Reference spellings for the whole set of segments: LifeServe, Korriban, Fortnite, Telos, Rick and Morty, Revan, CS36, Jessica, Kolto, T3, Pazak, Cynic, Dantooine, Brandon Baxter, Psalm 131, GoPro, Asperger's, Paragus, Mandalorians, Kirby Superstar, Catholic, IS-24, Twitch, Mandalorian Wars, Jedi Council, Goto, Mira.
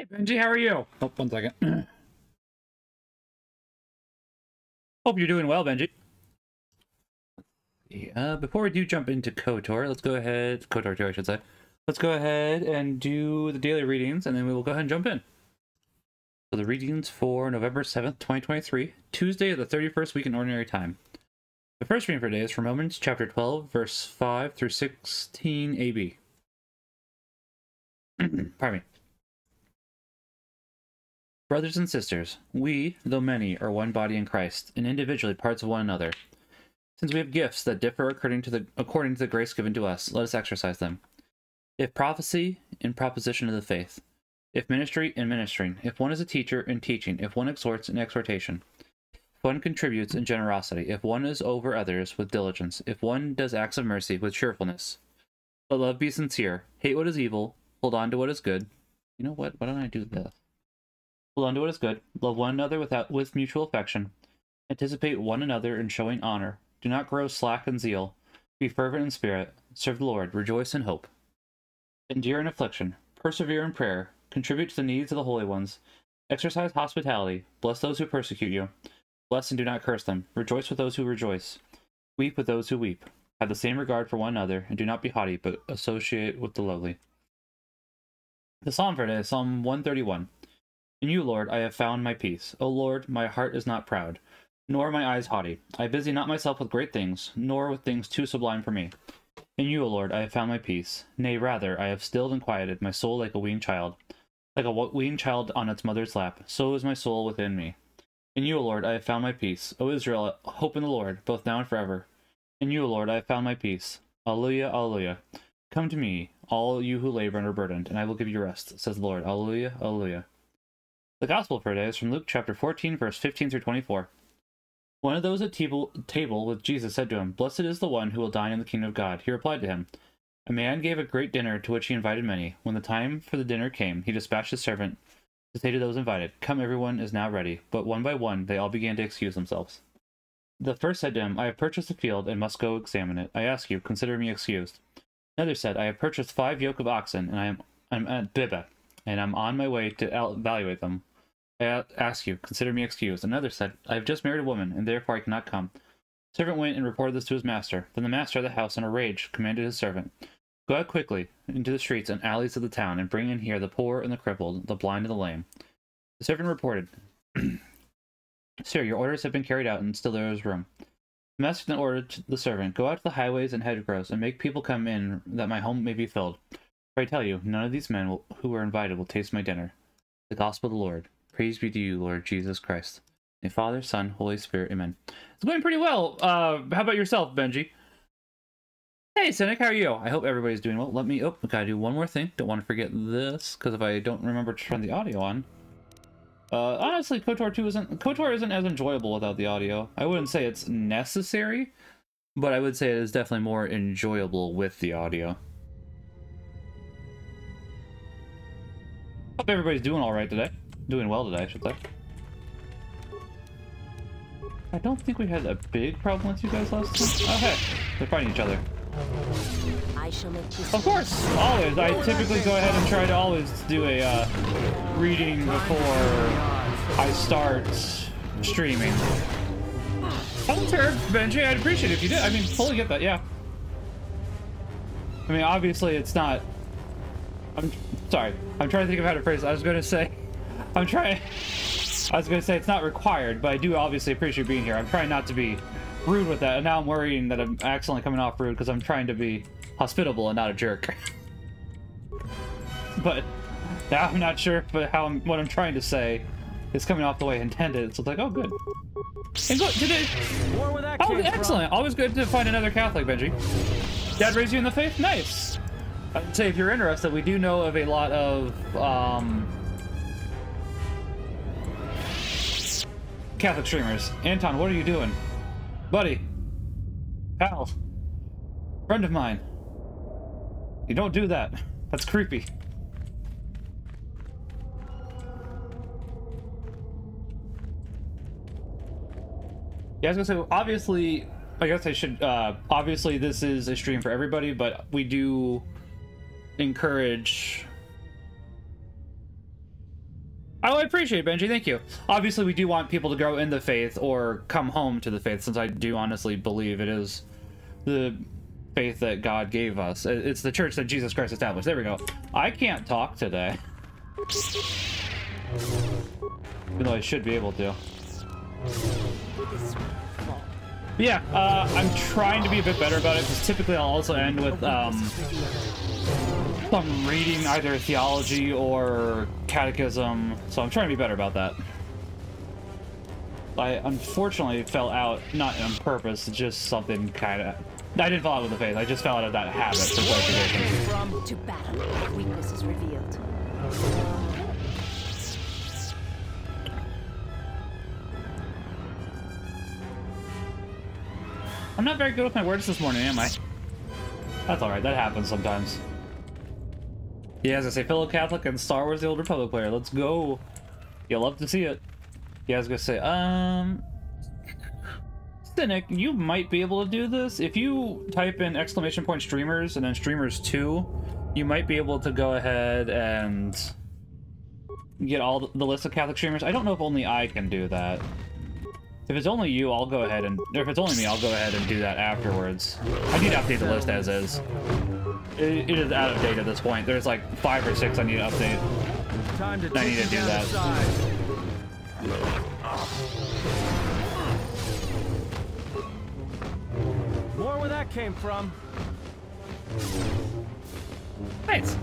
Hey, Benji, how are you? Oh, one second. Hope you're doing well, Benji. Before we do jump into KOTOR, let's go ahead... KOTOR 2, I should say. Let's go ahead and do the daily readings, and then we will go ahead and jump in. So the readings for November 7th, 2023, Tuesday of the 31st week in Ordinary Time. The first reading for today is from Romans chapter 12, verse 5 through 16 AB. Pardon me. Brothers and sisters, we, though many, are one body in Christ, and individually parts of one another. Since we have gifts that differ according to the grace given to us, let us exercise them. If prophecy, in proposition of the faith. If ministry, in ministering. If one is a teacher, in teaching. If one exhorts, in exhortation. If one contributes, in generosity. If one is over others, with diligence. If one does acts of mercy, with cheerfulness. Let love be sincere. Hate what is evil. Hold on to what is good. You know what? Why don't I do this? Hold on to what is good. Love one another with mutual affection. Anticipate one another in showing honor. Do not grow slack in zeal. Be fervent in spirit. Serve the Lord. Rejoice in hope. Endure in affliction. Persevere in prayer. Contribute to the needs of the holy ones. Exercise hospitality. Bless those who persecute you. Bless and do not curse them. Rejoice with those who rejoice. Weep with those who weep. Have the same regard for one another, and do not be haughty, but associate with the lowly. The psalm for today is Psalm 131. In you, Lord, I have found my peace. O Lord, my heart is not proud, nor my eyes haughty. I busy not myself with great things, nor with things too sublime for me. In you, O Lord, I have found my peace. Nay, rather, I have stilled and quieted my soul like a weaned child. Like a weaned child on its mother's lap, so is my soul within me. In you, O Lord, I have found my peace. O Israel, hope in the Lord, both now and forever. In you, O Lord, I have found my peace. Alleluia, alleluia. Come to me, all you who labor and are burdened, and I will give you rest, says the Lord. Alleluia, alleluia. The Gospel for today is from Luke chapter 14, verse 15 through 24. One of those at table with Jesus said to him, "Blessed is the one who will dine in the kingdom of God." He replied to him, "A man gave a great dinner to which he invited many. When the time for the dinner came, he dispatched his servant to say to those invited, 'Come, everyone is now ready.' But one by one they all began to excuse themselves. The first said to him, 'I have purchased a field and must go examine it. I ask you, consider me excused.' Another said, 'I have purchased 5 yoke of oxen, and I am at Bibba, and I'm on my way to evaluate them. I ask you, consider me excused.' Another said, 'I have just married a woman, and therefore I cannot come.' The servant went and reported this to his master. Then the master of the house, in a rage, commanded his servant, 'Go out quickly into the streets and alleys of the town, and bring in here the poor and the crippled, the blind and the lame.' The servant reported, 'Sir, your orders have been carried out, and still there is room.' The master then ordered the servant, 'Go out to the highways and hedgerows, and make people come in, that my home may be filled. For I tell you, none of these men who were invited will taste my dinner.'" The Gospel of the Lord. Praise be to you, Lord Jesus Christ. In the Father, Son, Holy Spirit, amen. It's going pretty well. How about yourself, Benji? Hey, Cynic, how are you? I hope everybody's doing well. Let me... Oh, gotta do one more thing. Don't want to forget this, because if I don't remember to turn the audio on... honestly, KOTOR isn't as enjoyable without the audio. I wouldn't say it's necessary, but I would say it is definitely more enjoyable with the audio. Hope everybody's doing all right today. Doing well today, I should say. I don't think we had a big problem with you guys last time. Oh heck, they're fighting each other. Of course, always. I typically go ahead and try to always do a reading before I start streaming. Volunteer, Benji, I'd appreciate it if you did. I mean, fully get that, yeah. I mean, obviously it's not... I'm sorry. I'm trying to think of how to phrase it. I was going to say it's not required, but I do obviously appreciate being here. I'm trying not to be rude with that, and now I'm worrying that I'm accidentally coming off rude because I'm trying to be hospitable and not a jerk. But now I'm not sure if what I'm trying to say is coming off the way intended, so it's like, oh, good. And go, excellent. Always good to find another Catholic, Benji. Dad raised you in the faith? Nice. I'd say if you're interested, we do know of a lot of, Catholic streamers. Anton, what are you doing? Buddy. Pal. Friend of mine. You don't do that. That's creepy. Yeah, I was gonna say, obviously, I guess I should, obviously this is a stream for everybody, but we do encourage Oh, I appreciate it, Benji. Thank you. Obviously, we do want people to grow in the faith or come home to the faith, since I do honestly believe it is the faith that God gave us. It's the church that Jesus Christ established. There we go. I can't talk today. Even though I should be able to. Yeah, I'm trying to be a bit better about it, because typically I'll also end with some reading, either theology or catechism, so I'm trying to be better about that. I unfortunately fell out, not on purpose, just something kind of... I didn't fall out of the faith, I just fell out of that habit for clarification. From to battle, weakness is revealed. I'm not very good with my words this morning, am I? That's alright, that happens sometimes. Yeah, as I say, fellow Catholic and Star Wars The Old Republic player, let's go. You'll love to see it. Yeah, I was gonna say, Cynic, you might be able to do this. If you type in ! streamers and then streamers 2, you might be able to go ahead and get all the list of Catholic streamers. I don't know if only I can do that. If it's only you, I'll go ahead and... If it's only me, I'll go ahead and do that afterwards. I need to update the list as is. It is out of date at this point. There's like 5 or 6 I need to update. I need to do that. More where that came from. Nice.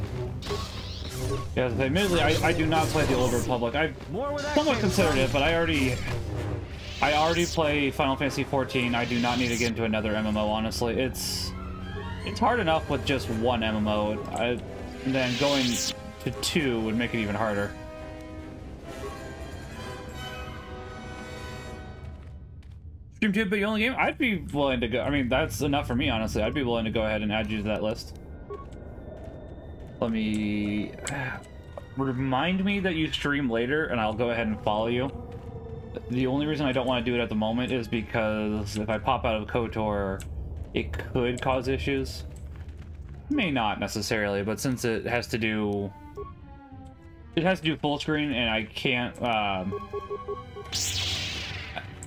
Yeah, admittedly, I do not play The Old Republic. I've somewhat considered it, but I already play Final Fantasy XIV. I do not need to get into another MMO, honestly. It's hard enough with just one MMO. And then going to 2 would make it even harder. Stream 2, but the only game? I'd be willing to go. I mean, that's enough for me, honestly. I'd be willing to go ahead and add you to that list. Let me... Remind me that you stream later, and I'll go ahead and follow you. The only reason I don't want to do it at the moment is because if I pop out of KOTOR, it could cause issues. May not necessarily, but since it has to do... It has to do full screen, and I can't...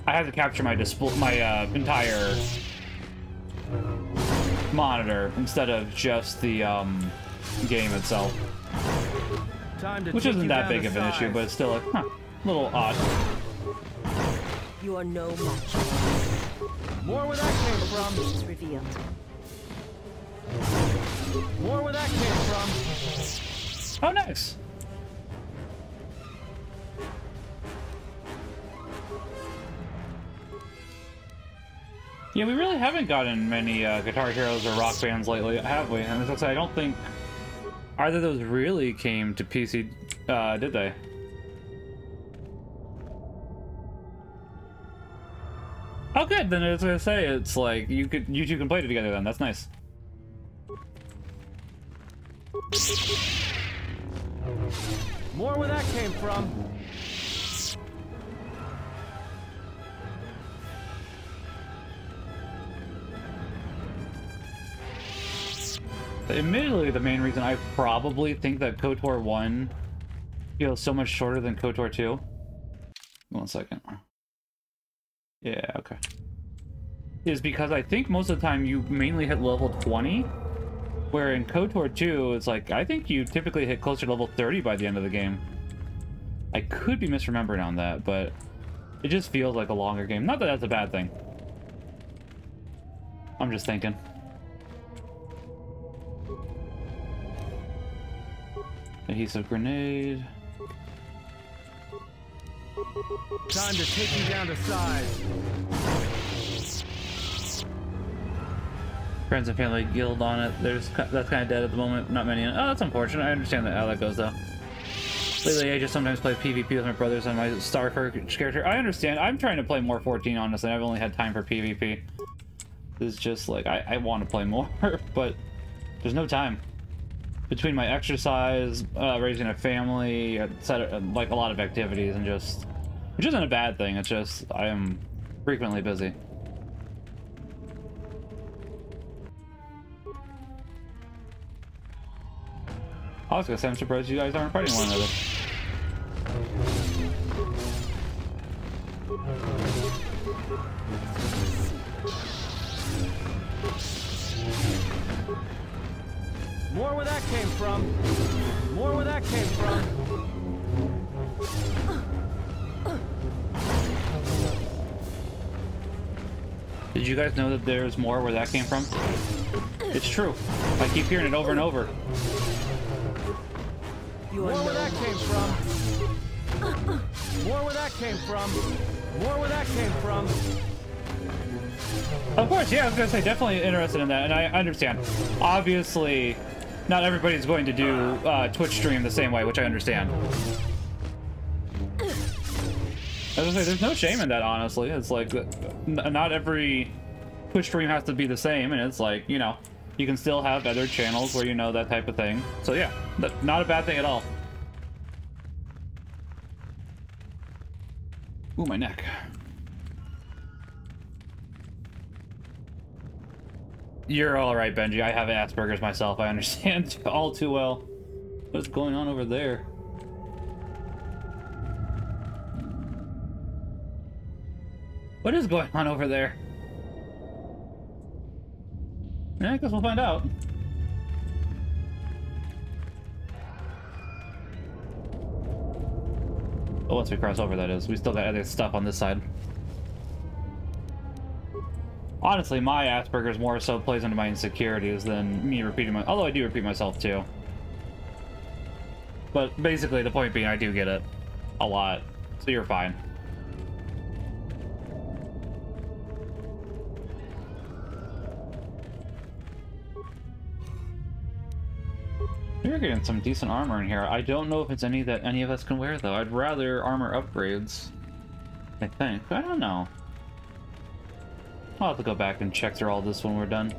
I have to capture my display, my entire monitor instead of just the game itself. Which isn't that big of an issue, but it's still a little odd. You are no match. More where that came from is revealed. More where that came from. Oh, nice. Yeah, we really haven't gotten many Guitar Heroes or rock bands lately, have we? And as I say, I don't think either of those really came to PC, did they? Oh, good. Then I was gonna say it's like you two can play it together. Then that's nice. More where that came from. Admittedly, the main reason I probably think that KOTOR 1 feels so much shorter than KOTOR 2. One second. Yeah, okay. Is because I think most of the time you mainly hit level 20, where in KOTOR 2, it's like, I think you typically hit closer to level 30 by the end of the game. I could be misremembering on that, but it just feels like a longer game. Not that that's a bad thing. I'm just thinking. Adhesive grenade. Time to take you down to size. Friends and family guild on it. That's kind of dead at the moment. Not many. Oh, that's unfortunate. I understand how that goes though. Lately, I just sometimes play PvP with my brothers on my Starforge character. I understand. I'm trying to play more 14. Honestly, I've only had time for PvP. It's just like I want to play more, but there's no time. Between my exercise, raising a family, like a lot of activities, and just, which isn't a bad thing, it's just I am frequently busy. I was gonna say, I'm surprised you guys aren't fighting one another. More where that came from. More where that came from. Did you guys know that there's more where that came from? It's true. I keep hearing it over and over. More where that came from. More where that came from. More where that came from. Of course, yeah, I was gonna say, definitely interested in that, and I understand. Obviously, not everybody's going to do Twitch stream the same way, which I understand. As I say, there's no shame in that, honestly. It's like, not every Twitch stream has to be the same, and it's like, you know, you can still have other channels where you know that type of thing. So yeah, not a bad thing at all. Ooh, my neck. You're all right, Benji. I have Asperger's myself. I understand all too well. What's going on over there? What is going on over there? Yeah, I guess we'll find out. Oh, once we cross over, that is. We still got other stuff on this side. Honestly, my Asperger's more so plays into my insecurities than me repeating my... Although I do repeat myself, too. But basically, the point being, I do get it. A lot. So you're fine. You're getting some decent armor in here. I don't know if it's any that any of us can wear, though. I'd rather armor upgrades, I think. I don't know. I'll have to go back and check through all this when we're done.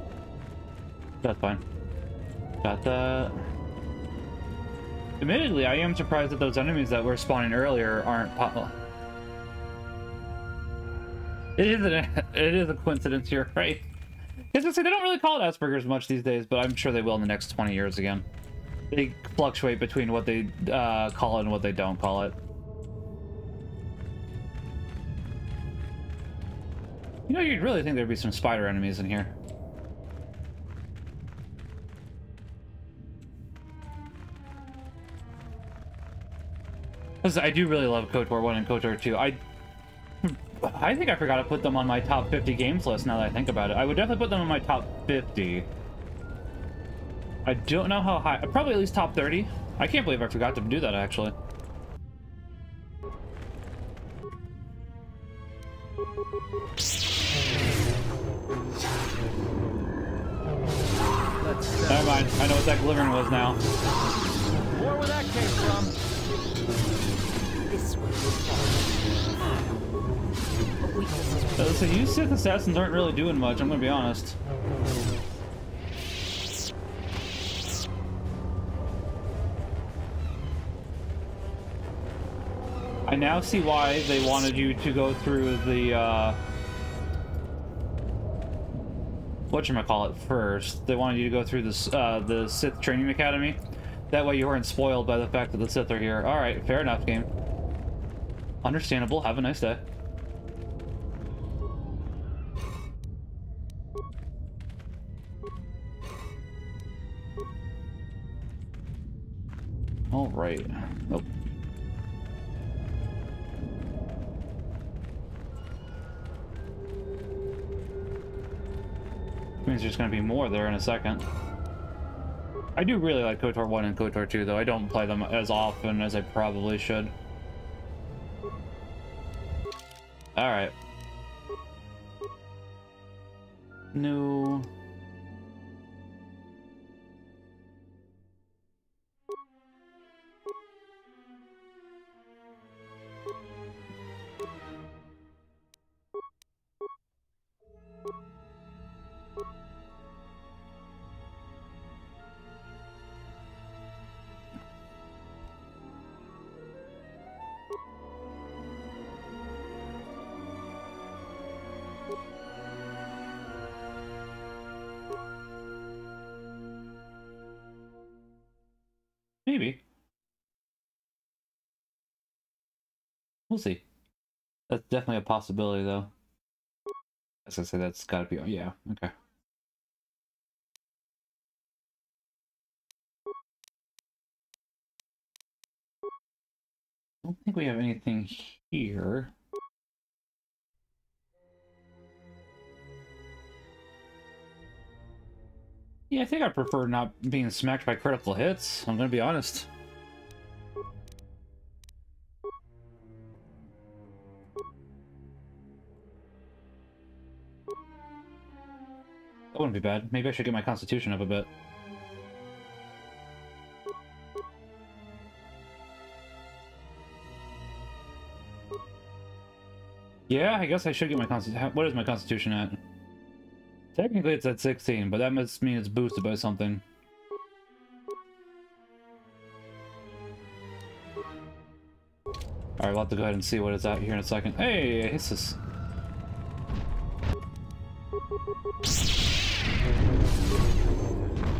That's fine. Got that. Admittedly, I am surprised that those enemies that were spawning earlier aren't pop. It is a coincidence here, right? Because I say they don't really call it Asperger's much these days, but I'm sure they will in the next 20 years again. They fluctuate between what they call it and what they don't call it. You know, you'd really think there'd be some spider enemies in here. I do really love KOTOR 1 and KOTOR 2. I think I forgot to put them on my top 50 games list now that I think about it. I would definitely put them on my top 50. I don't know how high... Probably at least top 30. I can't believe I forgot to do that, actually. Never mind. I know what that glimmering was now. More where that came from. This way. So you Sith assassins aren't really doing much. I'm gonna be honest. I now see why they wanted you to go through the. Whatchamacallit first. They wanted you to go through this, the Sith Training Academy. That way you weren't spoiled by the fact that the Sith are here. Alright, fair enough, game. Understandable, have a nice day. Alright. Nope. Oh. Means there's going to be more there in a second. I do really like KOTOR 1 and KOTOR 2, though. I don't play them as often as I probably should. Alright. No. We'll see. That's definitely a possibility, though. As I say, that's gotta be... yeah, okay. I don't think we have anything here. Yeah, I think I prefer not being smacked by critical hits, I'm gonna be honest. That wouldn't be bad. Maybe I should get my constitution up a bit. Yeah, I guess I should get my constitution. What is my constitution at? Technically it's at 16, but that must mean it's boosted by something. Alright, we'll have to go ahead and see what it's at here in a second. Hey, it's this.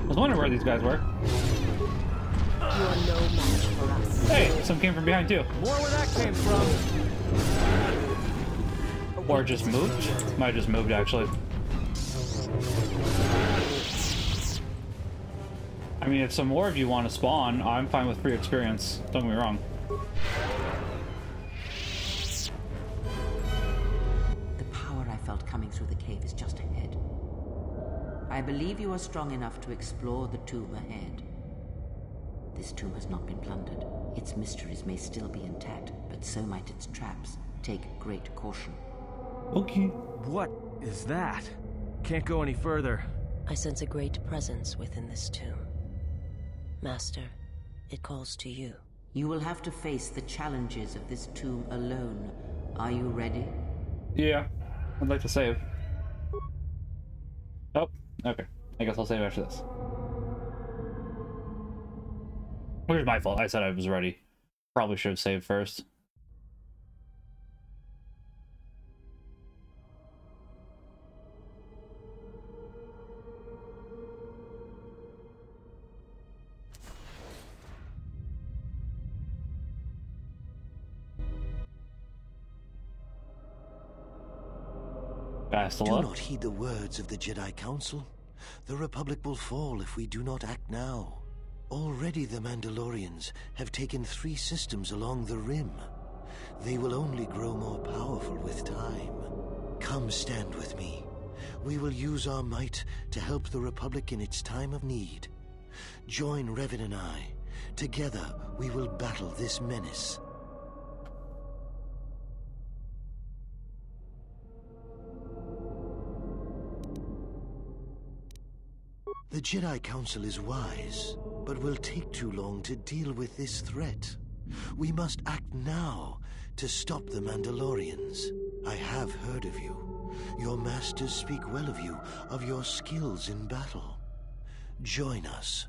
I was wondering where these guys were. You're no match for us. Hey, some came from behind too. More where that came from. Or just moved? Might have just moved, actually. I mean, if some more of you want to spawn, I'm fine with free experience. Don't get me wrong. The power I felt coming through the cave is just ahead. I believe you are strong enough to explore the tomb ahead. This tomb has not been plundered. Its mysteries may still be intact, but so might its traps. Take great caution. Okay. What is that? Can't go any further. I sense a great presence within this tomb. Master, it calls to you. You will have to face the challenges of this tomb alone. Are you ready? Yeah, I'd like to save. Oh, okay. I guess I'll save after this. Which is my fault. I said I was ready. Probably should have saved first. Do not heed the words of the Jedi Council. The Republic will fall if we do not act now. Already the Mandalorians have taken 3 systems along the Rim. They will only grow more powerful with time. Come stand with me. We will use our might to help the Republic in its time of need. Join Revan and I. Together we will battle this menace. The Jedi Council is wise, but will take too long to deal with this threat. We must act now to stop the Mandalorians. I have heard of you. Your masters speak well of you, of your skills in battle. Join us.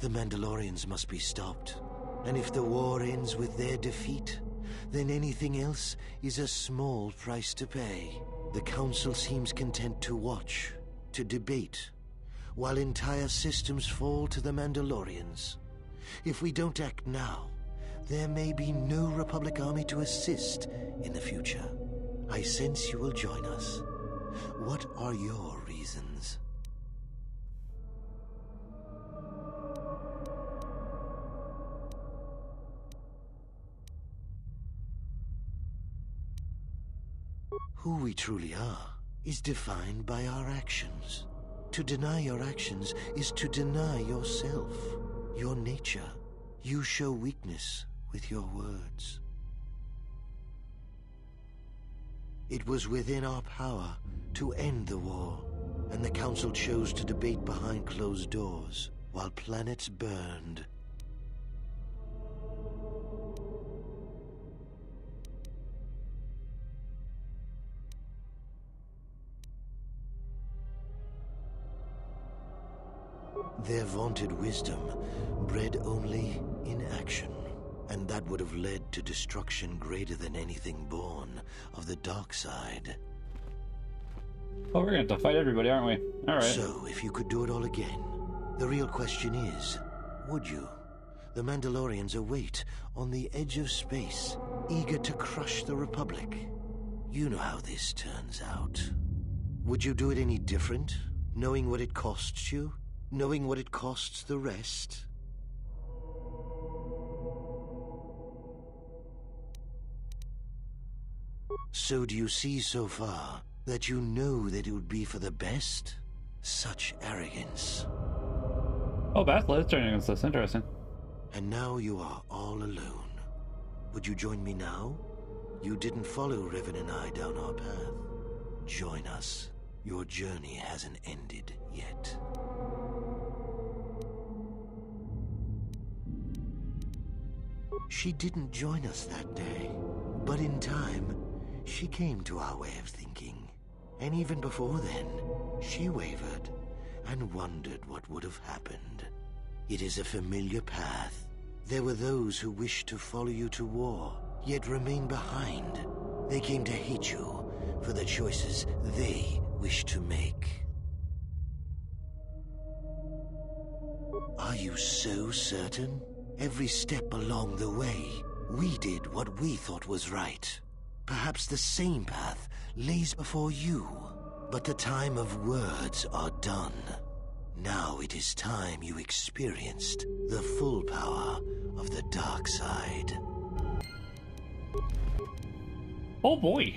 The Mandalorians must be stopped, and if the war ends with their defeat, then anything else is a small price to pay. The Council seems content to watch, to debate, while entire systems fall to the Mandalorians. If we don't act now, there may be no Republic army to assist in the future. I sense you will join us. What are your reasons? Who we truly are is defined by our actions. To deny your actions is to deny yourself, your nature. You show weakness with your words. It was within our power to end the war, and the Council chose to debate behind closed doors while planets burned. Their vaunted wisdom, bred only in action. and that would have led to destruction greater than anything born of the dark side. Oh, we're gonna have to fight everybody, aren't we? All right. So, if you could do it all again, the real question is, would you? The Mandalorians await on the edge of space, eager to crush the Republic. You know how this turns out. Would you do it any different, knowing what it costs you, knowing what it costs the rest? So do you see so far that you know that it would be for the best? Such arrogance. Oh, Bathless turning against us. Interesting. And now you are all alone. Would you join me now? You didn't follow Revan and I down our path. Join us. Your journey hasn't ended yet. She didn't join us that day, but in time, she came to our way of thinking. And even before then, she wavered and wondered what would have happened. It is a familiar path. There were those who wished to follow you to war, yet remain behind. They came to hate you for the choices they wished to make. Are you so certain? Every step along the way, we did what we thought was right. Perhaps the same path lays before you, but the time of words are done. Now it is time you experienced the full power of the dark side. Oh boy.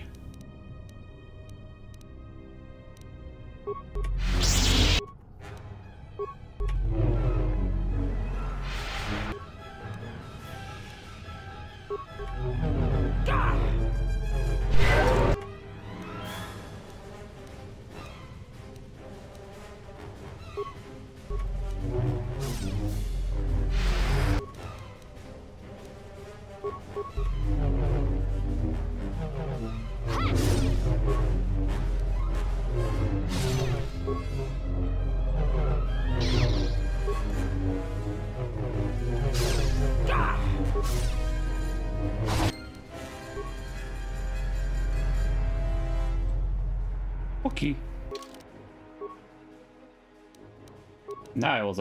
Nah,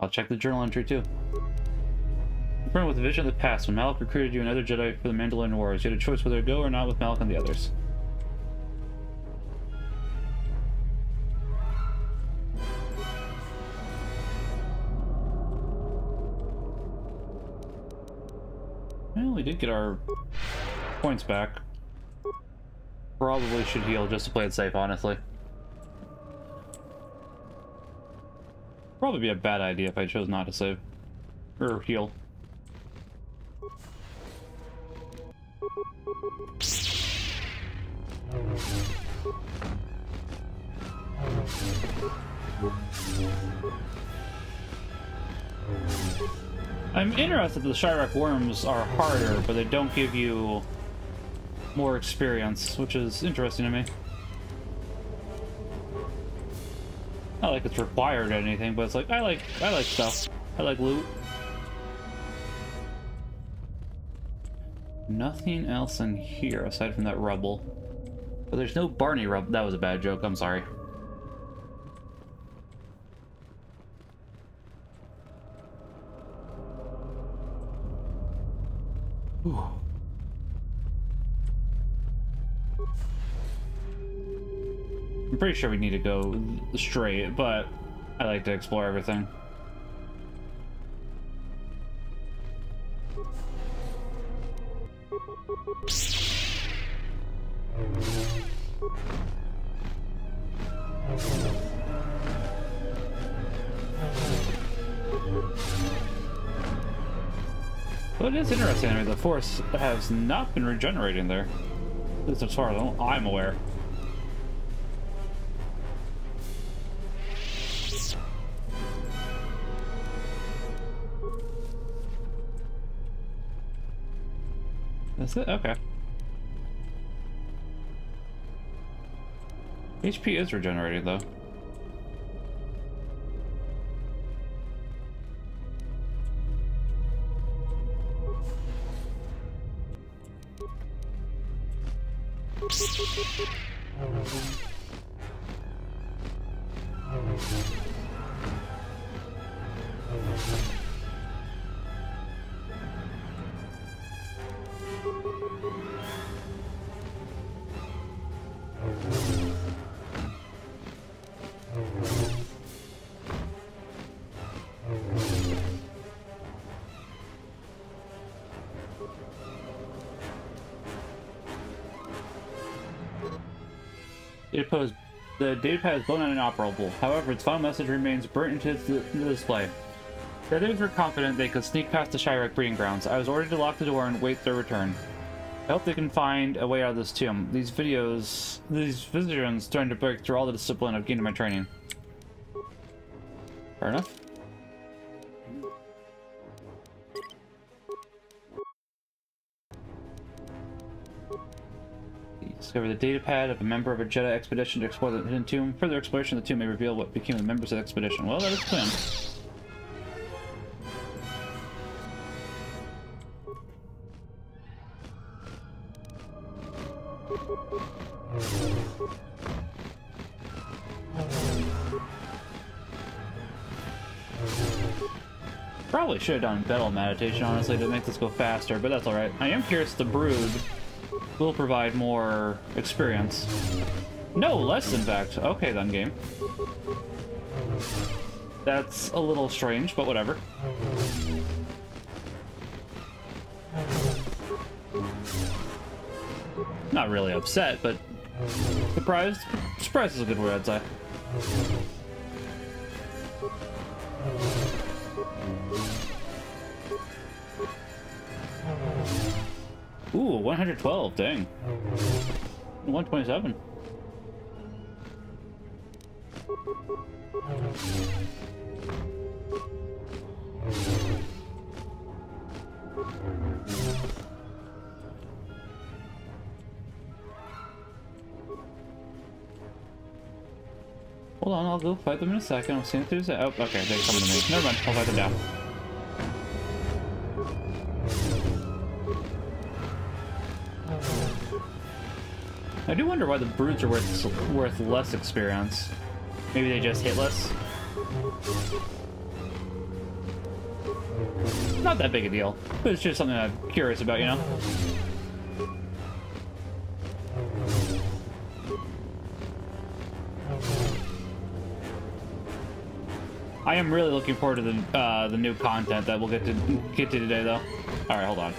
I'll check the journal entry too. Confirmed with the vision of the past, when Malak recruited you and other Jedi for the Mandalorian Wars, you had a choice whether to go or not with Malak and the others. Well, we did get our points back. Probably should heal just to play it safe, honestly. Probably be a bad idea if I chose not to save or heal. I'm interested that the Shyrack worms are harder, but they don't give you more experience, which is interesting to me. Not like it's required or anything, but it's like I like stuff. I like loot. Nothing else in here aside from that rubble. But there's no Barney rubble. That was a bad joke. I'm sorry. Whew. I'm pretty sure we need to go straight, but I like to explore everything. Well, it is interesting. I mean, the Force has not been regenerating there, at least as far as I'm aware. That's it? Okay. HP is regenerated, though. The datapad is blown and inoperable. However, its final message remains burnt into the display. The others were confident they could sneak past the Shyrack breeding grounds. I was ordered to lock the door and wait their return. I hope they can find a way out of this tomb. These visions trying to break through all the discipline I've gained in my training. Fair enough. Discover the datapad of a member of a Jedi expedition to explore the hidden tomb. Further exploration of the tomb may reveal what became of the members of the expedition. Well, that is planned. Probably should have done battle meditation, honestly, to make this go faster, but that's alright. I am curious the brood will provide more experience. No less, in fact. Okay then, game. That's a little strange, but whatever. Not really upset, but surprised. Surprised is a good word, I'd say. Ooh, 112, dang. 127. Hold on, I'll go fight them in a second. I'll see if there's a... Oh, okay, they're coming to me. Never mind, I'll fight them down. I do wonder why the broods are worth less experience. Maybe they just hit less? Not that big a deal, but it's just something I'm curious about, you know? I am really looking forward to the new content that we'll get to today, though. Alright, hold on.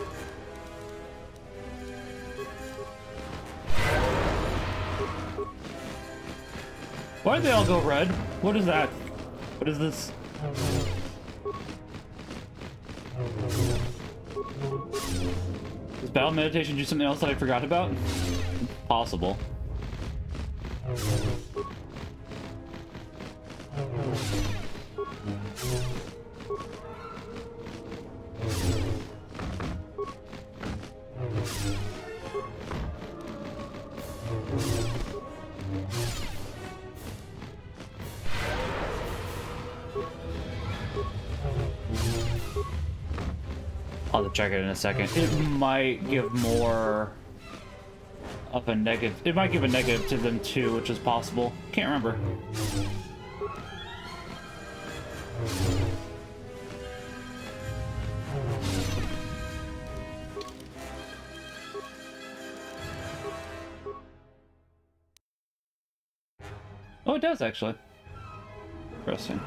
Why do they all go red? What is that? What is this? Does battle meditation do something else that I forgot about? Possible. Check it in a second. It might give more of a negative. It might give a negative to them too, which is possible. Can't remember. Oh, it does actually. Interesting.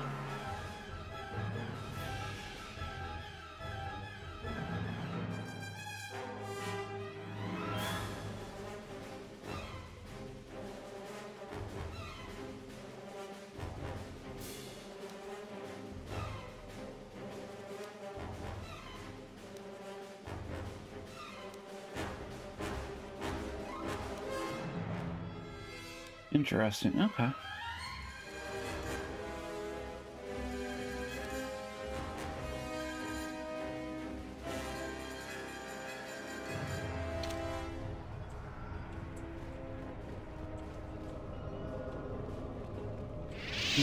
Interesting, okay.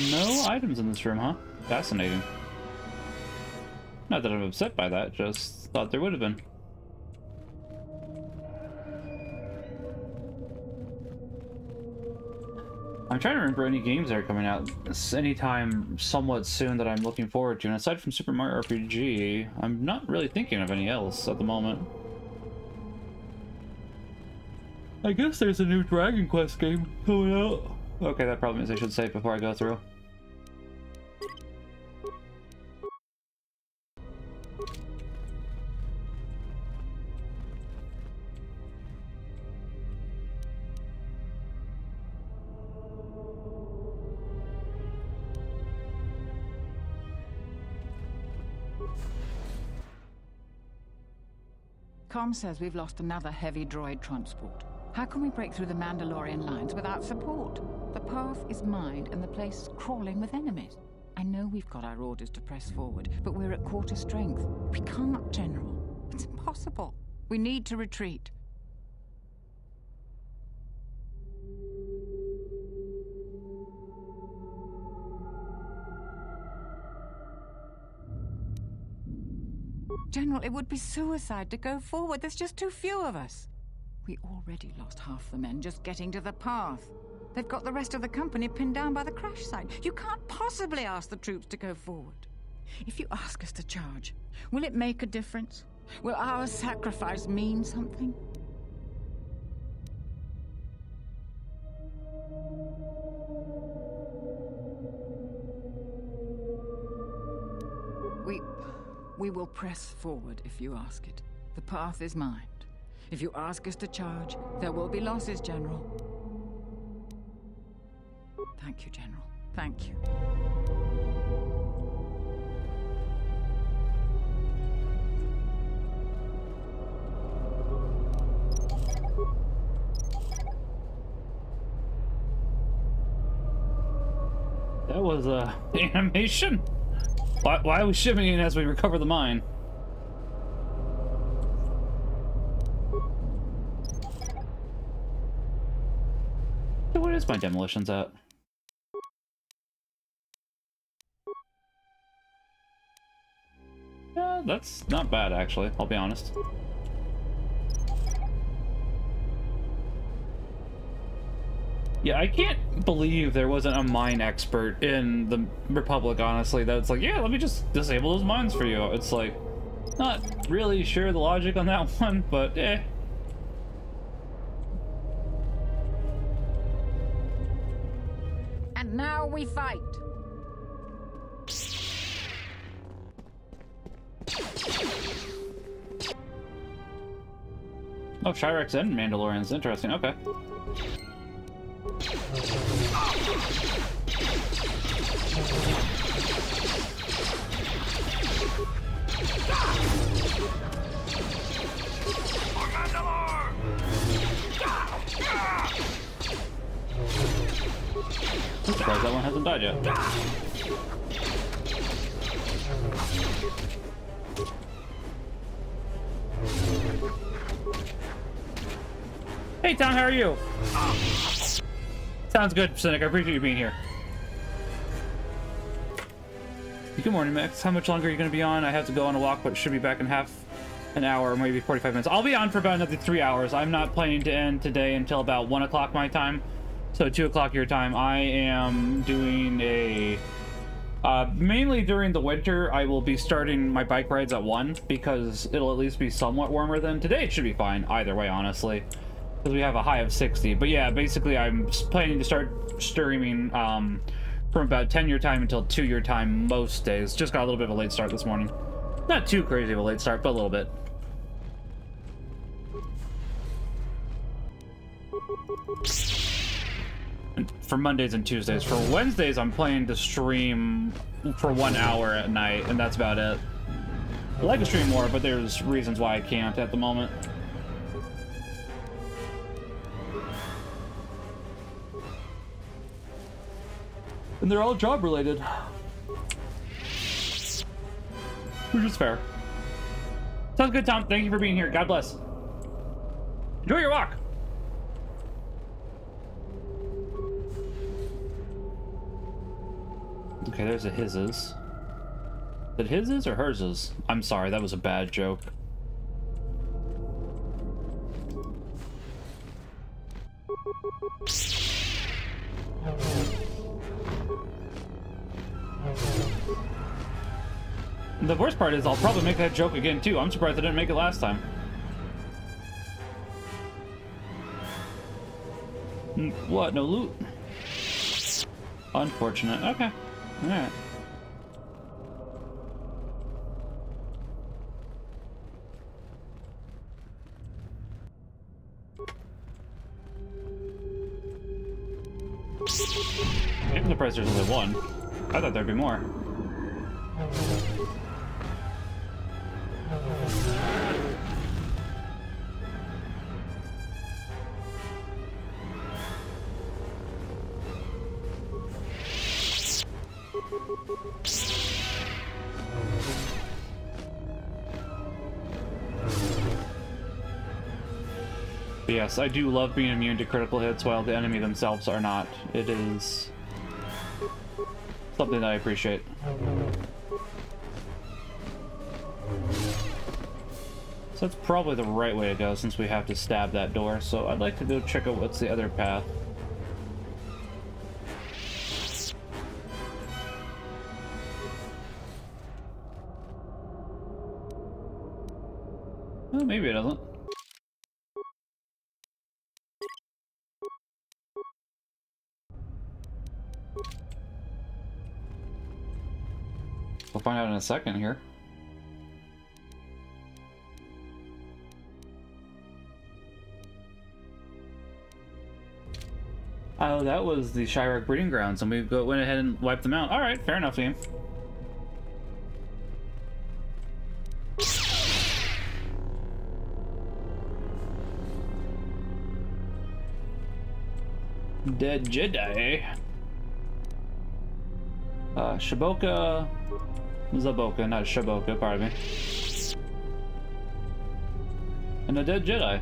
No items in this room, huh? Fascinating. Not that I'm upset by that, just thought there would have been. I'm trying to remember any games that are coming out anytime somewhat soon that I'm looking forward to, and aside from Super Mario RPG, I'm not really thinking of any else at the moment. I guess there's a new Dragon Quest game coming out. Okay, that probably means I should save before I go through. Com says we've lost another heavy droid transport. How can we break through the Mandalorian lines without support? The path is mined and the place is crawling with enemies. I know we've got our orders to press forward, but we're at quarter strength. We can't, General. It's impossible. We need to retreat. General, it would be suicide to go forward. There's just too few of us. We already lost half the men just getting to the path. They've got the rest of the company pinned down by the crash site. You can't possibly ask the troops to go forward. If you ask us to charge, will it make a difference? Will our sacrifice mean something? We will press forward if you ask it. The path is mine. If you ask us to charge, there will be losses, General. Thank you, General. Thank you. That was animation? Why are we shimmying as we recover the mine? Where's my demolitions at? Yeah, that's not bad actually, I'll be honest. Yeah, I can't believe there wasn't a mine expert in the Republic, honestly, that's like, yeah, let me just disable those mines for you. It's like, not really sure the logic on that one, but eh. And now we fight. Oh, Shyrack's and Mandalorians, interesting, okay. I'm surprised that one hasn't died yet. Hey, Tom, how are you? Sounds good, Cynic. I appreciate you being here. Good morning, Max. How much longer are you going to be on? I have to go on a walk, but should be back in half an hour, or maybe 45 minutes. I'll be on for about another 3 hours. I'm not planning to end today until about 1 o'clock my time. So 2 o'clock your time, I am doing a, mainly during the winter, I will be starting my bike rides at 1 because it'll at least be somewhat warmer than today. It should be fine either way, honestly, because we have a high of 60. But yeah, basically I'm planning to start streaming from about 10 your time until 2 your time most days. Just got a little bit of a late start this morning. Not too crazy of a late start, but a little bit. For Mondays and Tuesdays. For Wednesdays, I'm planning to stream for 1 hour at night, and that's about it. I'd like to stream more, but there's reasons why I can't at the moment. And they're all job related, which is fair. Sounds good, Tom. Thank you for being here. God bless. Enjoy your walk. Okay, there's a hises. Is it hises or herses? I'm sorry, that was a bad joke. The worst part is I'll probably make that joke again too. I'm surprised I didn't make it last time. What? No loot? Unfortunate. Okay. Alright. I'm surprised there's only one. I thought there'd be more. Yes, I do love being immune to critical hits while the enemy themselves are not. It is something that I appreciate. So that's probably the right way to go since we have to stab that door. So I'd like to go check out what's the other path. Oh, maybe it doesn't. We'll find out in a second here. Oh, that was the Shyrack breeding grounds, and we went ahead and wiped them out. Alright, fair enough, game. Dead Jedi. Shaboka. Zaboka, not Shaboka, pardon me. And a dead Jedi.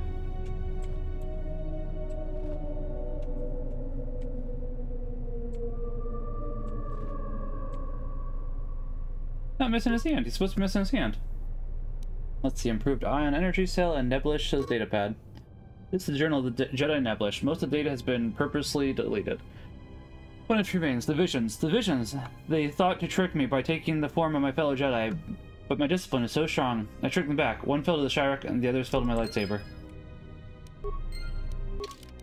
Not missing his hand. He's supposed to be missing his hand. Let's see. Improved ion energy cell and Neblish to his data pad. This is the Journal of the Jedi Neblish. Most of the data has been purposely deleted. One of two remains, the visions. The visions! They thought to trick me by taking the form of my fellow Jedi, but my discipline is so strong. I tricked them back. One fell to the Shyrack, and the others fell to my lightsaber.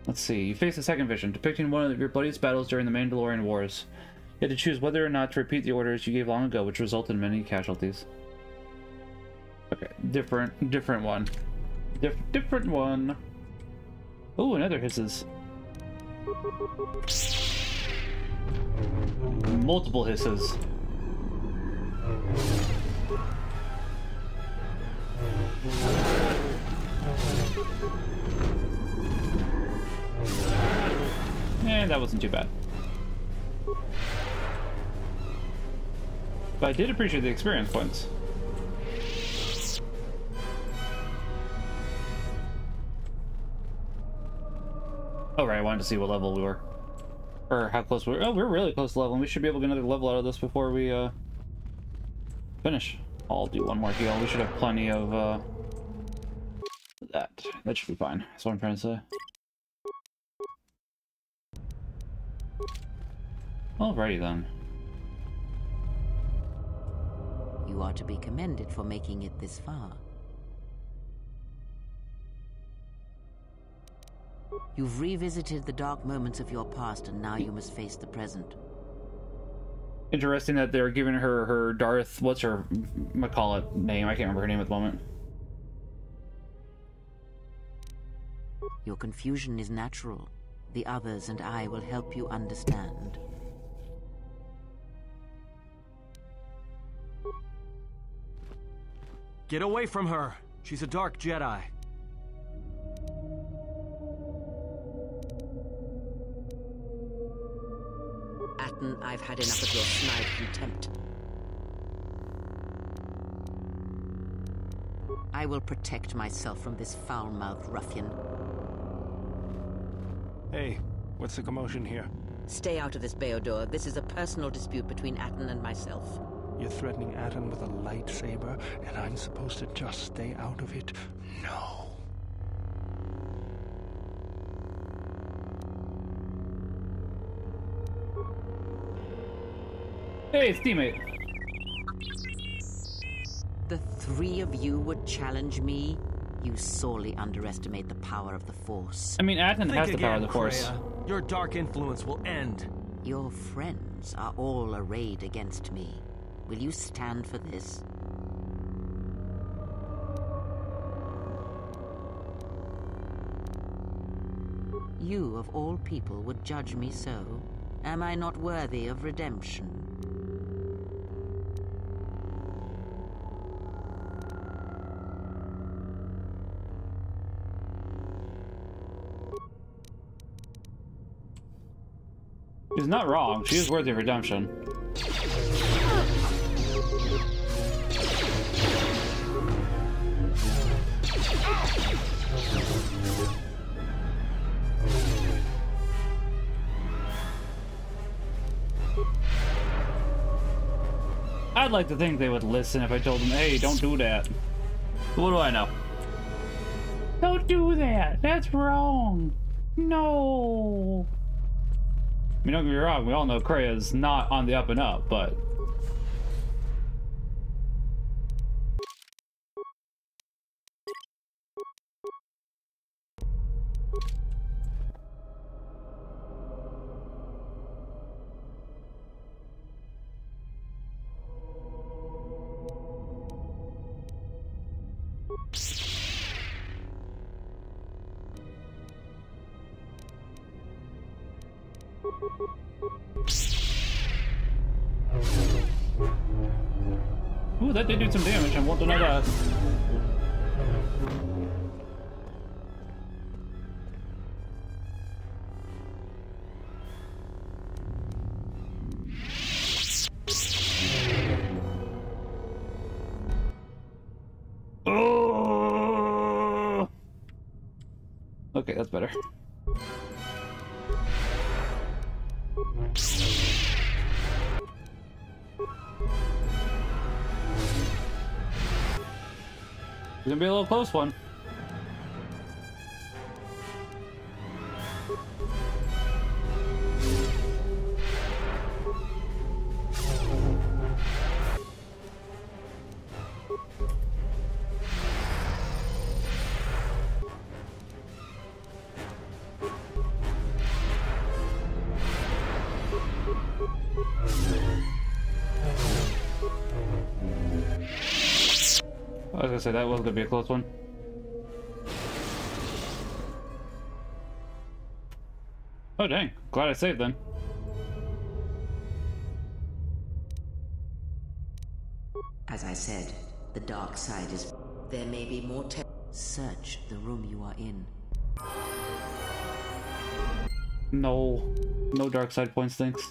Let's see. You face the second vision, depicting one of your bloodiest battles during the Mandalorian Wars. You had to choose whether or not to repeat the orders you gave long ago, which resulted in many casualties. Okay, different one. Different one. Oh, another hisses. Multiple hisses. That wasn't too bad. But I did appreciate the experience points. Alright, I wanted to see what level we were. Or how close we were. Oh, we're really close to level, and we should be able to get another level out of this before we finish. I'll do one more heal. We should have plenty of that. That should be fine. That's what I'm trying to say. Alrighty then. You are to be commended for making it this far. You've revisited the dark moments of your past, and now you must face the present. Interesting that they're giving her her Darth... What's her... McCall name? I can't remember her name at the moment. Your confusion is natural. The others and I will help you understand. Get away from her! She's a dark Jedi. Aten, I've had enough of your snide contempt. I will protect myself from this foul-mouthed ruffian. Hey, what's the commotion here? Stay out of this, Beodor. This is a personal dispute between Aten and myself. You're threatening Aten with a lightsaber, and I'm supposed to just stay out of it? No. Hey, it's teammate. The three of you would challenge me? You sorely underestimate the power of the Force. I mean, Aten has the power of the Force. Kreia, your dark influence will end. Your friends are all arrayed against me. Will you stand for this? You, of all people, would judge me so. Am I not worthy of redemption? She's not wrong. She is worthy of redemption. I'd like to think they would listen if I told them, hey, don't do that. What do I know? Don't do that! That's wrong! No! I mean, don't get me wrong, we all know Kreia is not on the up and up, but... Ooh, that did do some damage. I want to know that. Oh! Okay, that's better. It's gonna be a little close one. I was gonna say that was gonna be a close one. Oh dang, glad I saved then. As I said, the dark side is... There may be more te... Search the room you are in. No. No dark side points, thanks.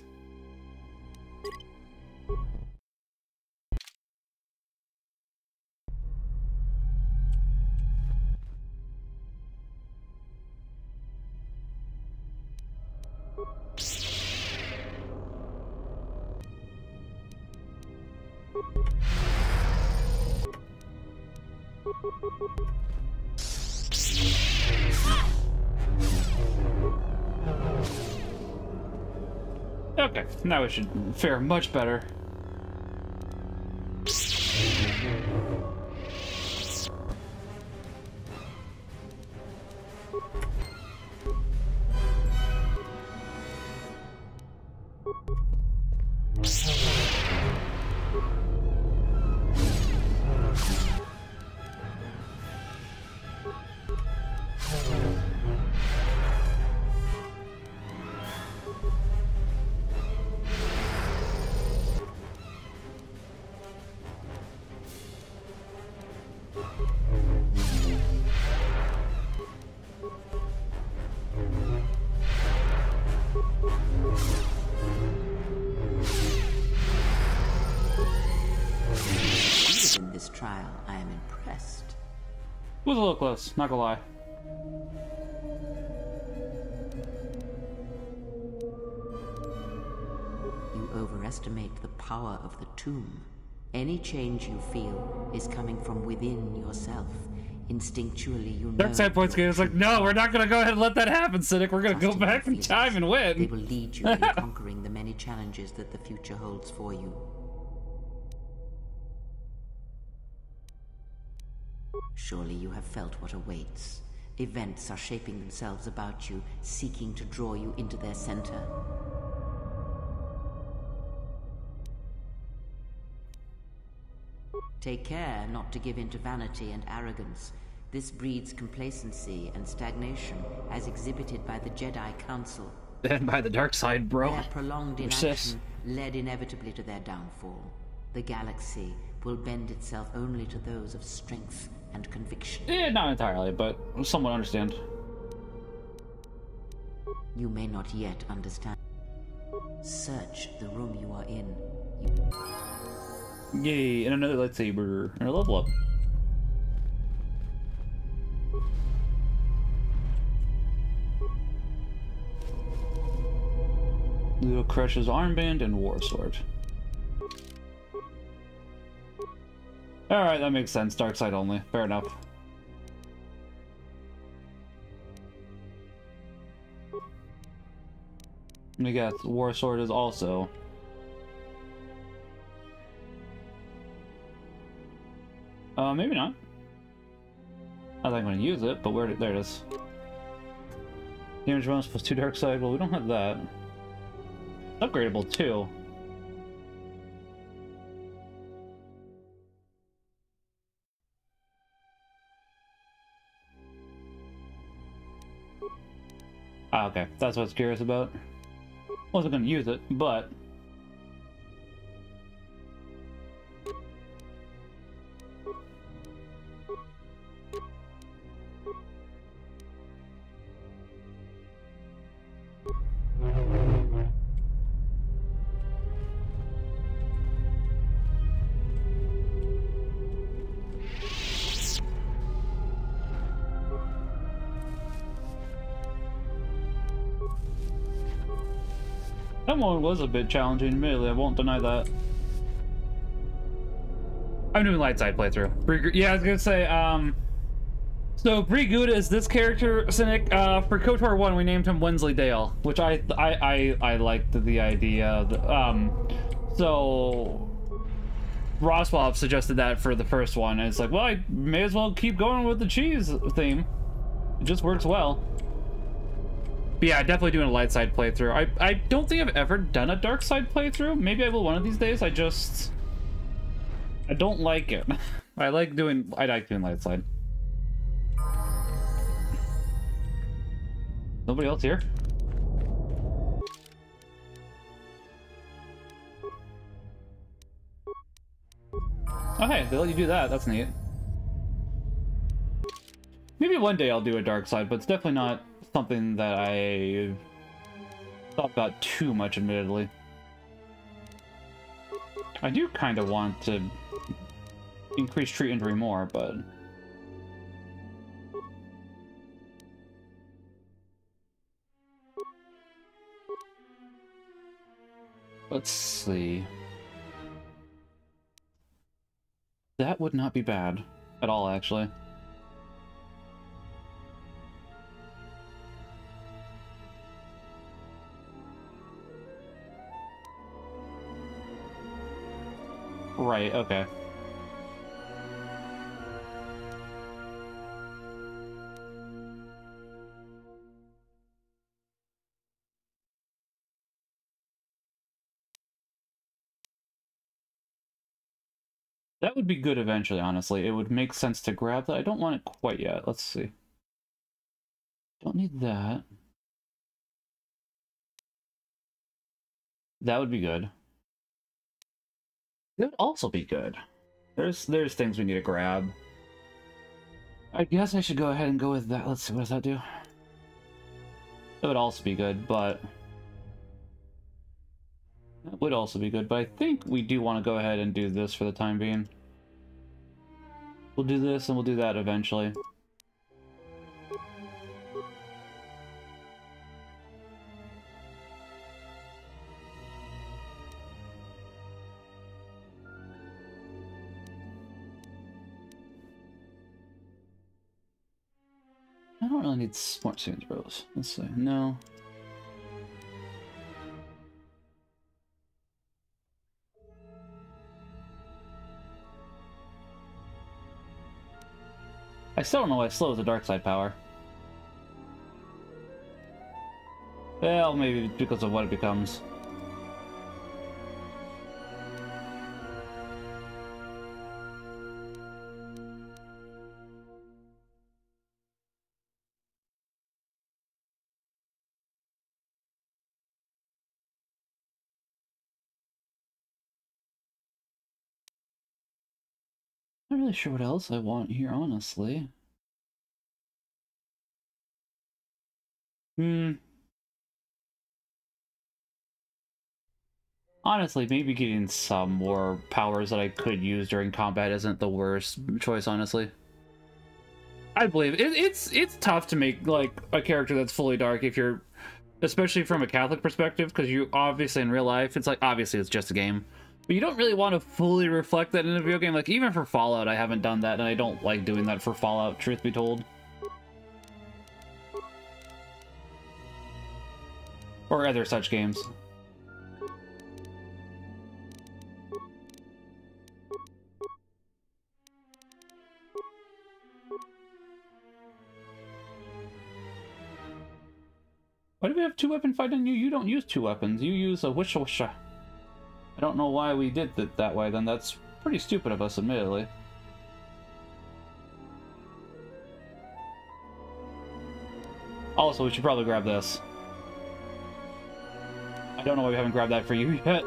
Okay, now it should fare much better. Trial, I am impressed. It was a little close, not gonna lie. You overestimate the power of the tomb. Any change you feel is coming from within yourself. Instinctually, you know. Dark Side Points game is like, no, we're not going to go ahead and let that happen, Cynic. We're going to go back in time and win. They will lead you in conquering the many challenges that the future holds for you. Surely you have felt what awaits. Events are shaping themselves about you, seeking to draw you into their center. Take care not to give in to vanity and arrogance. This breeds complacency and stagnation, as exhibited by the Jedi Council. And by the dark side, bro. Their prolonged inaction led inevitably to their downfall. The galaxy will bend itself only to those of strength and conviction. Yeah, not entirely, but someone understand. You may not yet understand. Search the room you are in. Yay, and another lightsaber, and a level up. Little Kresh's armband and war sword. Alright, that makes sense. Dark side only. Fair enough. We got war sword is also. Maybe not. I think I'm going to use it, but where did, there it is. Damage bonus plus 2 dark side. Well, we don't have that. Upgradable too. Ah, okay. That's what I was curious about. Wasn't going to use it, but... that one was a bit challenging, admittedly, I won't deny that. I'm doing light side playthrough. Yeah, I was gonna say, so Bree Gouda is this character, Cynic. For KOTOR 1, we named him Wensleydale, which I liked the idea. So Roswell suggested that for the first one, and it's like, well, I may as well keep going with the cheese theme. It just works well. But yeah, definitely doing a light side playthrough. I don't think I've ever done a dark side playthrough. Maybe I will one of these days. I don't like it. I like doing light side. Nobody else here? Oh hey, they let you do that. That's neat. Maybe one day I'll do a dark side, but it's definitely not something that I thought about too much, admittedly. I do kind of want to increase tree injury more, but... let's see. That would not be bad at all, actually. Right, okay. That would be good eventually, honestly. It would make sense to grab that. I don't want it quite yet. Let's see. Don't need that. That would be good. That would also be good. There's things we need to grab. I guess I should go ahead and go with that. Let's see, what does that do? That would also be good, but... that would also be good, but I think we do want to go ahead and do this for the time being. We'll do this and we'll do that eventually. don't really need smart students, bros. Let's see. No. I still don't know why it slows the dark side power. Well, maybe because of what it becomes. Not really sure what else I want here, honestly. Honestly, maybe getting some more powers that I could use during combat isn't the worst choice, honestly. I believe it's tough to make like a character that's fully dark if you're, especially from a Catholic perspective, because you obviously in real life it's like obviously it's just a game. But you don't really want to fully reflect that in a video game. Like, even for Fallout, I haven't done that, and I don't like doing that for Fallout, truth be told. Or other such games. Why do we have two weapon fight on you? You don't use two weapons. You use a wish-a-wish-a. I don't know why we did it that way, then. That's pretty stupid of us, admittedly. Also, we should probably grab this. I don't know why we haven't grabbed that for you yet.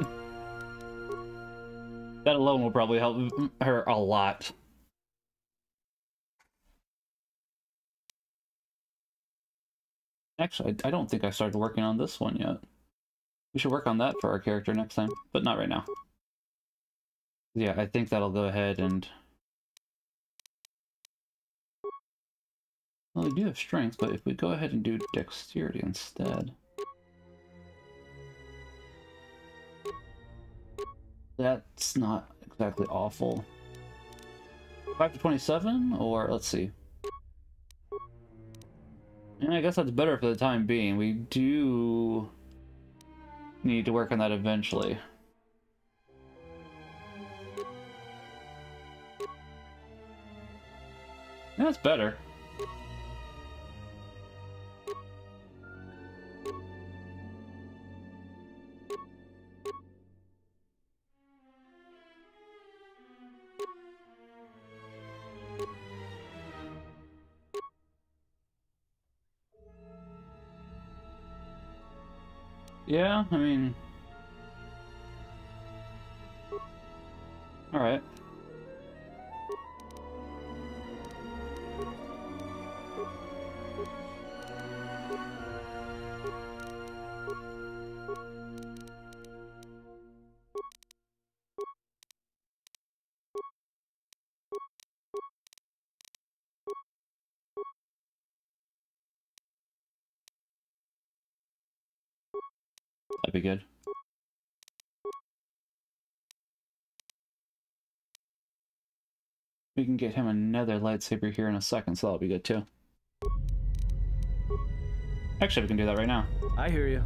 That alone will probably help her a lot. Actually, I don't think I started working on this one yet. We should work on that for our character next time, but not right now. Yeah, I think that'll go ahead and... Well, we do have strength, but if we go ahead and do dexterity instead... That's not exactly awful. 5 to 27, or let's see. And I guess that's better for the time being. We do... need to work on that eventually. That's better. Yeah, I mean... Alright. That'd be good. We can get him another lightsaber here in a second, so that'll be good too. Actually, we can do that right now. I hear you.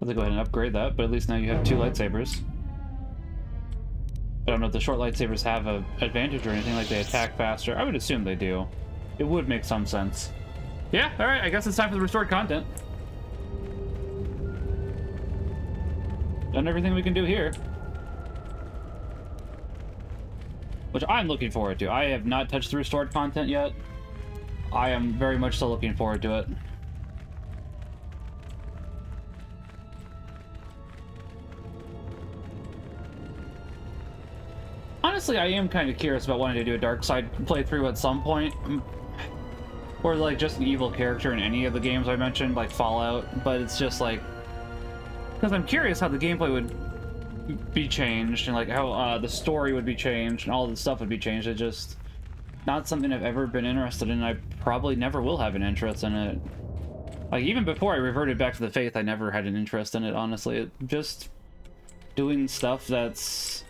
Let's go ahead and upgrade that, but at least now you have two lightsabers. I don't know if the short lightsabers have an advantage or anything, like they attack faster. I would assume they do. It would make some sense. Yeah, alright, I guess it's time for the restored content. Done everything we can do here. Which I'm looking forward to. I have not touched the restored content yet. I am very much so looking forward to it. Honestly, I am kind of curious about wanting to do a dark side playthrough at some point, or like just an evil character in any of the games I mentioned, like Fallout. But it's just like, because I'm curious how the gameplay would be changed, and like how the story would be changed, and all the stuff would be changed. It's just not something I've ever been interested in. I probably never will have an interest in it. Like, even before I reverted back to the faith, I never had an interest in it, honestly. It just doing stuff that's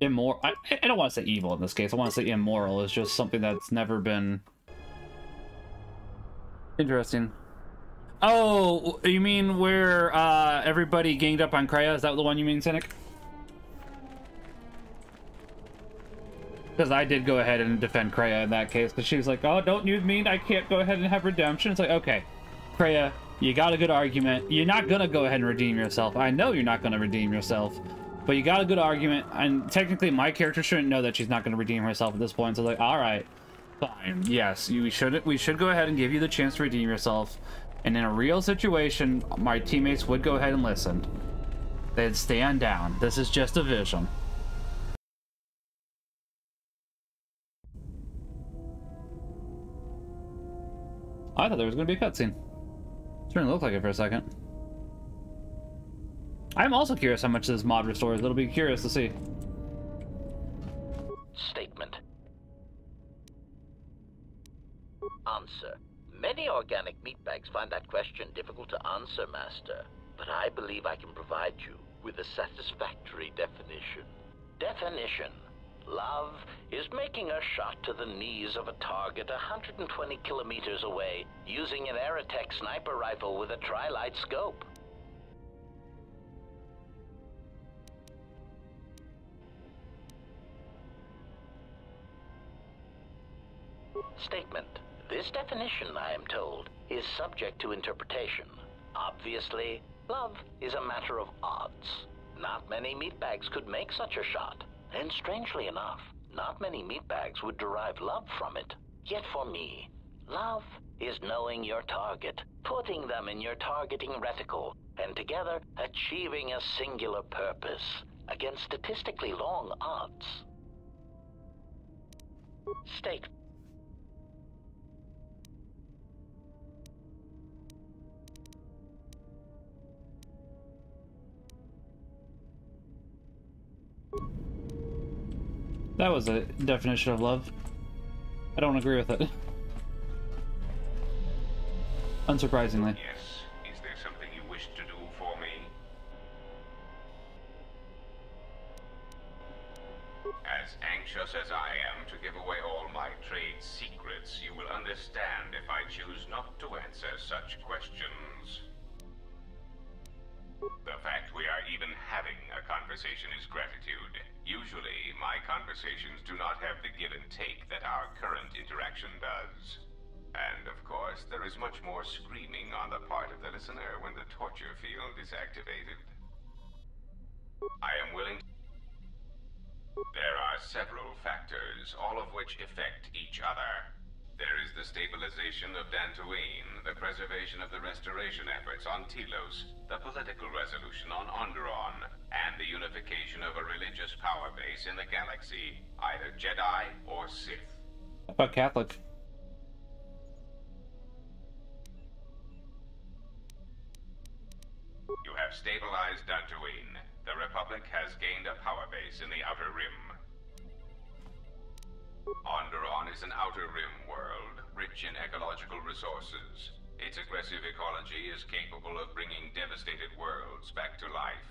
immoral. I don't want to say evil in this case. I want to say immoral. It's just something that's never been interesting. Oh, you mean where everybody ganged up on Kreia? Is that the one you mean, Cynic? Because I did go ahead and defend Kreia in that case, because she was like, oh, don't you mean I can't go ahead and have redemption? It's like, okay, Kreia, you got a good argument. You're not going to go ahead and redeem yourself. I know you're not going to redeem yourself, but you got a good argument. And technically, my character shouldn't know that she's not going to redeem herself at this point. So, like, all right, fine. Yes, we should go ahead and give you the chance to redeem yourself. And in a real situation, my teammates would go ahead and listen. They'd stand down. This is just a vision. I thought there was going to be a cutscene. It certainly looked like it for a second. I'm also curious how much this mod restores. It'll be curious to see. Statement. Answer. Many organic meatbags find that question difficult to answer, Master. But I believe I can provide you with a satisfactory definition. Definition. Love is making a shot to the knees of a target 120 kilometers away using an Aerotech sniper rifle with a tri-light scope. Statement. This definition, I am told, is subject to interpretation. Obviously, love is a matter of odds. Not many meatbags could make such a shot. And strangely enough, not many meatbags would derive love from it. Yet for me, love is knowing your target, putting them in your targeting reticle, and together achieving a singular purpose against statistically long odds. State. That was a definition of love. I don't agree with it. Unsurprisingly. Yes. Is there something you wish to do for me? As anxious as I am to give away all my trade secrets, you will understand if I choose not to answer such questions. The fact we are even having a conversation is gratitude. Usually, my conversations do not have the give and take that our current interaction does. And of course, there is much more screaming on the part of the listener when the torture field is activated. I am willing to... There are several factors, all of which affect each other. There is the stabilization of Dantooine, the preservation of the restoration efforts on Telos, the political resolution on Onderon, and the unification of a religious power base in the galaxy, either Jedi or Sith. How about Catholic? You have stabilized Dantooine. The Republic has gained a power base in the Outer Rim. Onderon is an Outer Rim world, rich in ecological resources. Its aggressive ecology is capable of bringing devastated worlds back to life.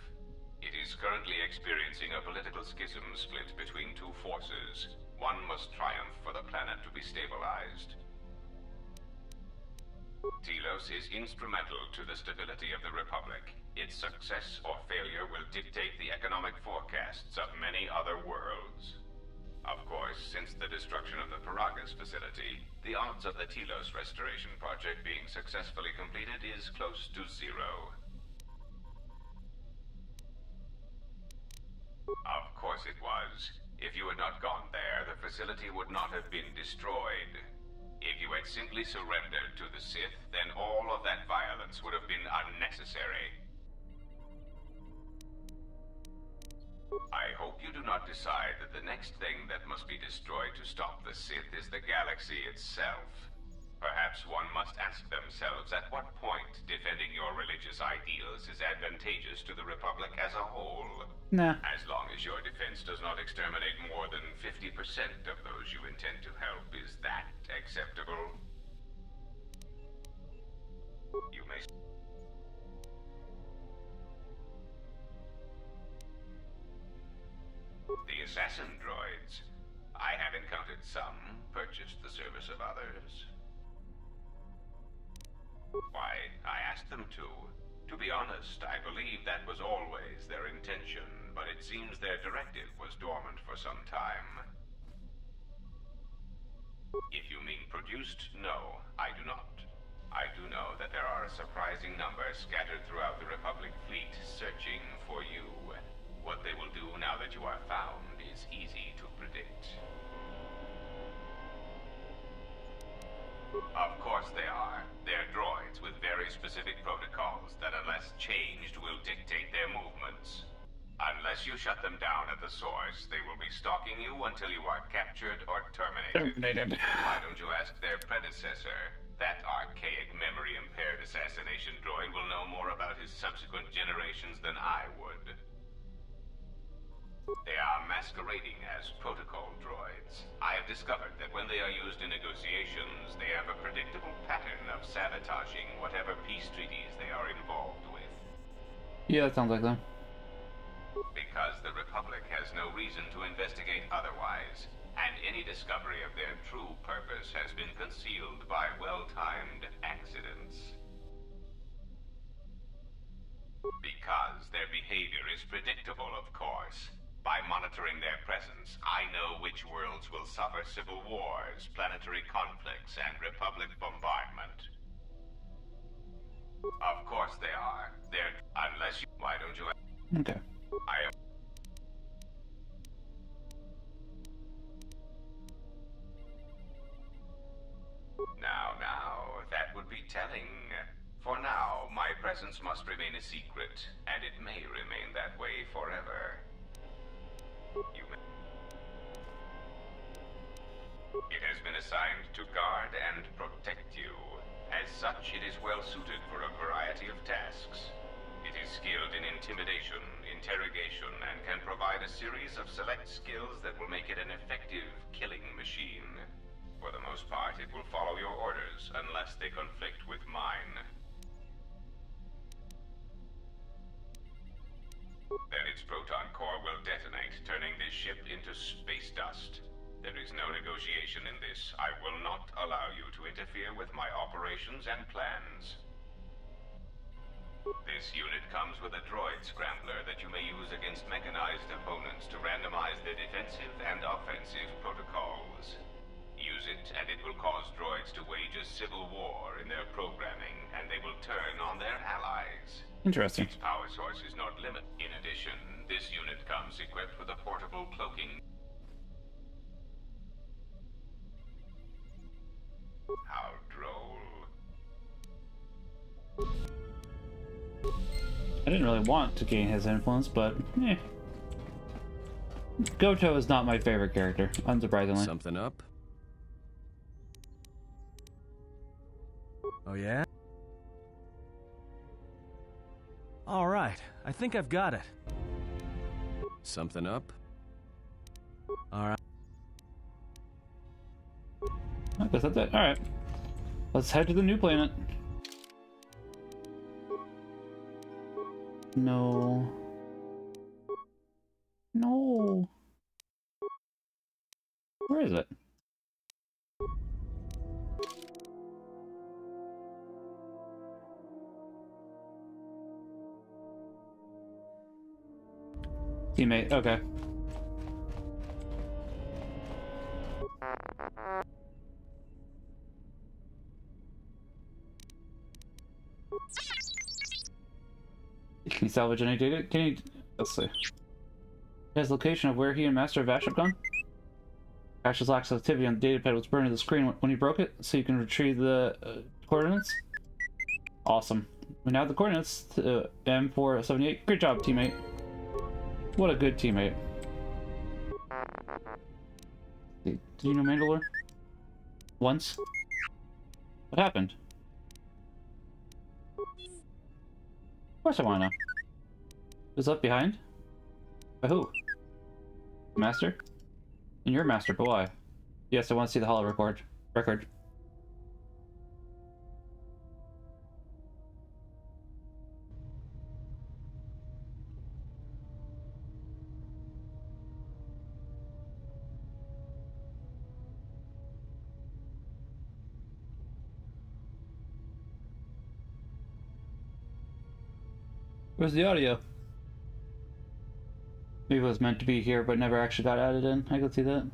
It is currently experiencing a political schism split between two forces. One must triumph for the planet to be stabilized. Telos is instrumental to the stability of the Republic. Its success or failure will dictate the economic forecasts of many other worlds. Of course, since the destruction of the Paragus facility, the odds of the Telos restoration project being successfully completed is close to zero. Of course it was. If you had not gone there, the facility would not have been destroyed. If you had simply surrendered to the Sith, then all of that violence would have been unnecessary. I hope you do not decide that the next thing that must be destroyed to stop the Sith is the galaxy itself. Perhaps one must ask themselves at what point defending your religious ideals is advantageous to the Republic as a whole. Nah. As long as your defense does not exterminate more than 50% of those you intend to help, is that acceptable? You may... The assassin droids. I have encountered some, purchased the service of others. Why, I asked them to. To be honest, I believe that was always their intention, but it seems their directive was dormant for some time. If you mean produced, no, I do not. I do know that there are a surprising number scattered throughout the Republic fleet searching for you. What they will do now that you are found is easy to predict. Of course they are. They're droids with very specific protocols that unless changed will dictate their movements. Unless you shut them down at the source, they will be stalking you until you are captured or terminated. Why don't you ask their predecessor? That archaic memory-impaired assassination droid will know more about his subsequent generations than I would. They are masquerading as protocol droids. I have discovered that when they are used in negotiations, they have a predictable pattern of sabotaging whatever peace treaties they are involved with. Yeah, that sounds like them. Because the Republic has no reason to investigate otherwise, and any discovery of their true purpose has been concealed by well-timed accidents. Because their behavior is predictable, of course. By monitoring their presence, I know which worlds will suffer civil wars, planetary conflicts, and Republic bombardment. Of course they are. They're... Unless you... Why don't you... Okay. I... Now, that would be telling. For now, my presence must remain a secret, and it may remain that way forever. You may... It has been assigned to guard and protect you. As such, it is well suited for a variety of tasks. It is skilled in intimidation, interrogation, and can provide a series of select skills that will make it an effective killing machine. For the most part, it will follow your orders, unless they conflict with mine. Then its proton core will detonate, turning this ship into space dust. There is no negotiation in this. I will not allow you to interfere with my operations and plans. This unit comes with a droid scrambler that you may use against mechanized opponents to randomize their defensive and offensive protocols. Use it, and it will cause droids to wage a civil war in their programming, and they will turn on their allies. Interesting. Its power source is not limited. In addition, this unit comes equipped with a portable cloaking. How droll. I didn't really want to gain his influence, but eh. Goto is not my favorite character, unsurprisingly. Something up? Oh, yeah? All right, I think I've got it. Something up? All right. I guess that's it. All right. Let's head to the new planet. No. No. Where is it? Teammate, okay. Can you salvage any data? Can you... Let's see. His location of where he and Master of Ash have gone? Ash's lack of activity on the datapad was burned to the screen when he broke it, so you can retrieve the coordinates. Awesome. We now have the coordinates to M4-78. Great job, teammate. What a good teammate. Did you know Mandalore? Once? What happened? Of course I wanna know. Who's left behind? By who? Master? And your master, but why? Yes, I want to see the holo record. Where's the audio? Maybe it was meant to be here, but never actually got added in. I could see that.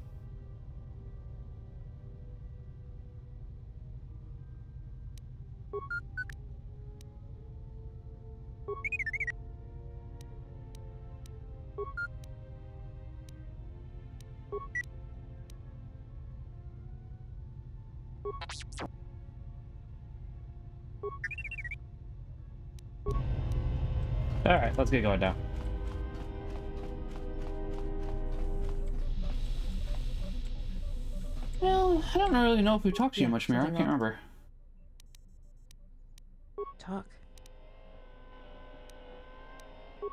Alright, let's get going now. Well, I don't really know if we talked to you much, Mira. I can't remember. Talk?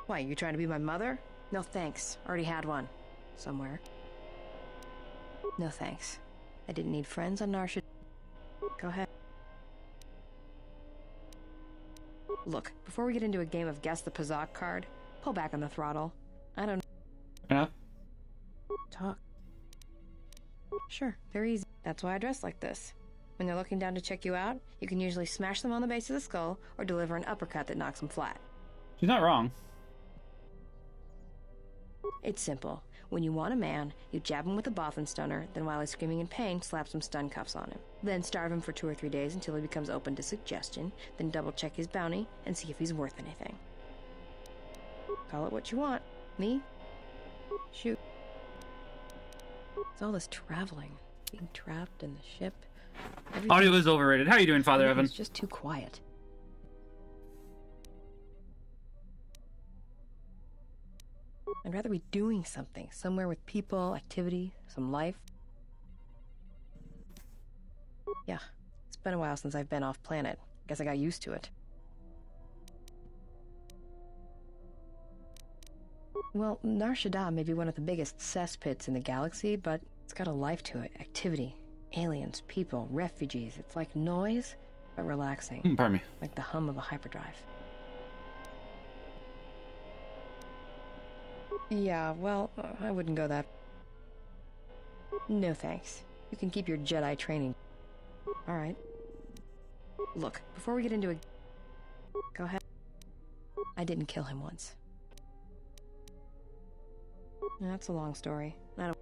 Why, you trying to be my mother? No thanks. Already had one. Somewhere. No thanks. I didn't need friends on Nar Shaddaa. Go ahead. Look, before we get into a game of guess the Pazak card, pull back on the throttle. I don't know. Yeah? Talk. Sure, they're easy. That's why I dress like this. When they're looking down to check you out, you can usually smash them on the base of the skull or deliver an uppercut that knocks them flat. She's not wrong. It's simple. When you want a man, you jab him with a Bothan stunner, then while he's screaming in pain, slap some stun cuffs on him. Then starve him for 2 or 3 days until he becomes open to suggestion, then double check his bounty and see if he's worth anything. Call it what you want. Me? Shoot. It's all this traveling, being trapped in the ship. Everything... Audio is overrated. How are you doing, Father Evan? It's just too quiet. I'd rather be doing something, somewhere with people, activity, some life. Yeah, it's been a while since I've been off planet. Guess I got used to it. Well, Nar Shaddaa may be one of the biggest cesspits in the galaxy, but it's got a life to it. Activity, aliens, people, refugees. It's like noise, but relaxing. Pardon me. Like the hum of a hyperdrive. Yeah, well, I wouldn't go that. No thanks. You can keep your Jedi training. Alright. Look, before we get into a... Go ahead. I didn't kill him once. That's a long story. I don't...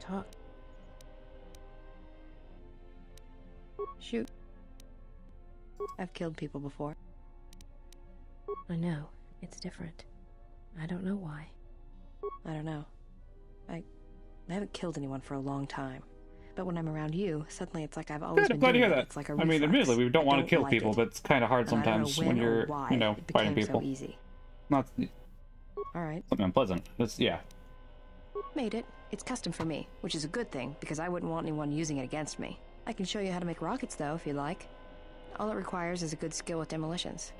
Talk. Shoot. I've killed people before. I know. It's different. I don't know why. I don't know. I haven't killed anyone for a long time. But when I'm around you, suddenly it's like I've always been doing it. It's like a reflex. I mean, admittedly, we don't want to kill people, but it's kind of hard sometimes when you're, you know, fighting people. So easy. Not... Alright. Something unpleasant. That's, yeah. Made it. It's custom for me, which is a good thing, because I wouldn't want anyone using it against me. I can show you how to make rockets, though, if you'd like. All it requires is a good skill with demolitions.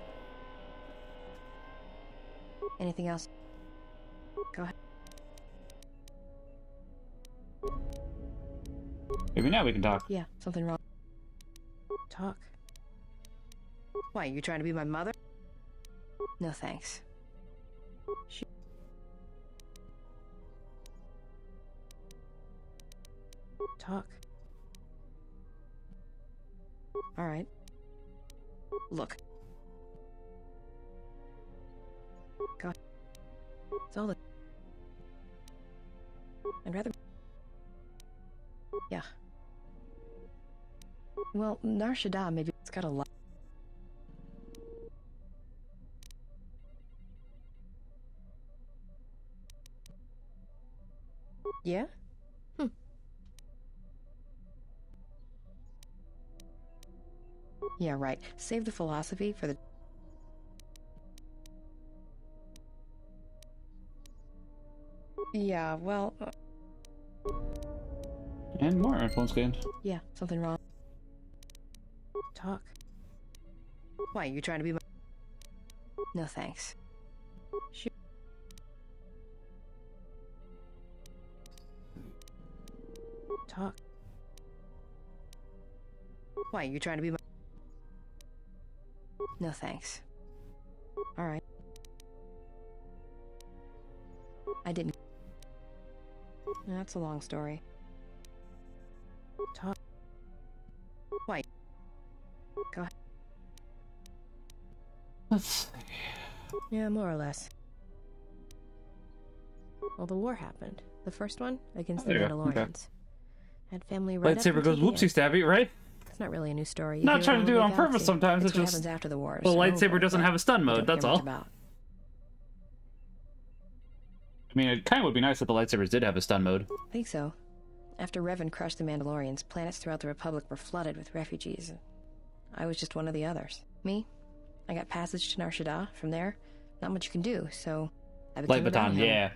Anything else? Go ahead. Maybe now we can talk. Yeah, something wrong. Talk. Why, you trying to be my mother? No thanks. Shoot. Talk. Alright. Look. God. It's all the... I'd rather... Yeah. Well, Nar Shaddaa, maybe it's got a lot... Yeah? Hmm. Yeah, right. Save the philosophy for the... Yeah, well... And more influence gained. Yeah, something wrong. Talk. Why, you trying to be my... No thanks. Shoot. Talk. Why, you trying to be my... No thanks. Alright. I didn't... That's a long story. Talk. Why? Go ahead. Let's see. Yeah, more or less. Well, the war happened. The first one against the Mandalorians. Had family right lightsaber goes whoopsie stabby, right? It's not really a new story. Not trying to do it on purpose sometimes. It's just happens after the war. The lightsaber doesn't have a stun mode. That's all. I mean, it kind of would be nice if the lightsabers did have a stun mode. I think so. After Revan crushed the Mandalorians, planets throughout the Republic were flooded with refugees. I was just one of the others. Me? I got passage to Nar Shaddaa. From there, not much you can do, so I became a bounty hunter. Yeah.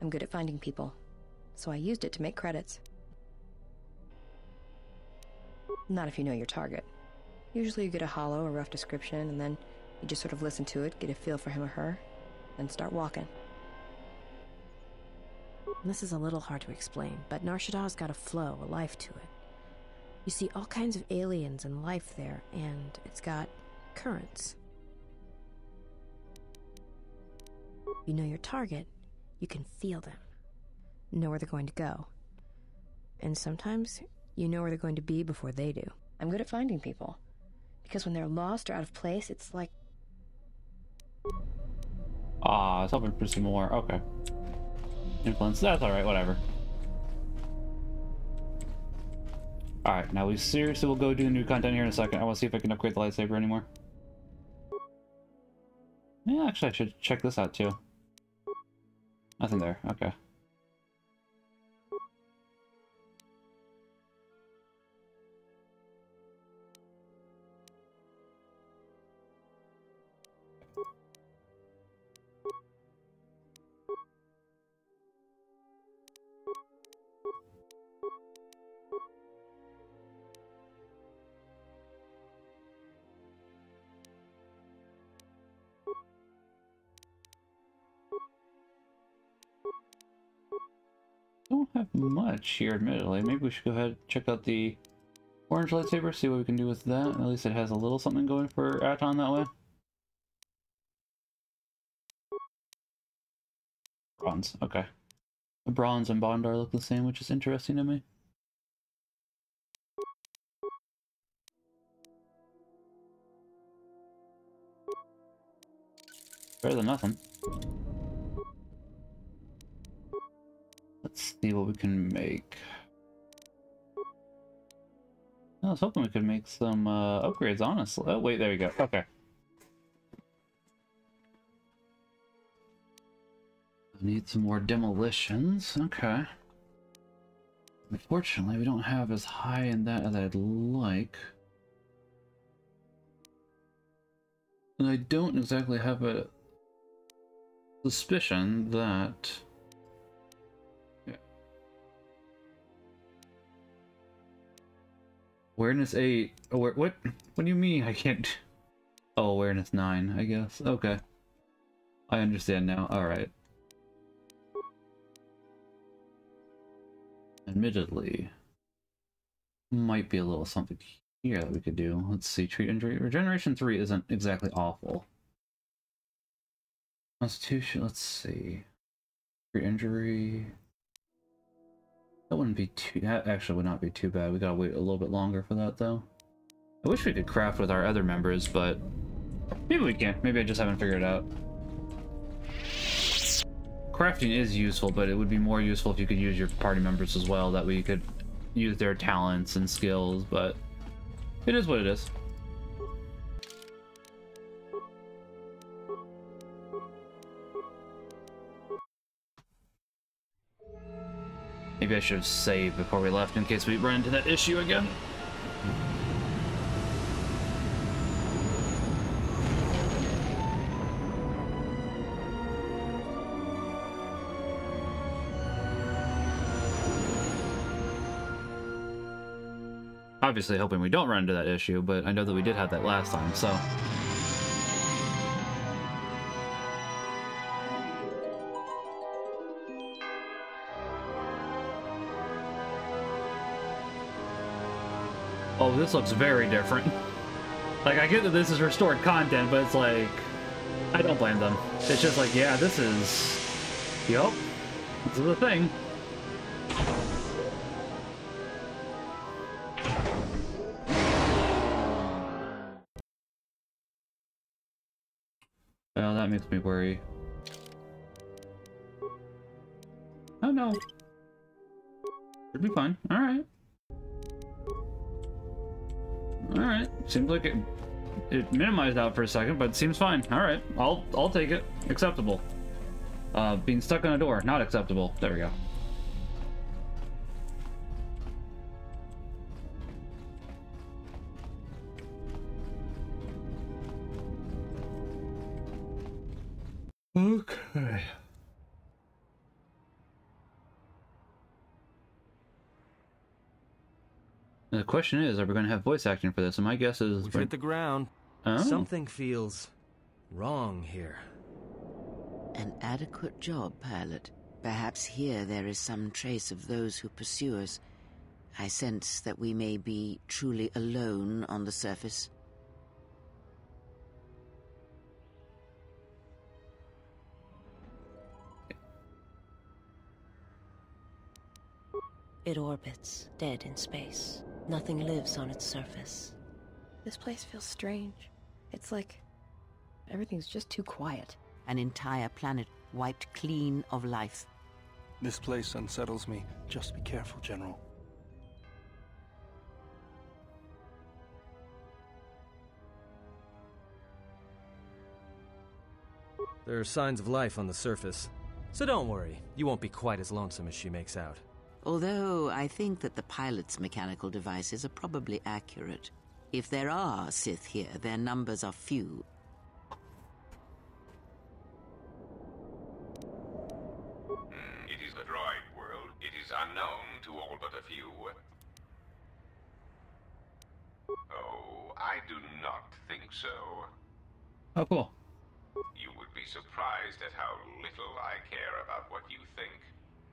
I'm good at finding people, so I used it to make credits. Not if you know your target. Usually you get a hollow, a rough description, and then you just sort of listen to it, get a feel for him or her, and start walking. And this is a little hard to explain, but Nar Shadda's got a flow, a life to it. You see all kinds of aliens and life there, and it's got currents. You know your target, you can feel them. Know where they're going to go. And sometimes, you know where they're going to be before they do. I'm good at finding people. Because when they're lost or out of place, it's like... I was hoping for some more. Okay. Influence. That's alright, whatever. Alright, now we seriously will go do new content here in a second. I want to see if I can upgrade the lightsaber anymore. Yeah, actually I should check this out too. Nothing there, okay. Don't have much here, admittedly. Maybe we should go ahead and check out the orange lightsaber, see what we can do with that. At least it has a little something going for Aten that way. Bronze, okay. The bronze and Bondar look the same, which is interesting to me. Better than nothing. Let's see what we can make. I was hoping we could make some upgrades, honestly. Oh, wait, there we go. Okay. I need some more demolitions. Okay. Unfortunately, we don't have as high in that as I'd like. And I don't exactly have a suspicion that... Awareness 8. What do you mean? I can't. Oh, awareness 9, I guess. Okay. I understand now. Alright. Admittedly, might be a little something here that we could do. Let's see. Treat injury. Regeneration 3 isn't exactly awful. Constitution. Let's see. Treat injury. That wouldn't be too... That actually would not be too bad. We gotta wait a little bit longer for that, though. I wish we could craft with our other members, but... Maybe we can. Maybe I just haven't figured it out. Crafting is useful, but it would be more useful if you could use your party members as well. That way you could use their talents and skills, but... It is what it is. Maybe I should have saved before we left in case we run into that issue again. Obviously hoping we don't run into that issue, but I know that we did have that last time, so... Oh, this looks very different. Like, I get that this is restored content, but it's like... I don't blame them. It's just like, yeah, this is... Yup. This is the thing. Well, that makes me worry. Oh no. Should be fine. Alright. Alright. Seems like it minimized out for a second, but it seems fine. Alright. I'll take it. Acceptable. Being stuck on a door, not acceptable. There we go. Okay. The question is, are we going to have voice acting for this? And my guess is... We've hit the ground. Oh. Something feels wrong here. An adequate job, pilot. Perhaps here there is some trace of those who pursue us. I sense that we may be truly alone on the surface. It orbits, dead in space. Nothing lives on its surface. This place feels strange. It's like everything's just too quiet. An entire planet wiped clean of life. This place unsettles me. Just be careful, General. There are signs of life on the surface. So don't worry. You won't be quite as lonesome as she makes out. Although I think that the pilot's mechanical devices are probably accurate. If there are Sith here, their numbers are few. It is the droid world. It is unknown to all but a few. Oh, I do not think so. Oh, cool. You would be surprised at how little I care about what you think.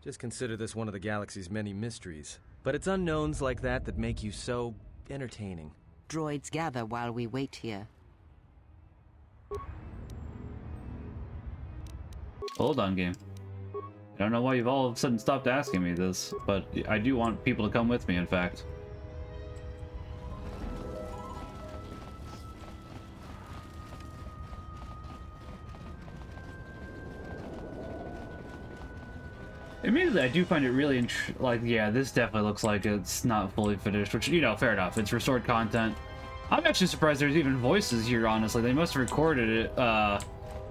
Just consider this one of the galaxy's many mysteries. But it's unknowns like that that make you so entertaining. Droids gather while we wait here. Hold on, game. I don't know why you've all of a sudden stopped asking me this, but I do want people to come with me, in fact. Immediately, I do find it really yeah, this definitely looks like it's not fully finished, which, you know, fair enough. It's restored content. I'm actually surprised there's even voices here, honestly. They must have recorded it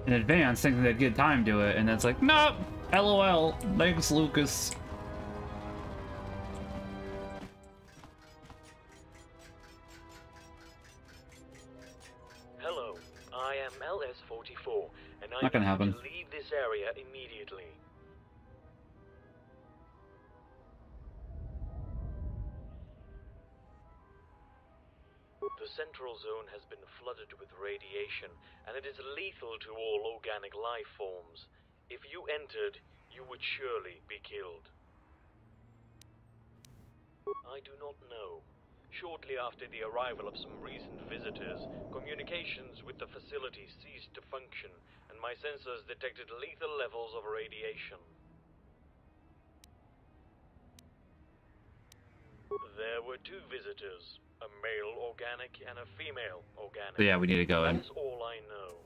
in advance, thinking they'd get time to it, and that's like, nope, LOL, thanks, Lucas. Hello, I am LS-44, and I need to leave this area immediately. The central zone has been flooded with radiation, and it is lethal to all organic life forms. If you entered, you would surely be killed. I do not know. Shortly after the arrival of some recent visitors, communications with the facility ceased to function, and my sensors detected lethal levels of radiation. There were two visitors. A male organic and a female organic. Yeah, we need to go in. That's all I know.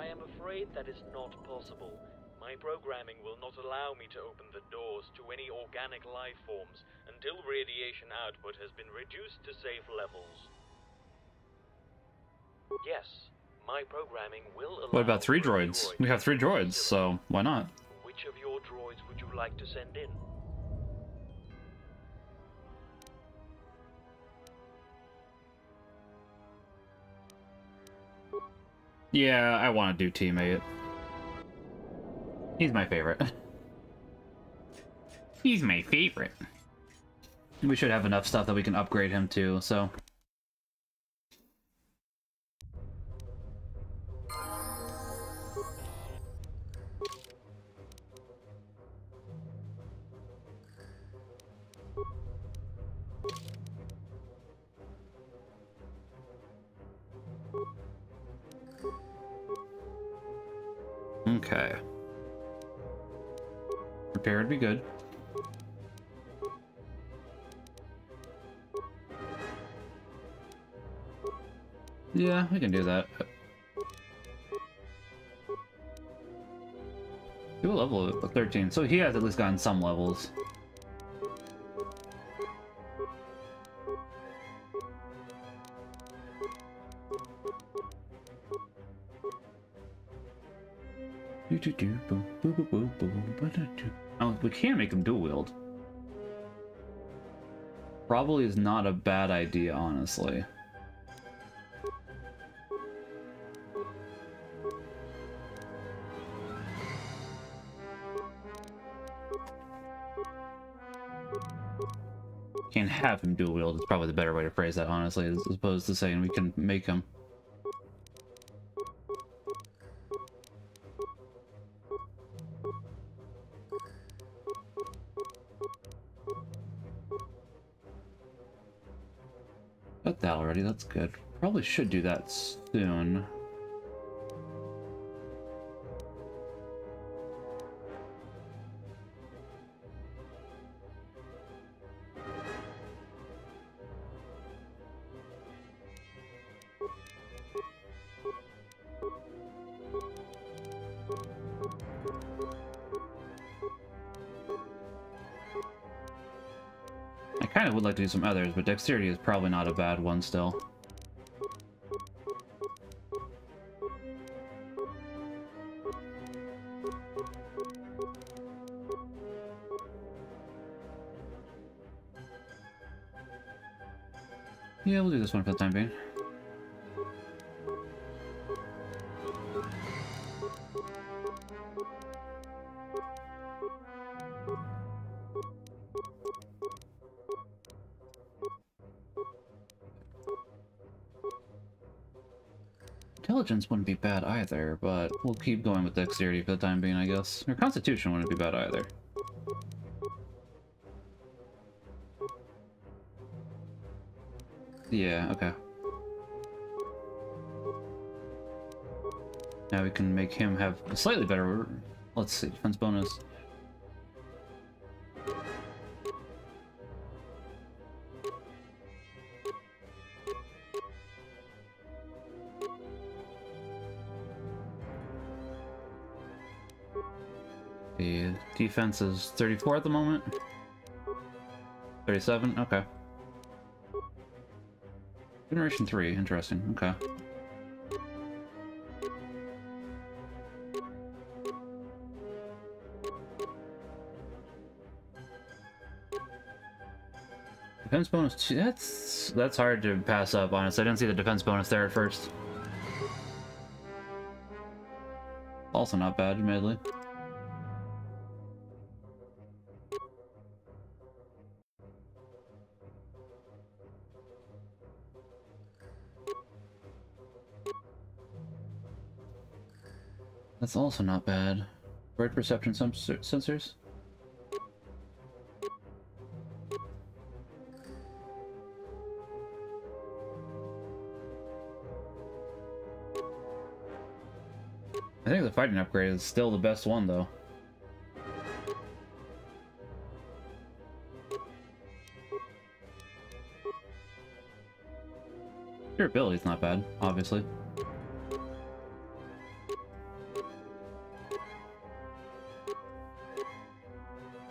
I am afraid that is not possible. My programming will not allow me to open the doors to any organic life forms until radiation output has been reduced to safe levels. Yes, my programming will allow... What about three droids? We have three droids, so why not? Which of your droids would you like to send in? Yeah, I want to do teammate. He's my favorite. He's my favorite. We should have enough stuff that we can upgrade him to, so... Okay. Repair would be good. Yeah, we can do that. Do a level of 13, so he has at least gotten some levels. Oh, we can make him dual wield. Probably is not a bad idea, honestly. Can have him dual wield is probably the better way to phrase that, honestly, as opposed to saying we can make him. Got that already, that's good. Probably should do that soon. Would like to do some others, but dexterity is probably not a bad one still. Yeah, we'll do this one for the time being. Intelligence wouldn't be bad either, but we'll keep going with dexterity for the time being, I guess. Or constitution wouldn't be bad either. Yeah, okay. Now we can make him have a slightly better, let's see, defense bonus. Defense is 34 at the moment. 37, okay. Generation 3, interesting, okay. Defense bonus, that's hard to pass up, honestly. I didn't see the defense bonus there at first. Also not bad, admittedly. That's also not bad. Bird perception sensors. I think the fighting upgrade is still the best one, though. Durability's not bad, obviously.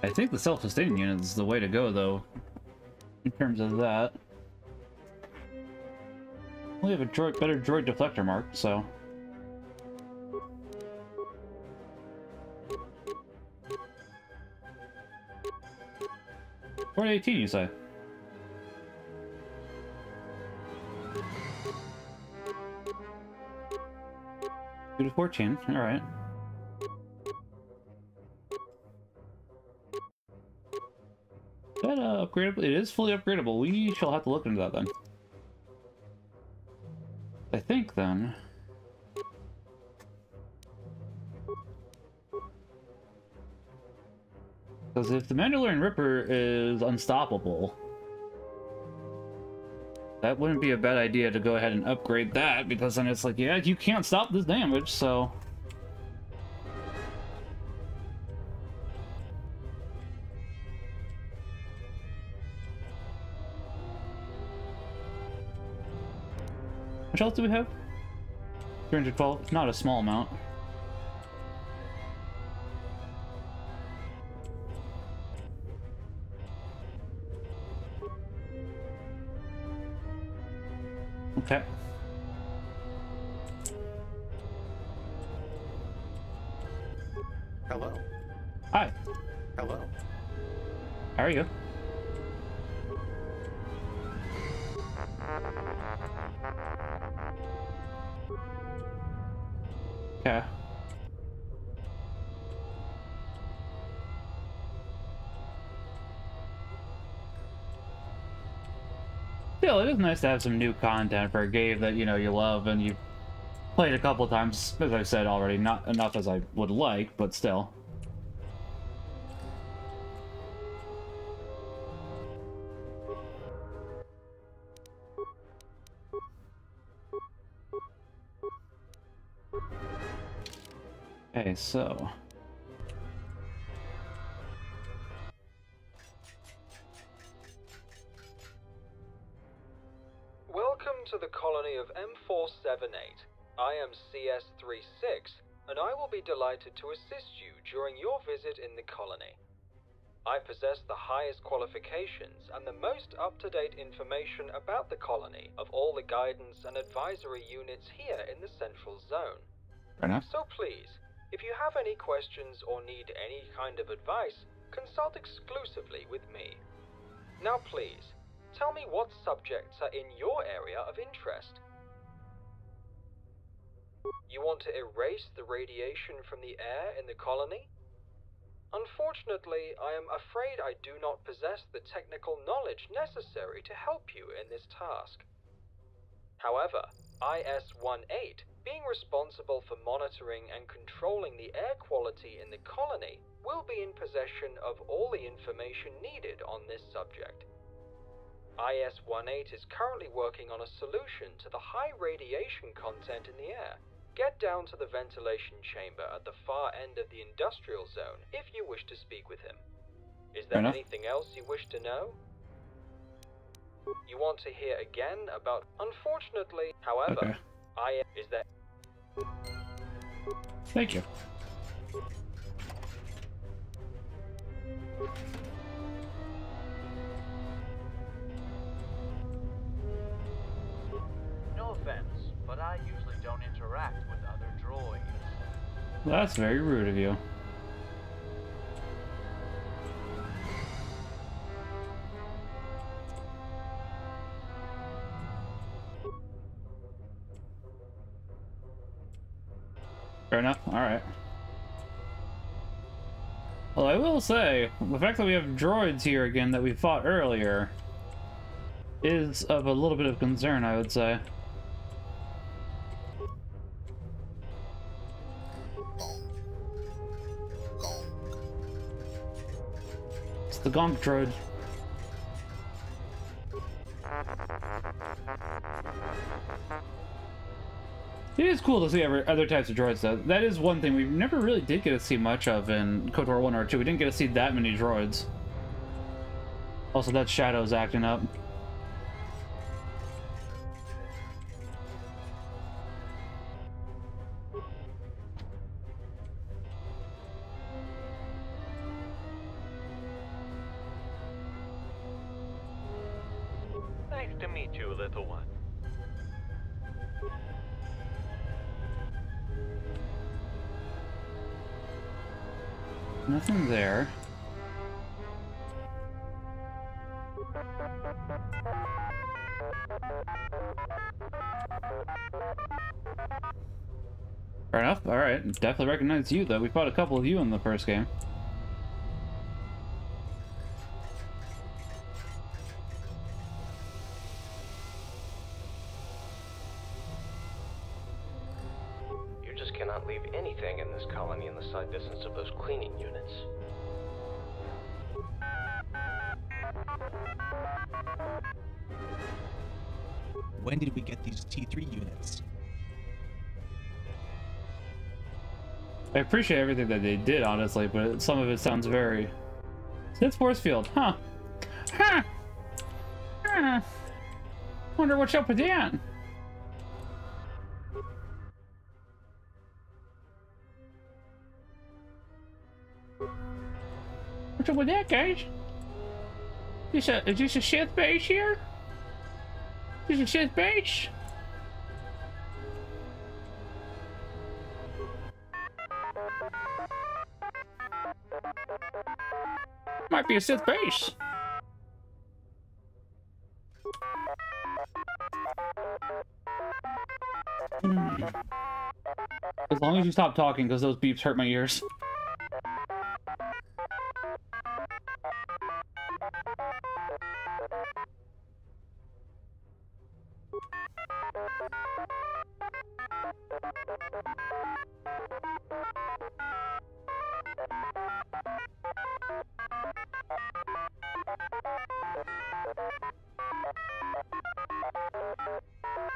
I think the self-sustaining unit is the way to go, though, in terms of that. We have a better droid deflector mark, so... Or 18, you say? Two to 14, alright. Upgradable? It is fully upgradable. We shall have to look into that then. I think then. Because if the Mandalorian Ripper is unstoppable, that wouldn't be a bad idea to go ahead and upgrade that, because then it's like, yeah, you can't stop this damage, so... much health do we have? 312. It's not a small amount. Okay. Hello. Hi. Hello. How are you? Yeah. Still, it is nice to have some new content for a game that, you know, you love and you've played a couple of times, as I've said already, not enough as I would like, but still. Okay, so... Welcome to the colony of M4-78. I am CS36, and I will be delighted to assist you during your visit in the colony. I possess the highest qualifications and the most up-to-date information about the colony of all the guidance and advisory units here in the Central Zone. Fair enough. So please, if you have any questions or need any kind of advice, consult exclusively with me. Now please, tell me what subjects are in your area of interest. You want to erase the radiation from the air in the colony? Unfortunately, I am afraid I do not possess the technical knowledge necessary to help you in this task. However, IS-18, being responsible for monitoring and controlling the air quality in the colony, will be in possession of all the information needed on this subject. IS-18 is currently working on a solution to the high radiation content in the air. Get down to the ventilation chamber at the far end of the industrial zone if you wish to speak with him. Is there anything else you wish to know? You want to hear again about... Unfortunately, however, okay. Thank you. No offense, but I usually don't interact with other droids. Well, that's very rude of you. Fair enough. Alright. Well, I will say, the fact that we have droids here again that we fought earlier is of a little bit of concern, I would say. It's the Gonk droid. It is cool to see other types of droids, though. That is one thing we never really did get to see much of in KOTOR 1 or 2. We didn't get to see that many droids. Also, that Shadda's acting up. Nice to meet you, little one. Nothing there. Fair enough. Alright. Definitely recognize you, though. We fought a couple of you in the first game. I appreciate everything that they did, honestly, but some of it sounds very... Sith force field, huh? Huh! Wonder what's up with that? What's up with that, guys? Is this a Sith base here? Is this a Sith base? Might be a Sith base. As long as you stop talking, because those beeps hurt my ears.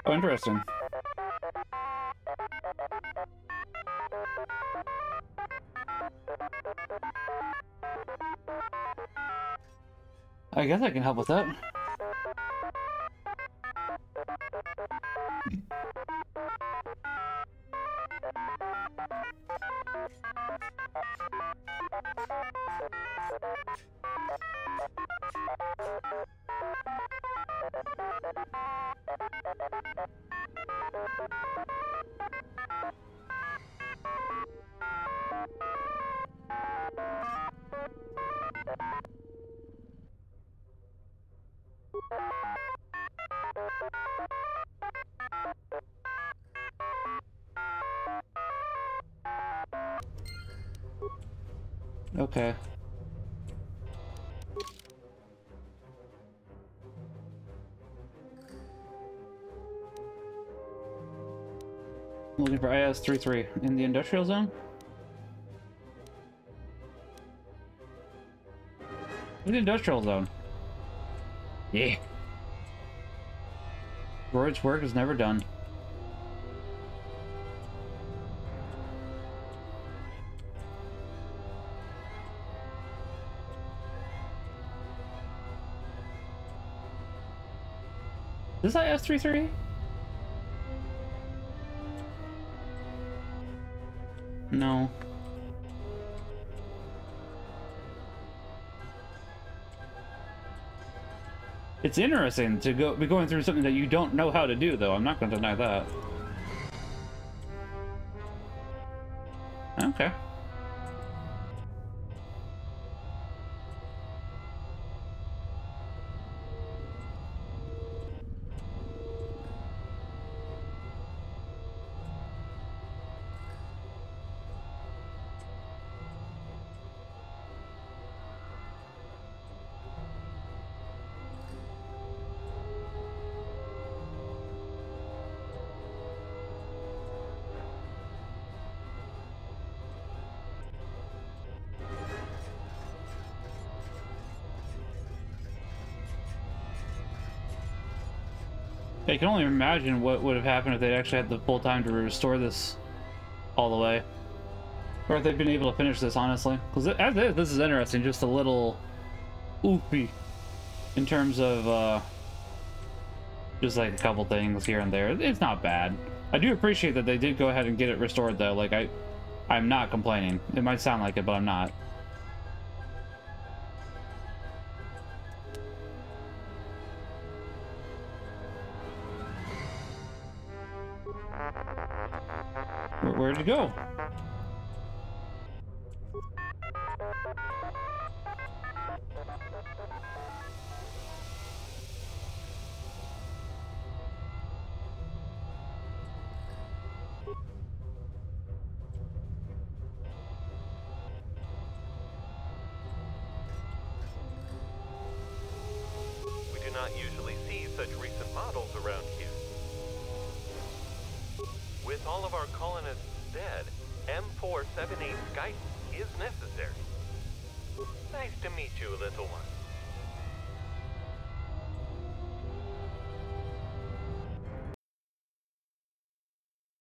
Oh, interesting. I guess I can help with that. Okay. I'm looking for IS-33 in the industrial zone. In the industrial zone. Yeah. Droid's work is never done. Is that IS-33? No. It's interesting to be going through something that you don't know how to do, though. I'm not going to deny that. Okay. I can only imagine what would have happened if they'd actually had the full time to restore this all the way. Or if they'd been able to finish this, honestly. Because as is, this is interesting, just a little oofy in terms of just like a couple things here and there. It's not bad. I do appreciate that they did go ahead and get it restored, though. Like, I'm not complaining. It might sound like it, but I'm not. Where'd you go? We do not usually see such recent models around here. With all of our colonists dead, M4-78 guidance is necessary. Nice to meet you, little one.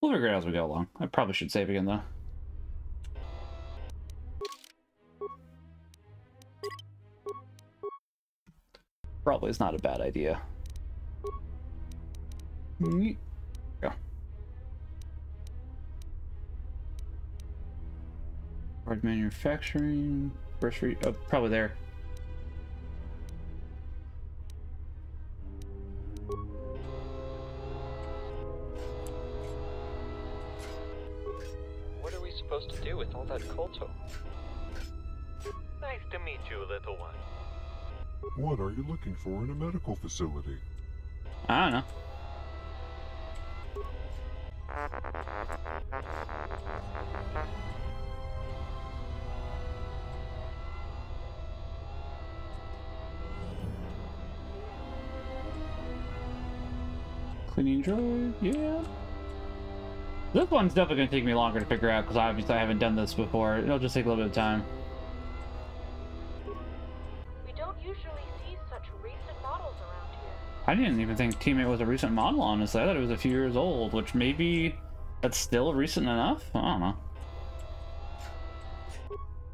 We'll figure it out as we go along. I probably should save again, though. Probably is not a bad idea. Mm-hmm. Hard manufacturing, burst rate, oh, probably there. What are we supposed to do with all that Koto? Nice to meet you, little one. What are you looking for in a medical facility? I don't know. Cleaning droid, yeah. This one's definitely going to take me longer to figure out because obviously I haven't done this before. It'll just take a little bit of time. We don't usually see such recent models around here. I didn't even think Teammate was a recent model, honestly. I thought it was a few years old, which maybe that's still recent enough? I don't know.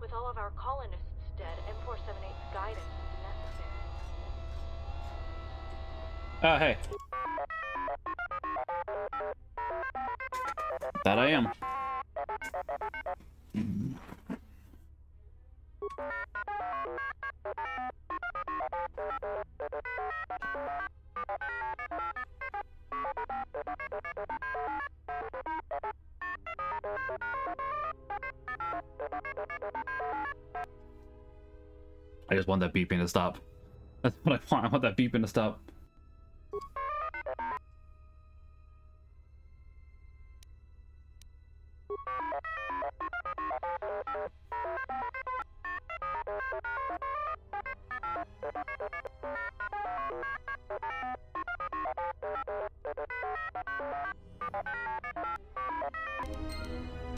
With all of our colonists dead, M4-78's guidance is necessary. Oh, hey. That I am. I just want that beeping to stop. That's what I want. I want that beeping to stop.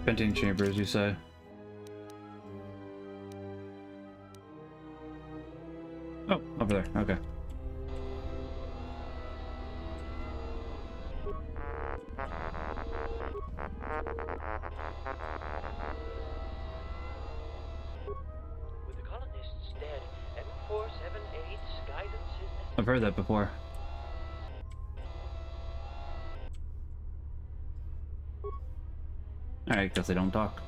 Venting chambers, you say? Oh, over there, okay. With the colonists dead, M4-78's guidance is... I've heard that before. Alright, because they don't talk.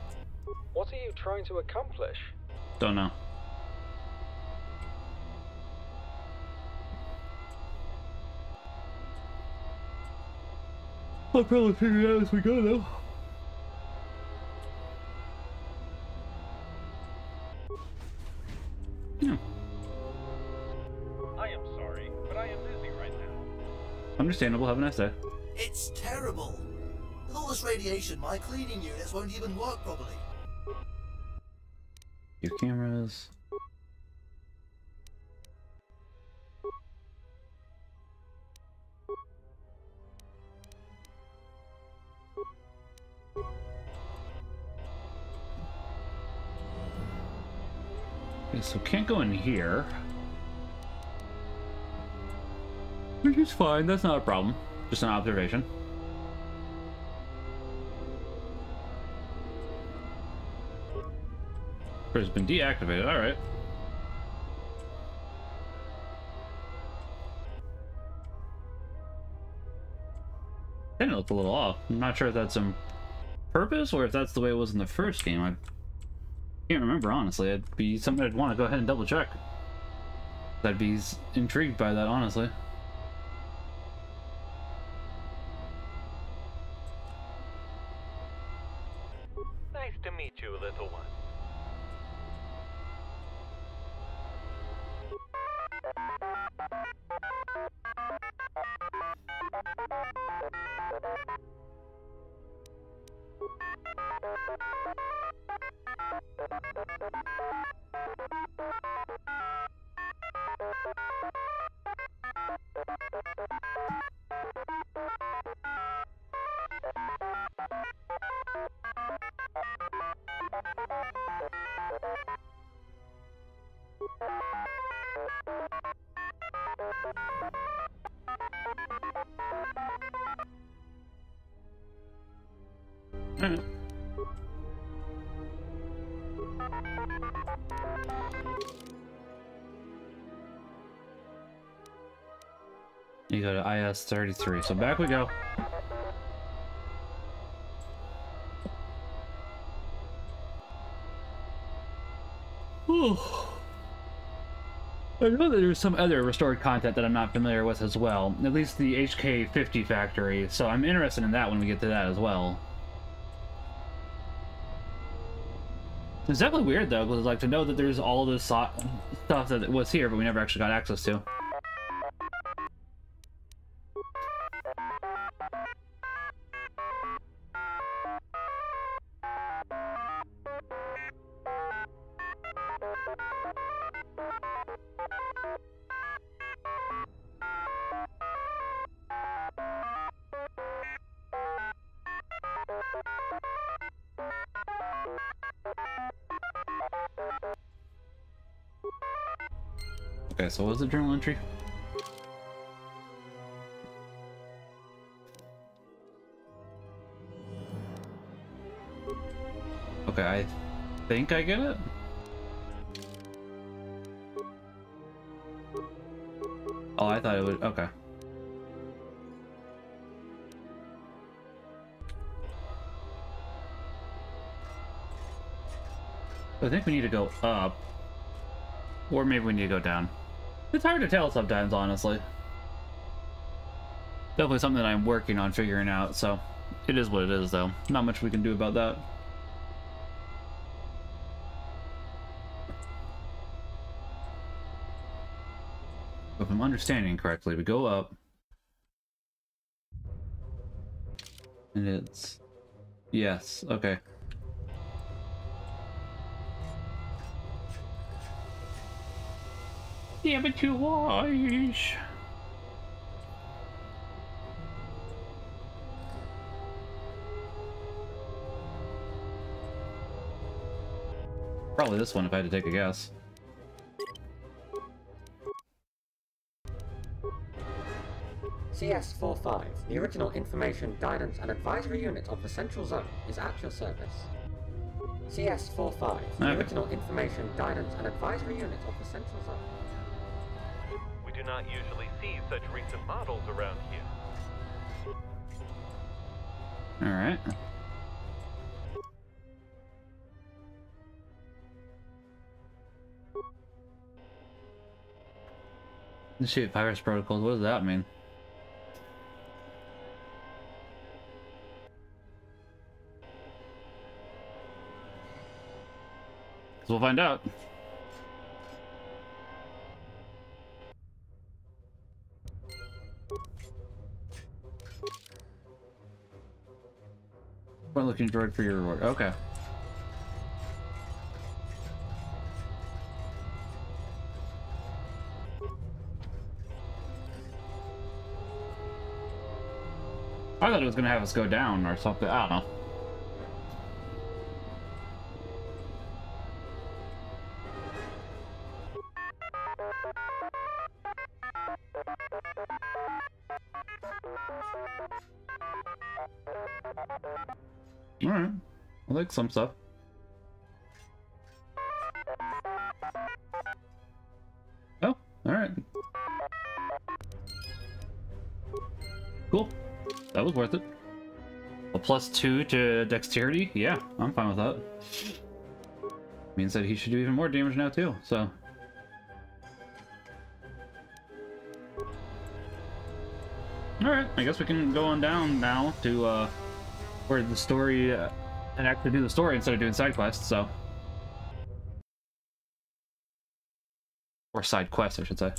What are you trying to accomplish? Don't know. I'll probably figure it out as we go, though. Yeah. I am sorry, but I am busy right now. Understandable. Have a nice day. It's terrible. With all this radiation, my cleaning units won't even work properly. Your cameras. Okay, so can't go in here. Which is fine, that's not a problem. Just an observation. It's been deactivated, alright. It looked a little off. I'm not sure if that's on purpose or if that's the way it was in the first game. I can't remember, honestly. It'd be something I'd want to go ahead and double check. I'd be intrigued by that, honestly. Nice to meet you, little one. You go to IS-33, so back we go. I know that there's some other restored content that I'm not familiar with as well, at least the HK-50 factory, so I'm interested in that when we get to that as well. It's definitely weird though, because like to know that there's all this stuff that was here but we never actually got access to. Okay, so what was the journal entry? Okay, I think I get it. Oh, I thought it would. Okay. I think we need to go up, or maybe we need to go down. It's hard to tell sometimes, honestly. Definitely something that I'm working on figuring out, so it is what it is, though. Not much we can do about that. If I'm understanding correctly, we go up, and it's... yes, okay. Damn it, you wish. Probably this one if I had to take a guess. CS45, the original information, guidance, and advisory unit of the Central Zone, is at your service. CS45, the original information, guidance, and advisory unit of the Central Zone. Do not usually see such recent models around here. All right. Initiate virus protocols. What does that mean? We'll find out. We're looking droid for your reward. Okay. I thought it was gonna have us go down or something. I don't know. Some stuff. Oh, all right. Cool. That was worth it. A +2 to dexterity? Yeah, I'm fine with that. Means that he should do even more damage now too, so. All right, I guess we can go on down now to where the story and actually do the story instead of doing side quests, so. Or side quests, I should say.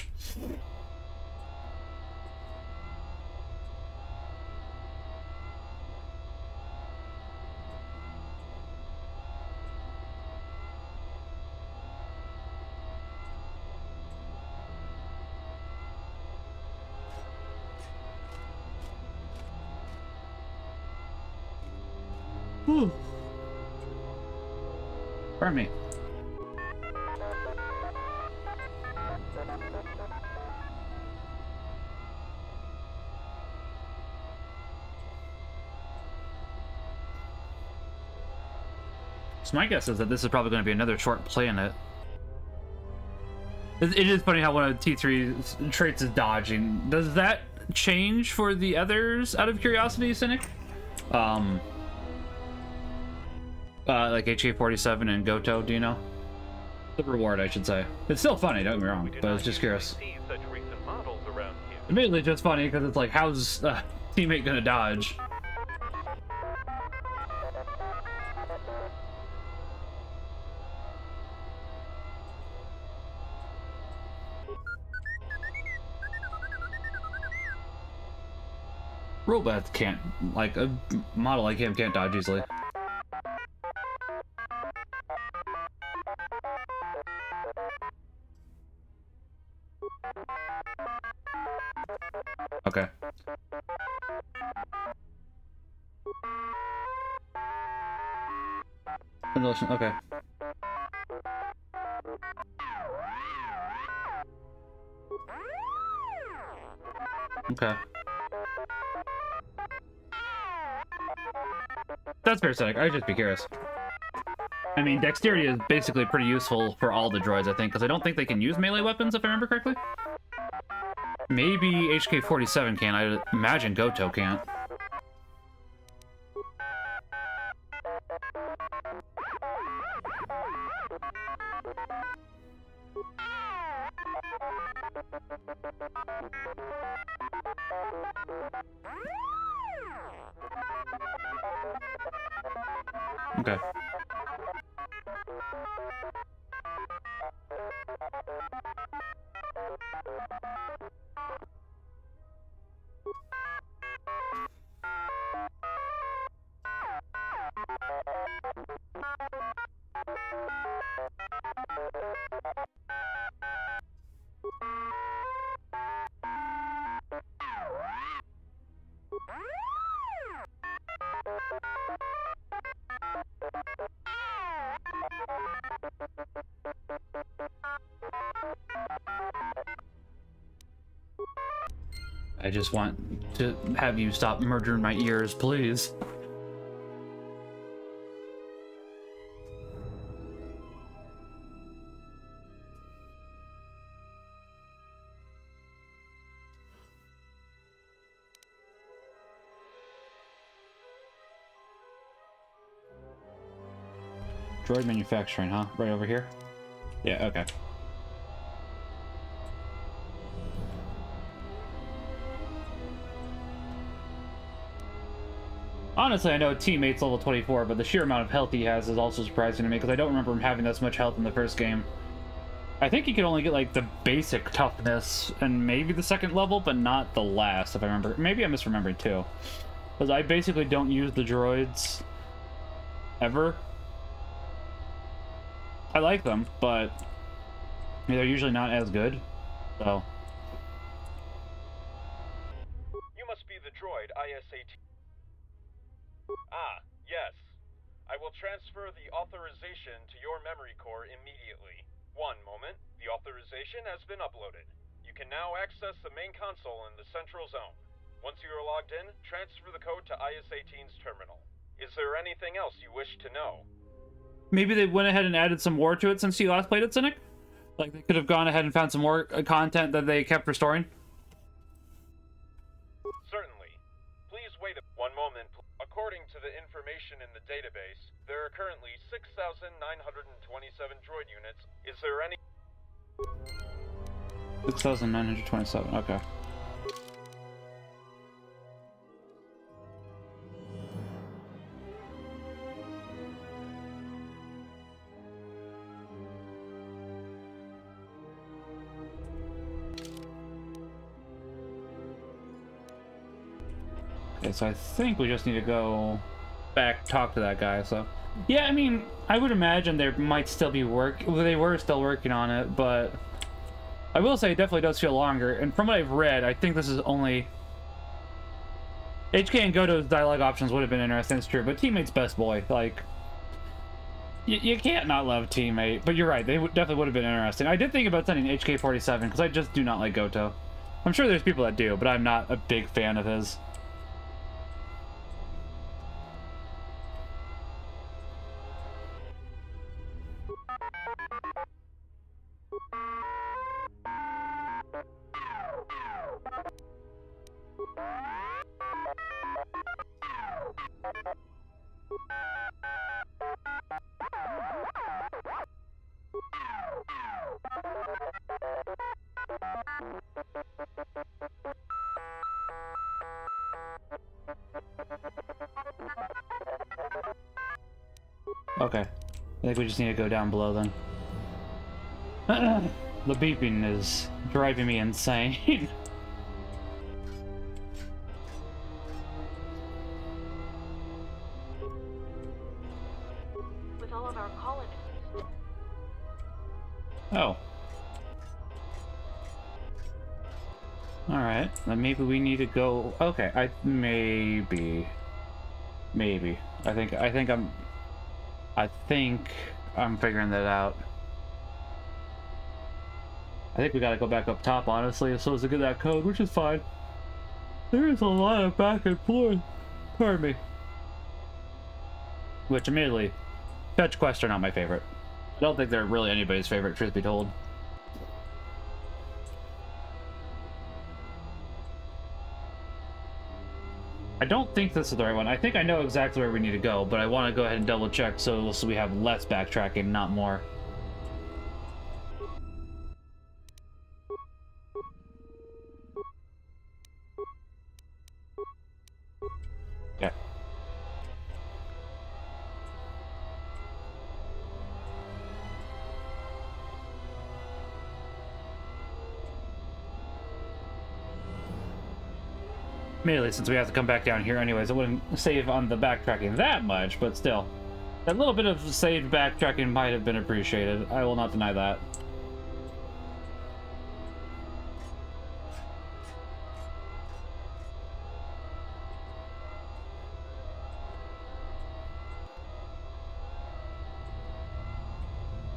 Me. So my guess is that this is probably going to be another short planet. It is funny how one of T3's traits is dodging. Does that change for the others, out of curiosity, Cynic? Like HK-47 and Goto, do you know? The reward, I should say. It's still funny, don't get me wrong, but I was just curious. Mainly just funny because it's like, how's a teammate gonna dodge? Robots can't, like, a model like him can't dodge easily. Okay. Okay. Okay. That's fair, Cynic. I'd just be curious. I mean, dexterity is basically pretty useful for all the droids, I think, because I don't think they can use melee weapons, if I remember correctly. Maybe HK-47 can. I imagine Goto can't. Okay. I just want to have you stop murdering my ears, please. Droid manufacturing, huh? Right over here? Yeah, okay. Honestly, I know teammate's level 24, but the sheer amount of health he has is also surprising to me, because I don't remember him having this much health in the first game. I think you could only get, like, the basic toughness and maybe the second level, but not the last, if I remember. Maybe I'm misremembering, too. Because I basically don't use the droids ever. I like them, but they're usually not as good, so... You must be the droid, IS-18. Ah, yes. I will transfer the authorization to your memory core immediately. One moment. The authorization has been uploaded. You can now access the main console in the central zone. Once you are logged in, transfer the code to IS-18's terminal. Is there anything else you wish to know? Maybe they went ahead and added some more to it since you last played it, Cynic? Like, they could have gone ahead and found some more content that they kept restoring? Certainly. Please wait one moment. According to the information in the database, there are currently 6,927 droid units. Is there any... 6,927, okay. So I think we just need to go back, talk to that guy. So yeah, I mean, I would imagine there might still be work. Well, they were still working on it, but I will say it definitely does feel longer. And from what I've read, I think this is only HK and Goto's dialogue options would have been interesting. It's true, but teammate's best boy. Like, you can't not love teammate. But you're right; they definitely would have been interesting. I did think about sending HK-47 because I just do not like Goto. I'm sure there's people that do, but I'm not a big fan of his. Okay. I think we just need to go down below then. The beeping is driving me insane. With all of our colonists. Oh. Alright, then maybe we need to go... Okay, Maybe. I think I'm figuring that out. I think we gotta go back up top, honestly, so as to get that code, which is fine. There is a lot of back and forth. Pardon me. Which, admittedly, fetch quests are not my favorite. I don't think they're really anybody's favorite, truth be told. I don't think this is the right one. I think I know exactly where we need to go, but I want to go ahead and double check so we have less backtracking, not more. Yeah. Mainly since we have to come back down here anyways, it wouldn't save on the backtracking that much, but still. That little bit of saved backtracking might have been appreciated. I will not deny that.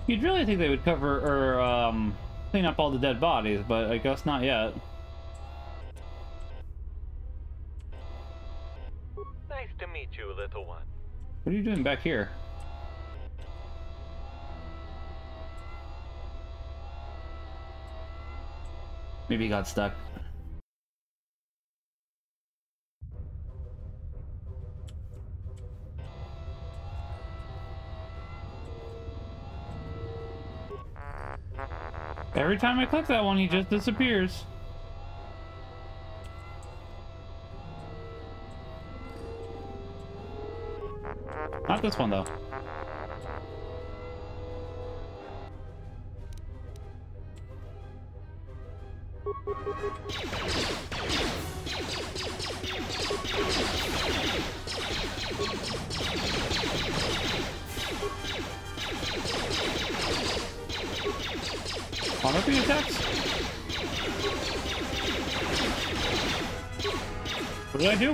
You'd really think they would cover or clean up all the dead bodies, but I guess not yet. Nice to meet you, little one. What are you doing back here? Maybe he got stuck. Every time I click that one, he just disappears. Not this one, though. Being attacked? What did I do?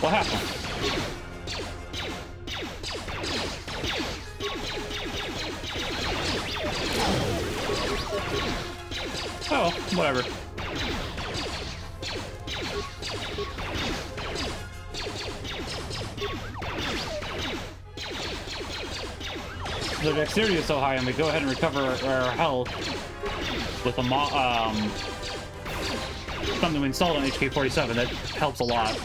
What happened? Oh, whatever. The dexterity is so high, and we go ahead and recover our health with a something we installed on HK-47. That helps a lot.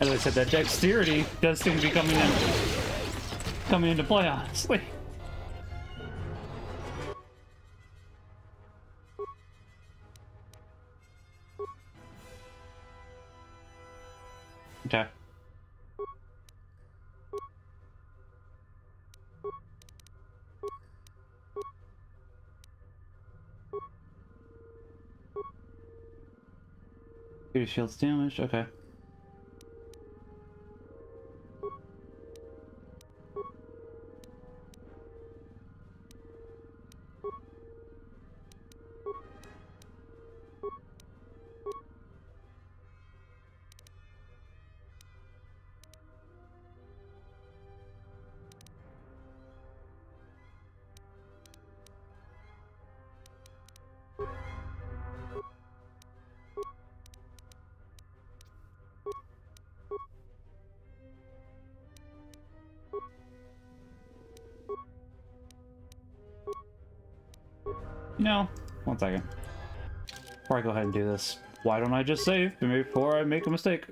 As I said, that dexterity does seem to be coming into play, honestly. Okay. Your shield's damaged, okay. No. One second. Before I go ahead and do this, why don't I just save before I make a mistake?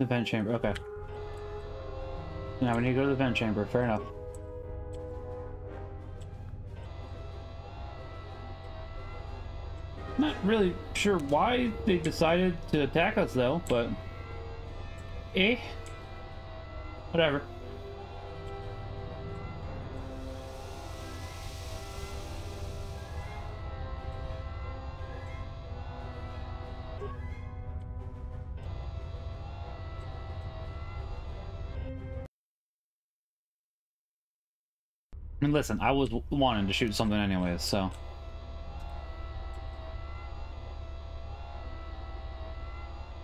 The vent chamber, okay. Now we need to go to the vent chamber, fair enough. Not really sure why they decided to attack us though, but eh, whatever. I mean, listen, I was wanting to shoot something anyways, so.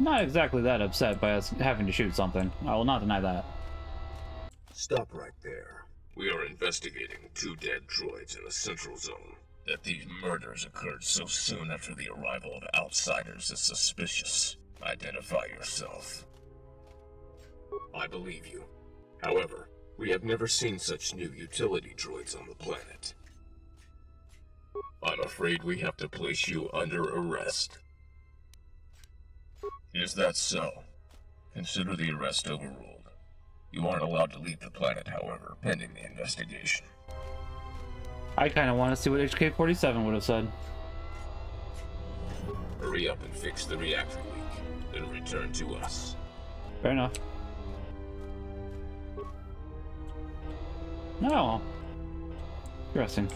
Not exactly that upset by us having to shoot something. I will not deny that. Stop right there. We are investigating two dead droids in the central zone. That these murders occurred so soon after the arrival of outsiders is suspicious. Identify yourself. I believe you. However, we have never seen such new utility droids on the planet. I'm afraid we have to place you under arrest. Is that so? Consider the arrest overruled. You aren't allowed to leave the planet, however, pending the investigation. I kind of want to see what HK-47 would have said. Hurry up and fix the reactor leak, then return to us. Fair enough. No. Interesting.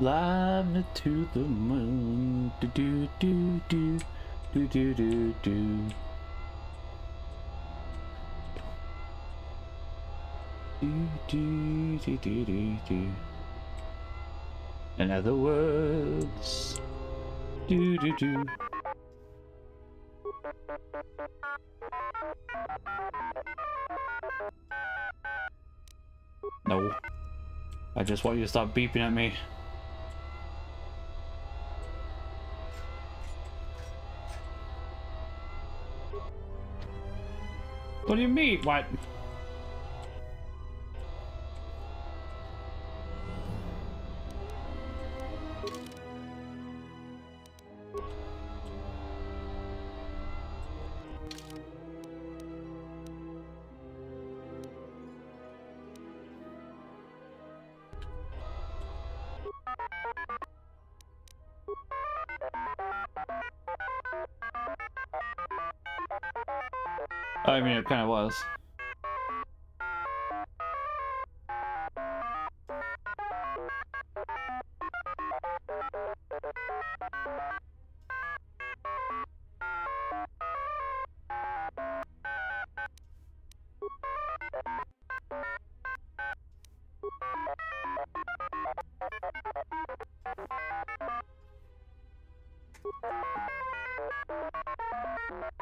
Fly to the moon, do do do do do do do do. Do do do do do do. In other words, do do do. No, I just want you to stop beeping at me. What do you mean? What? I mean, it kind of was.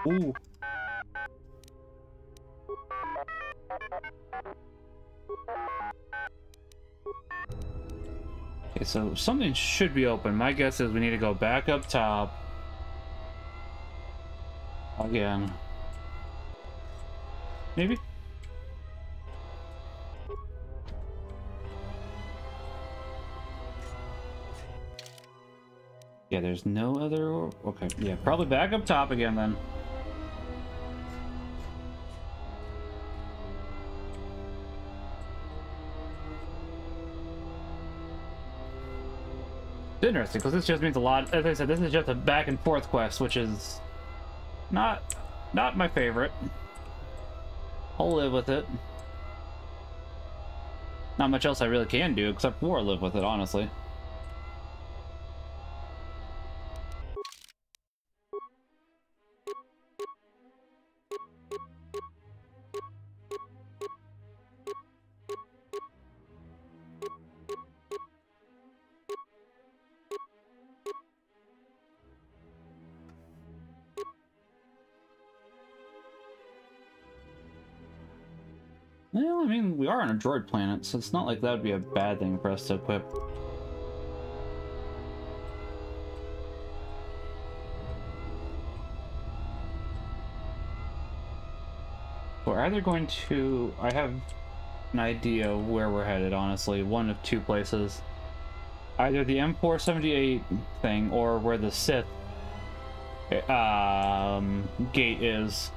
Ooh. So something should be open. My guess is we need to go back up top again. Maybe? Yeah, there's no other... Okay, yeah, probably back up top again then. Interesting, because this just means a lot. As I said, this is just a back and forth quest, which is not my favorite. I'll live with it. Not much else I really can do except for live with it, honestly. Well, I mean, we are on a droid planet, so it's not like that would be a bad thing for us to equip. We're either going to... I have an idea of where we're headed, honestly. One of two places. Either the M4-78 thing, or where the Sith gate is.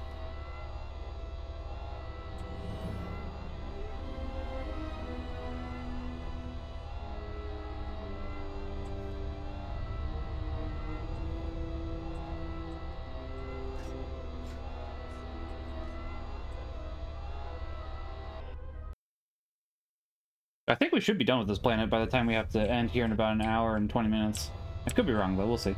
I think we should be done with this planet by the time we have to end here in about an hour and 20 minutes. I could be wrong, though. We'll see.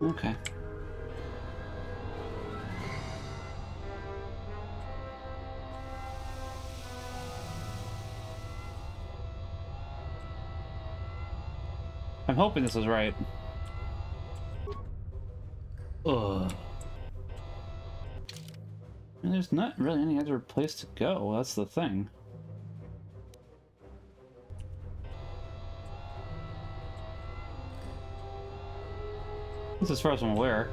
Okay. I'm hoping this is right. Ugh. And there's not really any other place to go, that's the thing. As far as I'm aware.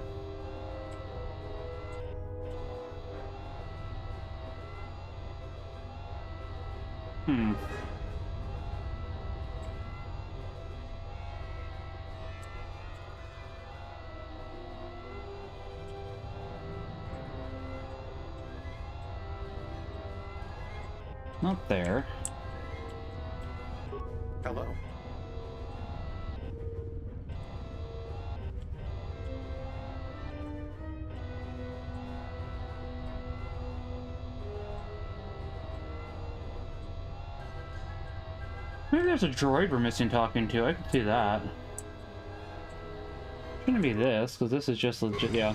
Not there. Hello. Maybe there's a droid we're missing talking to. I can see that. It's gonna be this, because this is just legit. Yeah.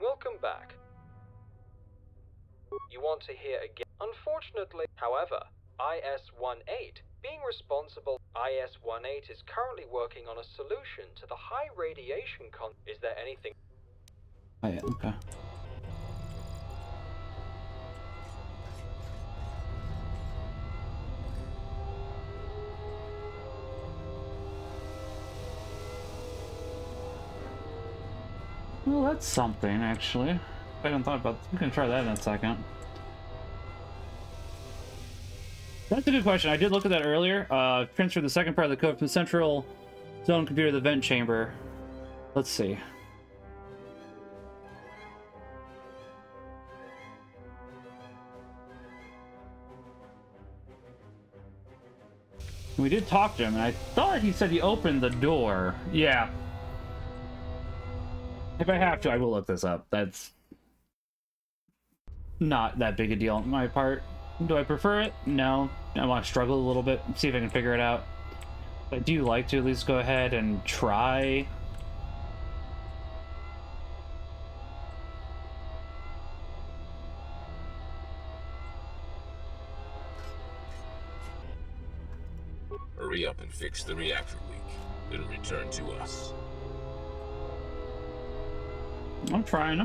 Welcome back. You want to hear again? Unfortunately, however, IS-18 being responsible, IS-18 is currently working on a solution to the high radiation con. Is there anything? Oh yeah. Okay. Well, that's something, actually. I haven't thought about... We can try that in a second. That's a good question. I did look at that earlier. Transfer the second part of the code from the central zone computer to the vent chamber. Let's see. We did talk to him, and I thought he said he opened the door. Yeah. If I have to, I will look this up. That's not that big a deal on my part. Do I prefer it? No. I want to struggle a little bit, see if I can figure it out. But I do like to at least go ahead and try. Hurry up and fix the reactor leak, then return to us. I'm trying.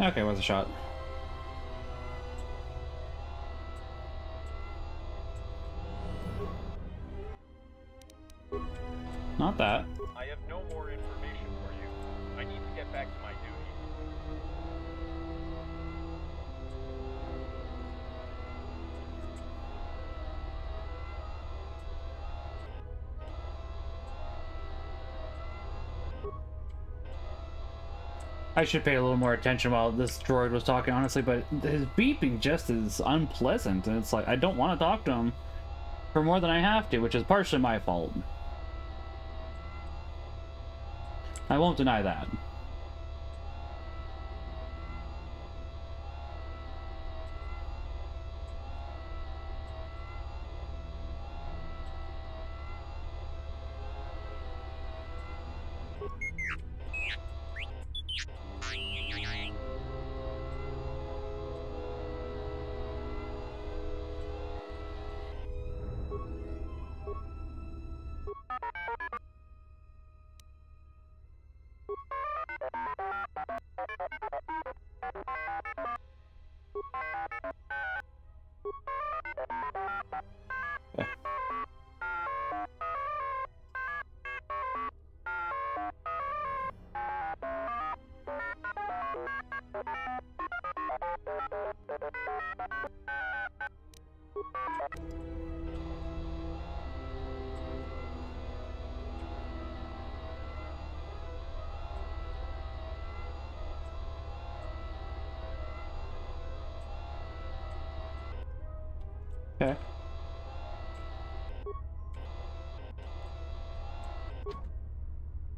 Okay, worth a shot. Not that. I have no more information for you. I need to get back to my duties. I should pay a little more attention while this droid was talking, honestly, but his beeping just is unpleasant, and it's like, I don't want to talk to him for more than I have to, which is partially my fault. I won't deny that. Okay.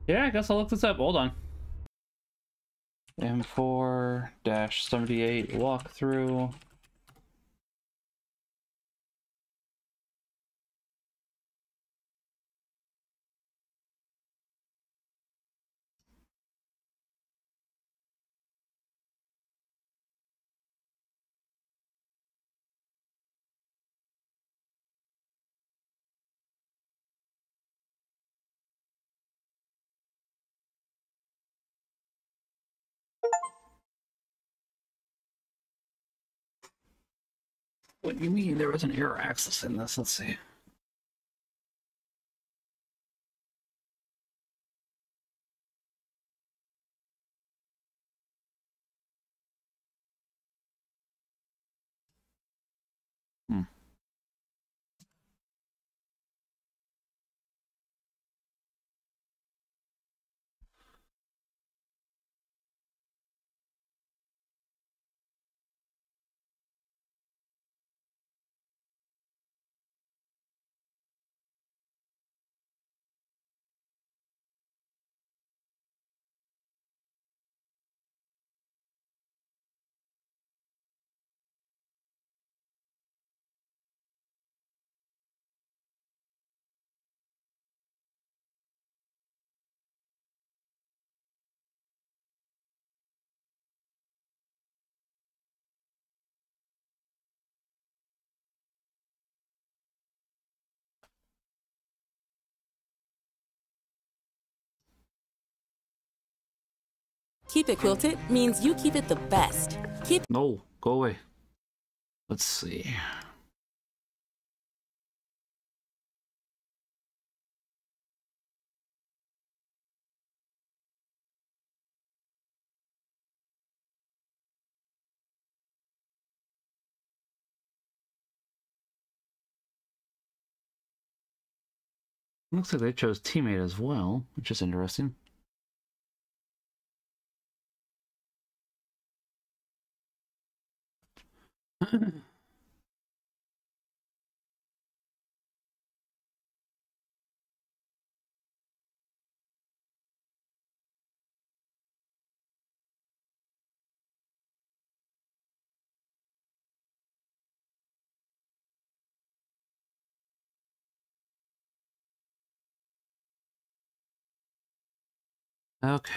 Yeah, I guess I'll look this up. Hold on. M4-78 walkthrough. What do you mean there was an error access in this? Let's see. Keep it quilted means you keep it the best. Keep— no, go away. Let's see. Looks like they chose teammate as well, which is interesting. Okay.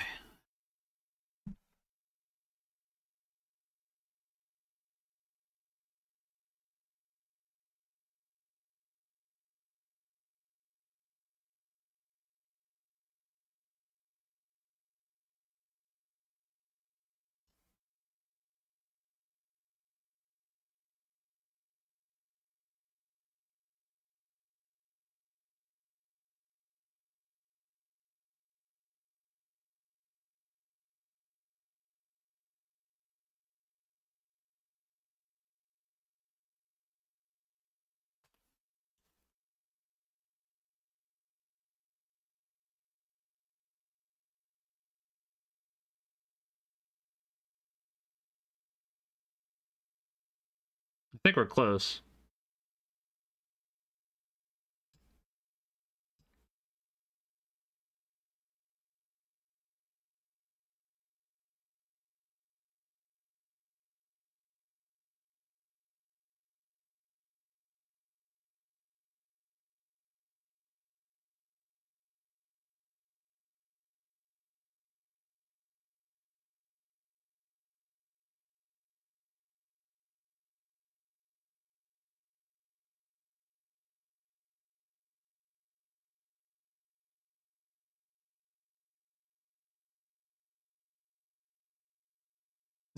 think we're close.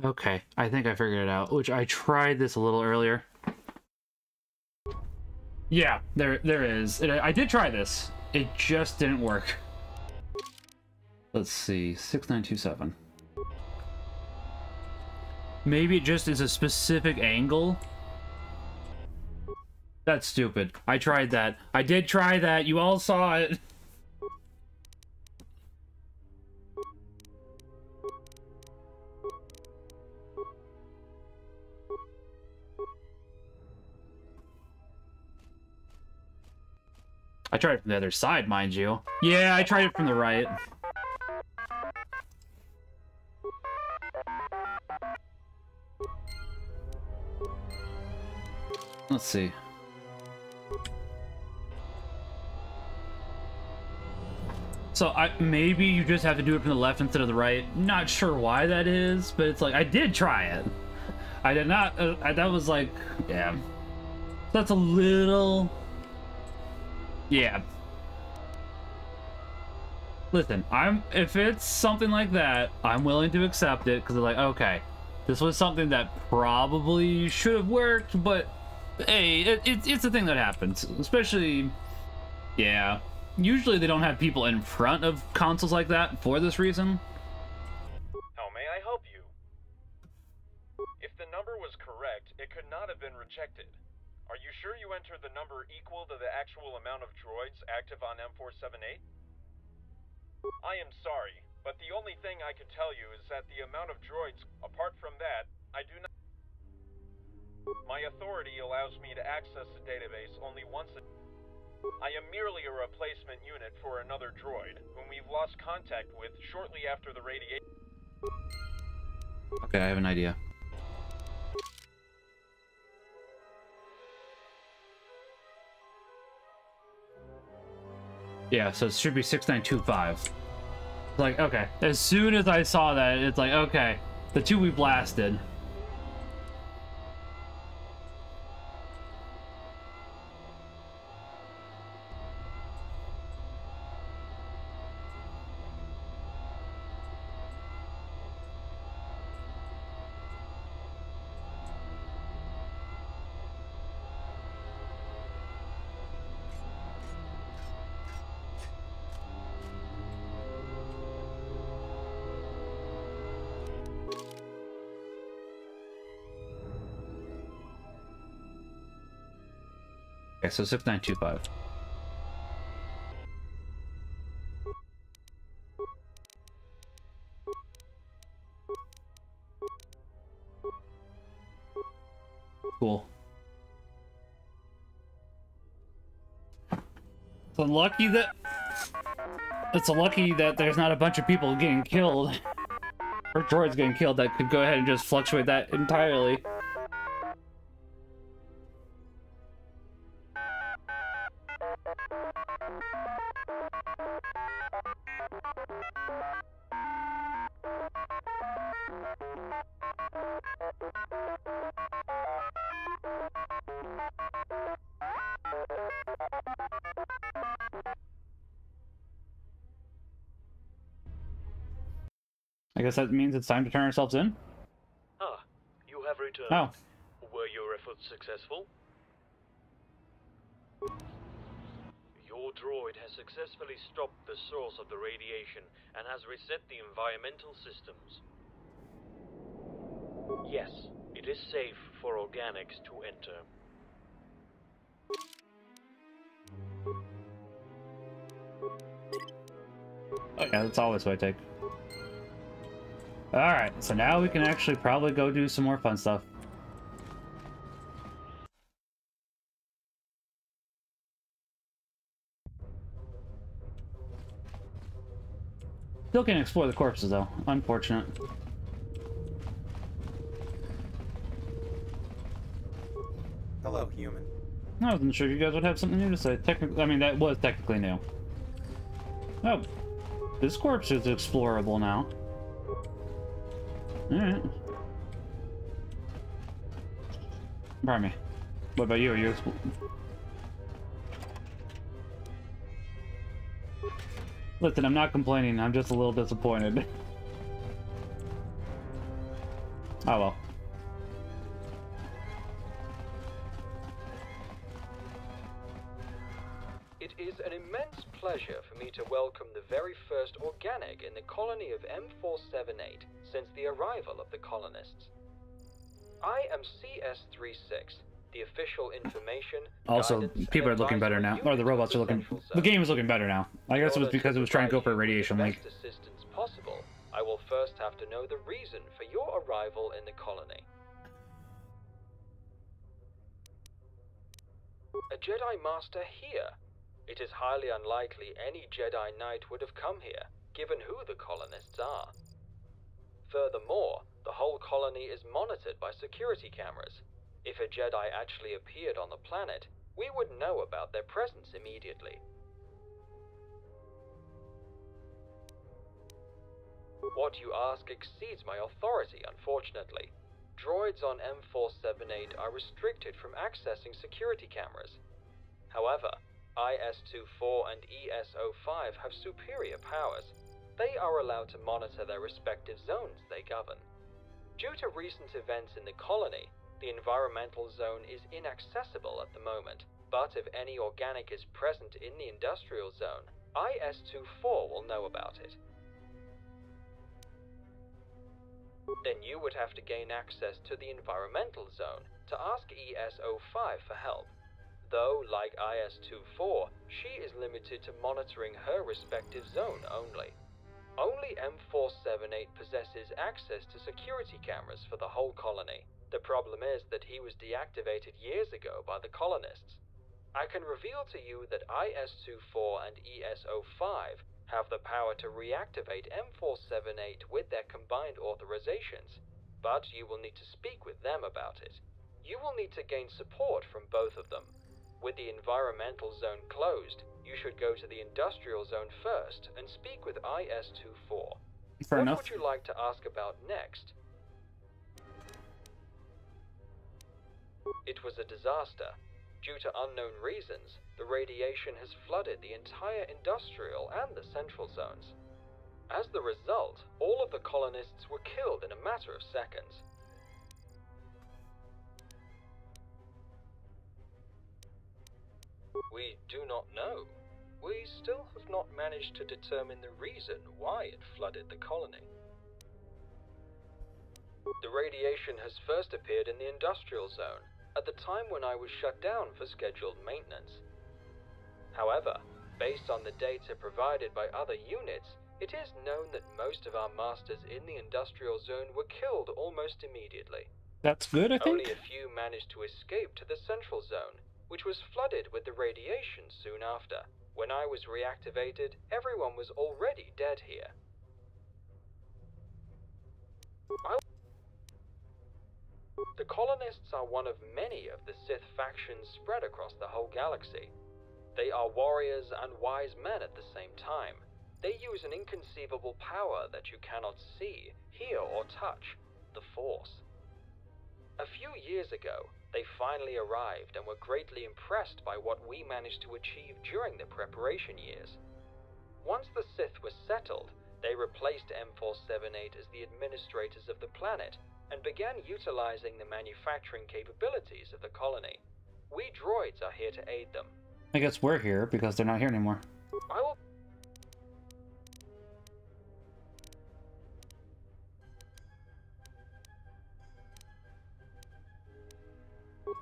Okay, I think I figured it out, which I tried this a little earlier. Yeah, there is. I did try this. It just didn't work. Let's see, 6927. Maybe it just is a specific angle? That's stupid. I tried that. I did try that. You all saw it. I tried it from the other side, mind you. Yeah, I tried it from the right. Let's see. So maybe you just have to do it from the left instead of the right. Not sure why that is, but it's like, I did try it. I did not, that was like, yeah. That's a little... Yeah. Listen, if it's something like that, I'm willing to accept it, because they're like, okay, this was something that probably should have worked, but hey, it's a thing that happens. Especially, yeah, usually they don't have people in front of consoles like that for this reason. How may I help you? If the number was correct, it could not have been rejected. Are you sure you entered the number equal to the actual amount of droids active on M478? I am sorry, but the only thing I can tell you is that the amount of droids, apart from that, I do not... My authority allows me to access the database only once a... I am merely a replacement unit for another droid, whom we've lost contact with shortly after the radiation... Okay, I have an idea. Yeah, so it should be 6925. Like, okay. As soon as I saw that, it's like, okay. The two we blasted. Okay, so 6925. Cool. It's unlucky that... It's lucky that there's not a bunch of people getting killed. Or droids getting killed that could go ahead and just fluctuate that entirely. I guess that means it's time to turn ourselves in? Ah, you have returned. Oh. Were your efforts successful? Your droid has successfully stopped the source of the radiation and has reset the environmental systems. Yes, it is safe for organics to enter. Oh yeah, that's always what I take. Alright, so now we can actually probably go do some more fun stuff. Still can't explore the corpses, though. Unfortunate. Hello, human. I wasn't sure you guys would have something new to say. Technically, I mean, that was technically new. Oh. This corpse is explorable now. Alright. Pardon me. What about you? Are you Listen, I'm not complaining. I'm just a little disappointed. Oh well. It is an immense pleasure for me to welcome the very first organic in the colony of M478 since the arrival of the colonists. I am CS36. The official information. Also, people are looking better now. Or the robots are looking. The game is looking better now. I guess it was because it was trying to go for a radiation leak. Assistance possible. I will first have to know the reason for your arrival in the colony. A Jedi Master here. It is highly unlikely any Jedi Knight would have come here, given who the colonists are. Furthermore, the whole colony is monitored by security cameras. If a Jedi actually appeared on the planet, we would know about their presence immediately. What you ask exceeds my authority, unfortunately. Droids on M478 are restricted from accessing security cameras. However, IS-24 and ES-05 have superior powers. They are allowed to monitor their respective zones they govern. Due to recent events in the colony, the environmental zone is inaccessible at the moment, but if any organic is present in the industrial zone, IS-24 will know about it. Then you would have to gain access to the environmental zone to ask ES-05 for help. Though, like IS-24, she is limited to monitoring her respective zone only. Only M478 possesses access to security cameras for the whole colony. The problem is that he was deactivated years ago by the colonists. I can reveal to you that IS-24 and ES-05 have the power to reactivate M478 with their combined authorizations, but you will need to speak with them about it. You will need to gain support from both of them. With the environmental zone closed, you should go to the industrial zone first and speak with IS-24. Fair enough. What would you like to ask about next? It was a disaster. Due to unknown reasons, the radiation has flooded the entire industrial and the central zones. As the result, all of the colonists were killed in a matter of seconds. We do not know. We still have not managed to determine the reason why it flooded the colony. The radiation has first appeared in the industrial zone, at the time when I was shut down for scheduled maintenance. However, based on the data provided by other units, it is known that most of our masters in the industrial zone were killed almost immediately. That's good, I think. Only a few managed to escape to the central zone, which was flooded with the radiation soon after. When I was reactivated, everyone was already dead here. The colonists are one of many of the Sith factions spread across the whole galaxy. They are warriors and wise men at the same time. They use an inconceivable power that you cannot see, hear, or touch, the Force. A few years ago, they finally arrived and were greatly impressed by what we managed to achieve during the preparation years. Once the Sith were settled, they replaced M478 as the administrators of the planet, and began utilizing the manufacturing capabilities of the colony. We droids are here to aid them. I guess we're here because they're not here anymore.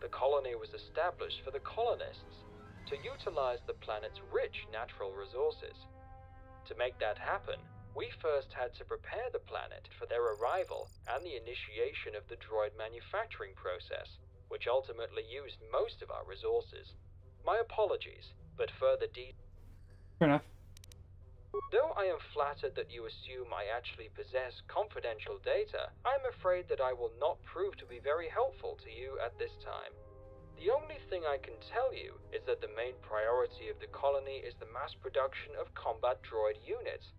The colony was established for the colonists to utilize the planet's rich natural resources. To make that happen, we first had to prepare the planet for their arrival and the initiation of the droid manufacturing process, which ultimately used most of our resources. My apologies, but further details. Fair enough. Though I am flattered that you assume I actually possess confidential data, I am afraid that I will not prove to be very helpful to you at this time. The only thing I can tell you is that the main priority of the colony is the mass production of combat droid units.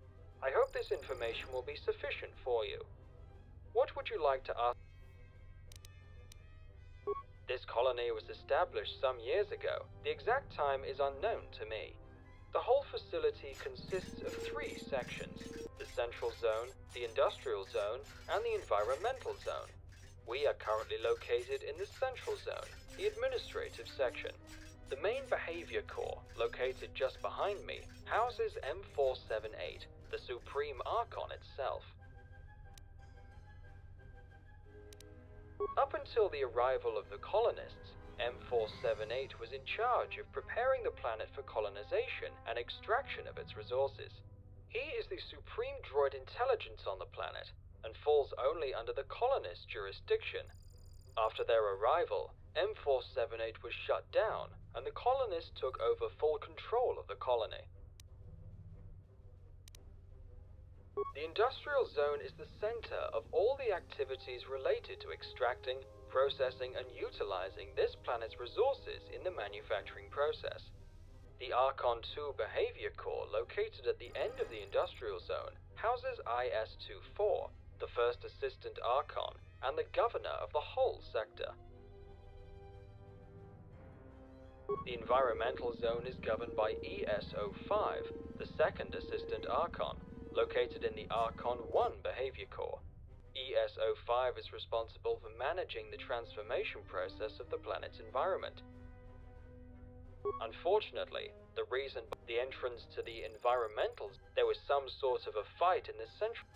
I hope this information will be sufficient for you. What would you like to ask? This colony was established some years ago. The exact time is unknown to me. The whole facility consists of three sections: the central zone, the industrial zone, and the environmental zone. We are currently located in the Central Zone, the Administrative Section. The main Behavior Core, located just behind me, houses M4-78, the Supreme Archon itself. Up until the arrival of the colonists, M4-78 was in charge of preparing the planet for colonization and extraction of its resources. He is the Supreme Droid Intelligence on the planet, and falls only under the colonist jurisdiction. After their arrival, M4-78 was shut down, and the colonists took over full control of the colony. The industrial zone is the center of all the activities related to extracting, processing, and utilizing this planet's resources in the manufacturing process. The Archon 2 Behavior Core, located at the end of the industrial zone, houses IS-24, the first assistant Archon, and the governor of the whole sector. The environmental zone is governed by ES-05, the second assistant Archon, located in the Archon 1 Behavior Core. ES-05 is responsible for managing the transformation process of the planet's environment. Unfortunately, the reason for the entrance to the environmentals, there was some sort of a fight in the central...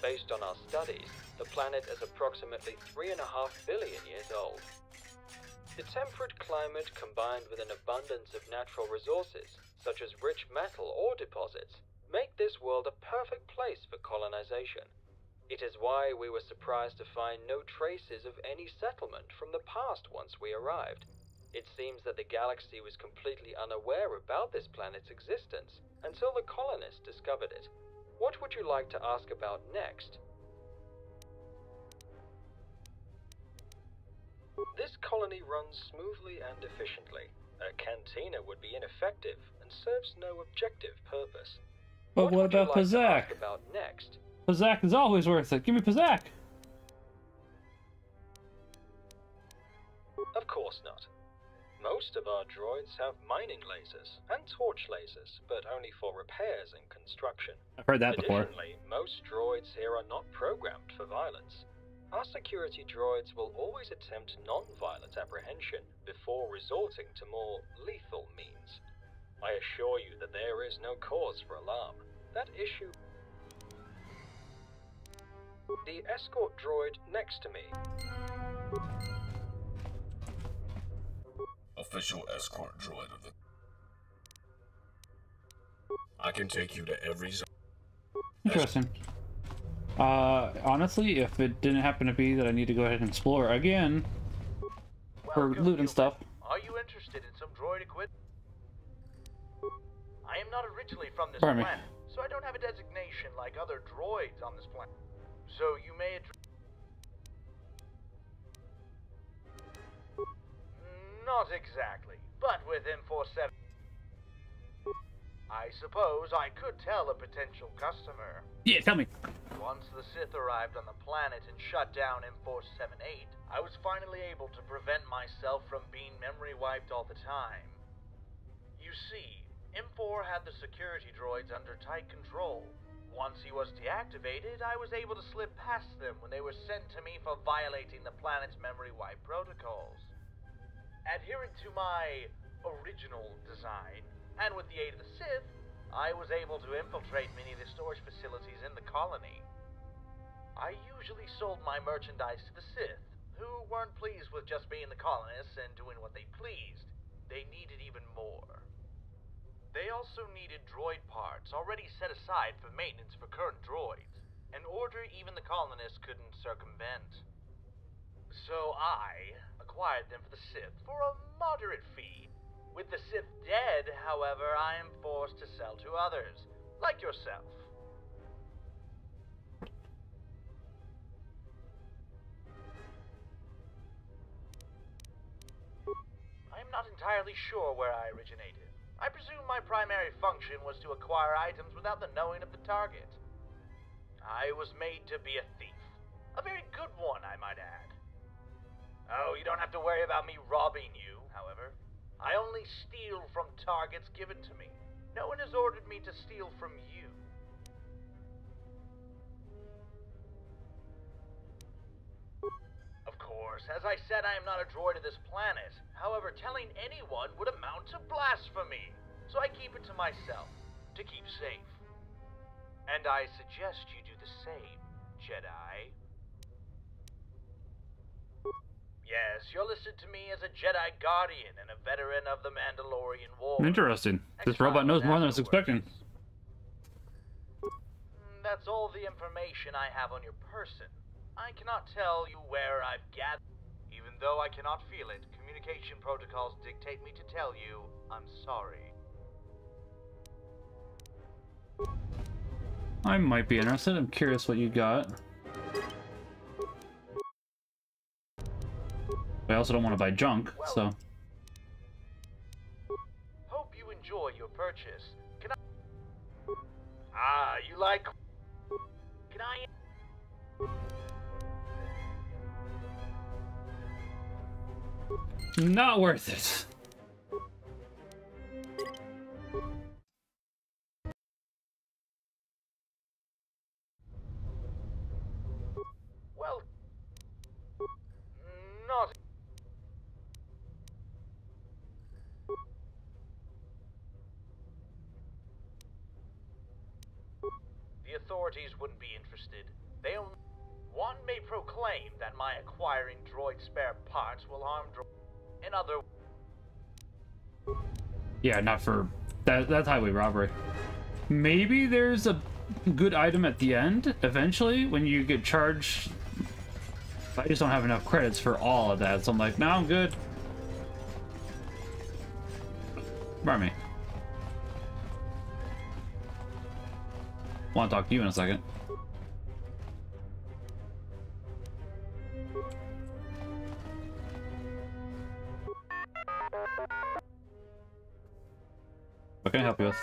Based on our studies, the planet is approximately 3.5 billion years old. The temperate climate, combined with an abundance of natural resources, such as rich metal ore deposits, make this world a perfect place for colonization. It is why we were surprised to find no traces of any settlement from the past once we arrived. It seems that the galaxy was completely unaware about this planet's existence until the colonists discovered it. What would you like to ask about next? This colony runs smoothly and efficiently. A cantina would be ineffective and serves no objective purpose. But what about like Pazak? Ask about next? Pazak is always worth it. Give me Pazak! Of course not. Most of our droids have mining lasers and torch lasers, but only for repairs and construction. I've heard that before. Additionally, most droids here are not programmed for violence. Our security droids will always attempt non-violent apprehension before resorting to more lethal means. I assure you that there is no cause for alarm. That issue... The escort droid next to me. Official escort droid of the... I can take you to every zone. Interesting. Honestly, if it didn't happen to be that I need to go ahead and explore again for loot and stuff. Are you interested in some droid equipment? I am not originally from this planet, so I don't have a designation like other droids on this planet. So you may address... Not exactly, but with M47, I suppose I could tell a potential customer. Yeah, tell me. Once the Sith arrived on the planet and shut down M478, I was finally able to prevent myself from being memory wiped all the time. You see, M4 had the security droids under tight control. Once he was deactivated, I was able to slip past them when they were sent to me for violating the planet's memory wipe protocols. Adhering to my original design, and with the aid of the Sith, I was able to infiltrate many of the storage facilities in the colony. I usually sold my merchandise to the Sith, who weren't pleased with just being the colonists and doing what they pleased. They needed even more. They also needed droid parts already set aside for maintenance for current droids, an order even the colonists couldn't circumvent. So I acquired them for the Sith for a moderate fee. With the Sith dead, however, I am forced to sell to others, like yourself. I am not entirely sure where I originated. I presume my primary function was to acquire items without the knowing of the target. I was made to be a thief. A very good one, I might add. Oh, you don't have to worry about me robbing you, however. I only steal from targets given to me. No one has ordered me to steal from you. Of course, as I said, I am not a droid of this planet. However, telling anyone would amount to blasphemy. So I keep it to myself, to keep safe. And I suggest you do the same, Jedi. Yes, you're listed to me as a Jedi Guardian and a veteran of the Mandalorian Wars. Interesting. This robot knows more than I was expecting. That's all the information I have on your person. I cannot tell you where I've gathered. Even though I cannot feel it, communication protocols dictate me to tell you, I'm sorry. I might be interested. I'm curious what you got. I also don't want to buy junk, so. Hope you enjoy your purchase. Can I? Ah, you like? Can I? Not worth it. Well, not. The authorities wouldn't be interested. They only. One may proclaim that my acquiring droid spare parts will harm droid. In other. Yeah, not for that. That's highway robbery. Maybe there's a good item at the end eventually when you get charged. I just don't have enough credits for all of that, so I'm like, no, I'm good. Bar me. Want to talk to you in a second. What can I help you with?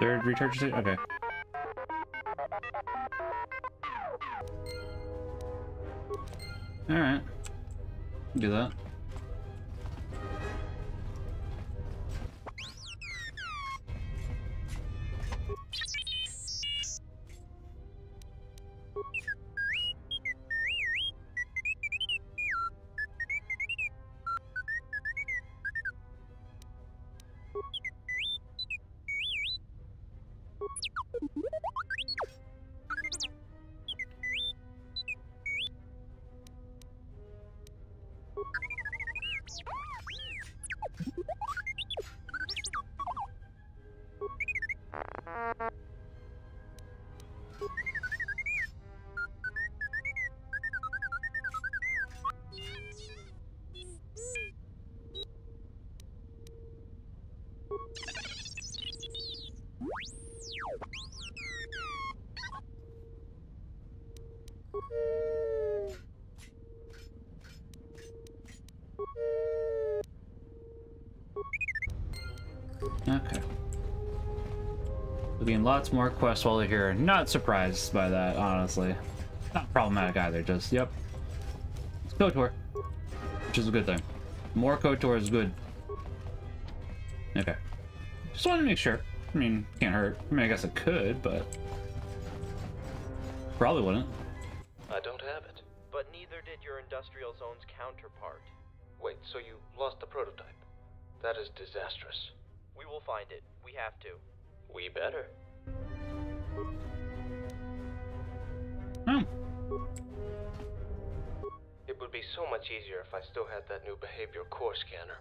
Third recharge state? Okay. Alright. Do that. Okay. There'll be lots more quests while they're here. Not surprised by that, honestly. Not problematic either, just, yep. It's KOTOR, which is a good thing. More KOTOR is good. Okay. Just wanted to make sure. I mean, can't hurt. I mean, I guess it could, but probably wouldn't. I don't have it. But neither did your industrial zone's counterpart. Wait, so you lost the prototype? That is disastrous. We will find it. We have to. We better. It would be so much easier if I still had that new behavior core scanner.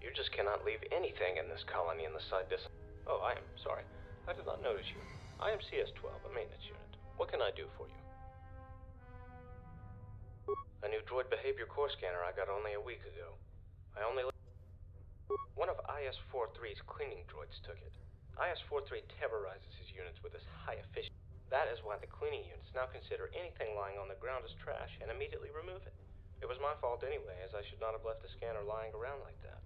You just cannot leave anything in this colony in the side dis- Oh, I am sorry. I did not notice you. I am CS12, a maintenance unit. What can I do for you? A new droid behavior core scanner I got only a week ago. I only... One of IS-43's cleaning droids took it. IS-43 terrorizes his units with his high efficiency. That is why the cleaning units now consider anything lying on the ground as trash and immediately remove it. It was my fault anyway, as I should not have left the scanner lying around like that.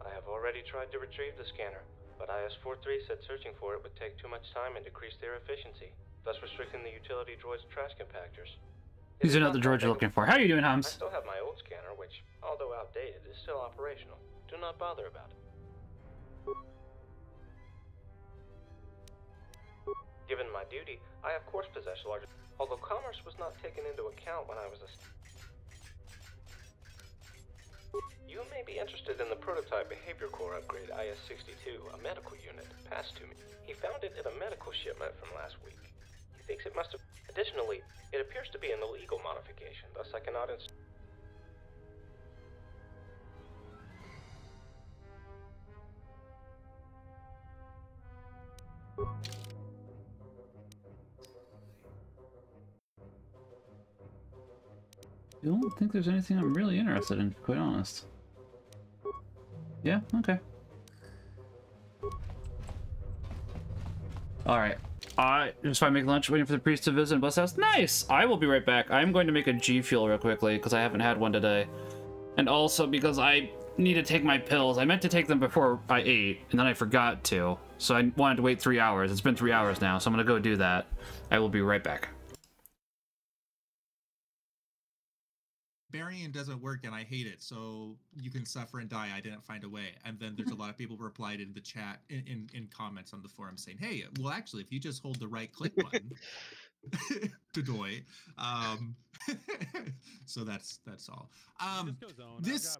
I have already tried to retrieve the scanner, but IS-43 said searching for it would take too much time and decrease their efficiency, thus restricting the utility droid's trash compactors. These are not the droids you're looking for. How are you doing, Hums? I still have my old scanner, which, although outdated, is still operational. Do not bother about it. Given my duty, I of course possess larger, although commerce was not taken into account when I was a... You may be interested in the prototype behavior core upgrade IS-62, a medical unit, passed to me. He found it in a medical shipment from last week. He thinks it must have... Additionally, it appears to be an illegal modification, thus I cannot install... I don't think there's anything I'm really interested in, to be quite honest. Yeah, okay. Alright. I just want to make lunch, waiting for the priest to visit and bless us. Nice! I will be right back. I'm going to make a G Fuel real quickly, because I haven't had one today. And also because I need to take my pills. I meant to take them before I ate, and then I forgot to. So I wanted to wait 3 hours. It's been 3 hours now, so I'm going to go do that. I will be right back. Burying doesn't work and I hate it, so you can suffer and die. I didn't find a way. And then there's a lot of people who replied in the chat in comments on the forum saying, hey, well, actually, if you just hold the right click button, Dodoy. So that's all. This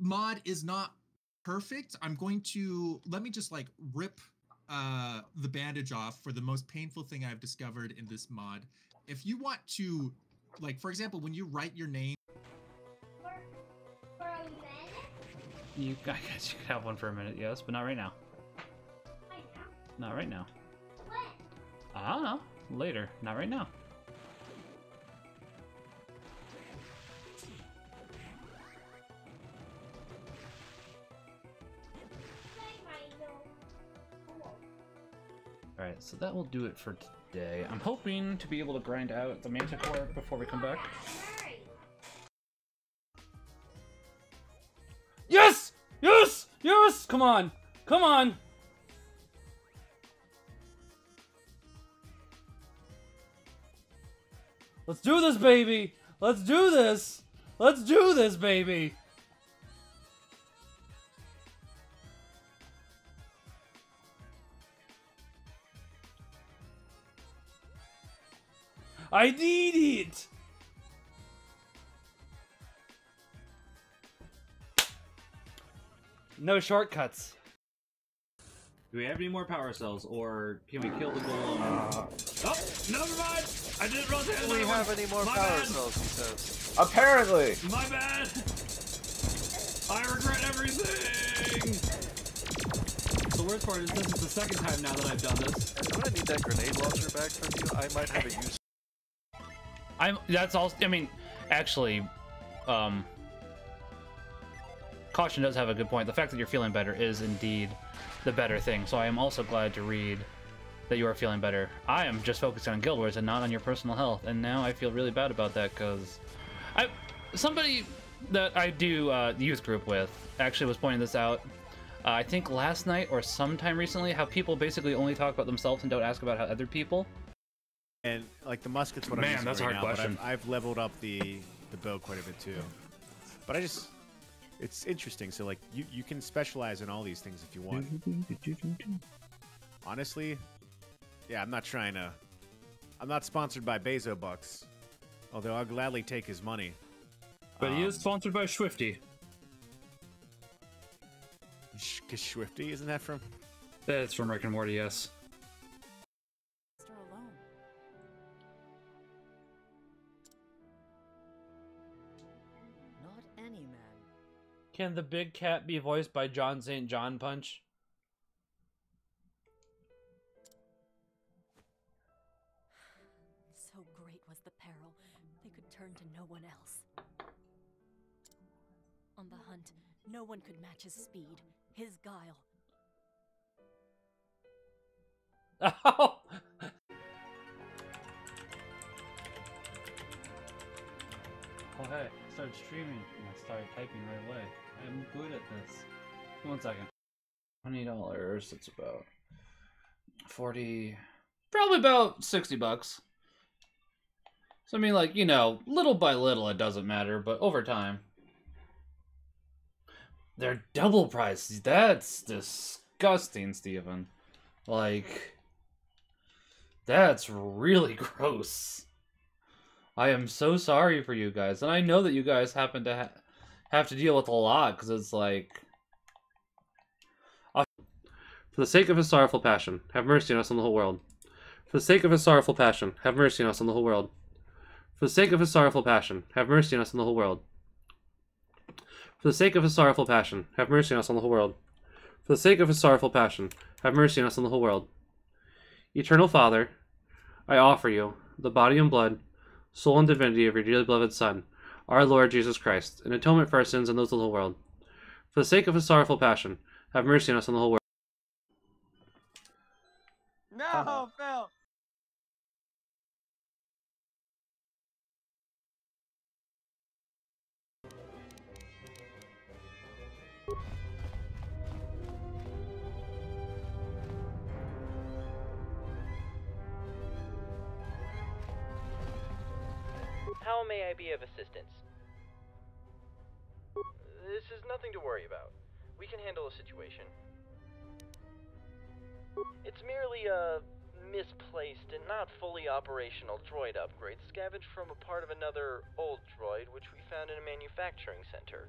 mod is not perfect. I'm going to, let me just like rip the bandage off for the most painful thing I've discovered in this mod. If you want to, like, for example, when you write your name... For a minute? I guess you could have one for a minute, yes, but not right now. Right now? Not right now. When? I don't know. Later. Not right now. Alright, so that will do it for today. I'm hoping to be able to grind out the manticore before we come back. Yes! Yes! Yes! Come on! Come on! Let's do this, baby! Let's do this! Let's do this, baby! I need it! No shortcuts. Do we have any more power cells, or can we kill the golem? Oh, never mind! I didn't roll the Do we have any more power cells, he says. Apparently! My bad! I regret everything! The worst part is this is the second time now that I've done this. I'm gonna need that grenade launcher back from you. I might have a use. That's all. I mean, actually, Caution does have a good point. The fact that you're feeling better is indeed the better thing. So I am also glad to read that you are feeling better. I am just focusing on Guild Wars and not on your personal health. And now I feel really bad about that because somebody that I do the youth group with actually was pointing this out. I think last night or sometime recently, how people basically only talk about themselves and don't ask about how other people. And like the musket's what I'm using right now, but I've leveled up the bow quite a bit too. But I just, it's interesting. So like you can specialize in all these things if you want. Honestly, yeah, I'm not sponsored by Bezo Bucks. Although I'll gladly take his money. But he is sponsored by Swifty. Swifty, isn't that from? That's from Rick and Morty, yes. Not any man. Can the big cat be voiced by John St. John Punch? So great was the peril, they could turn to no one else. On the hunt, no one could match his speed, his guile. Oh! Oh hey, I started streaming and I started typing right away. I'm good at this. One second. $20, it's about 40, probably about 60 bucks. So I mean, like, you know, little by little it doesn't matter, but over time. They're double prices. That's disgusting, Steven. Like, that's really gross. I am so sorry for you guys. And I know that you guys happen to have to deal with a lot, because it's like... For the sake of his sorrowful passion, have mercy on us and the whole world. For the sake of his sorrowful passion, have mercy on us and the whole world. For the sake of his sorrowful passion, have mercy on us and the whole world. For the sake of his sorrowful passion, have mercy on us on the whole world. For the sake of his sorrowful passion, have mercy on us on the whole world. Eternal Father, I offer you the body and blood, soul and divinity of your dearly beloved Son, our Lord Jesus Christ, in atonement for our sins and those of the whole world. For the sake of his sorrowful passion, have mercy on us on the whole world. No, Phil! How may I be of assistance? This is nothing to worry about. We can handle the situation. It's merely a misplaced and not fully operational droid upgrade scavenged from a part of another old droid which we found in a manufacturing center.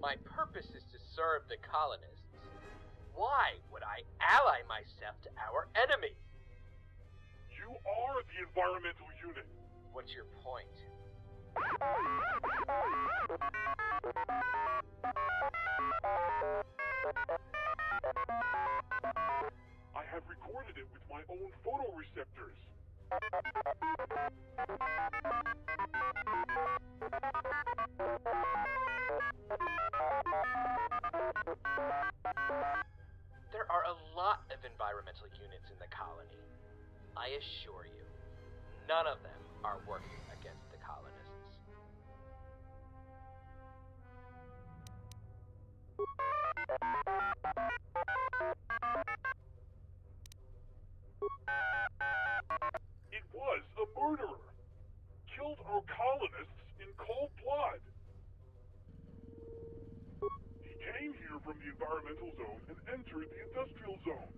My purpose is to serve the colonists. Why would I ally myself to our enemy? You are the environmental unit. What's your point? I have recorded it with my own photoreceptors. There are a lot of environmental units in the colony. I assure you, none of them are working against the colonists. It was a murderer. Killed our colonists in cold blood. He came here from the environmental zone and entered the industrial zone.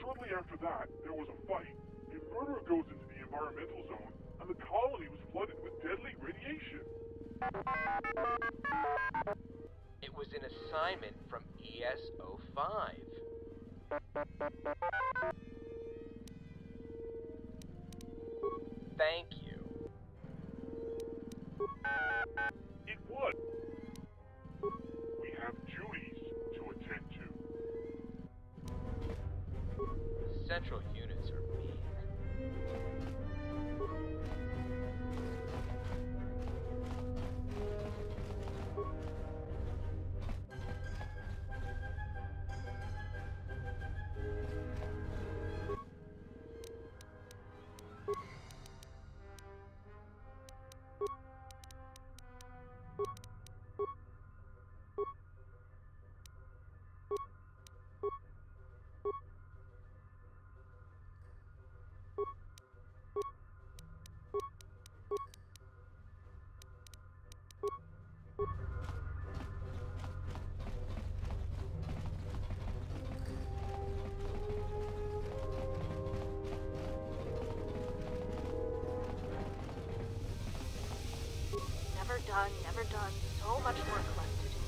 Shortly after that, there was a fight. A murderer goes into the environmental zone, and the colony was flooded with deadly radiation. It was an assignment from ES-05. Thank you. It was. We have duties to attend to. Central units are mean. Never done. So much work left to do.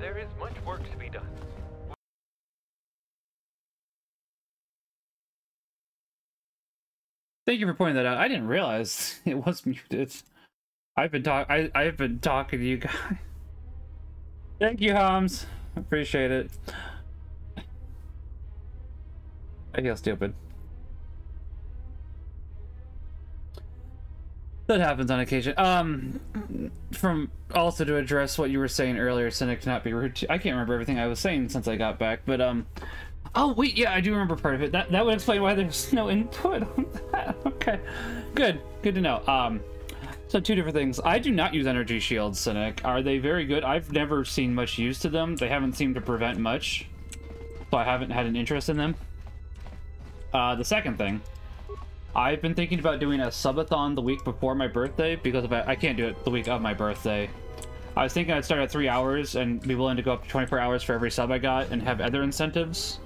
There is much work to be done. Thank you for pointing that out. I didn't realize it was muted. I've been talking to you guys. Thank you, Homs. Appreciate it. I feel stupid. That happens on occasion. From also to address what you were saying earlier, Cynic, to not be rude to, I can't remember everything I was saying since I got back, but oh, wait, yeah, I do remember part of it. That would explain why there's no input on that. Okay, good. Good to know. So two different things. I do not use energy shields, Cynic. Are they very good? I've never seen much use to them. They haven't seemed to prevent much, so I haven't had an interest in them. The second thing, I've been thinking about doing a subathon the week before my birthday, because if I can't do it the week of my birthday. I was thinking I'd start at 3 hours and be willing to go up to 24 hours for every sub I got and have other incentives.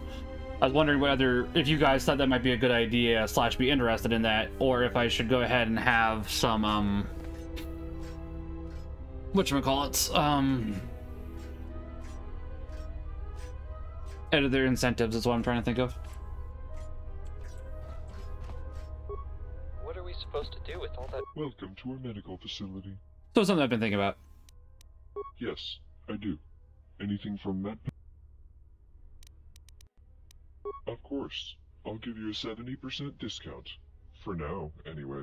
I was wondering whether, if you guys thought that might be a good idea / be interested in that, or if I should go ahead and have some, whatchamacallits, other incentives is what I'm trying to think of. What are we supposed to do with all that? Welcome to our medical facility. So something I've been thinking about. Yes, I do. Anything from that? Of course. I'll give you a 70% discount. For now, anyway.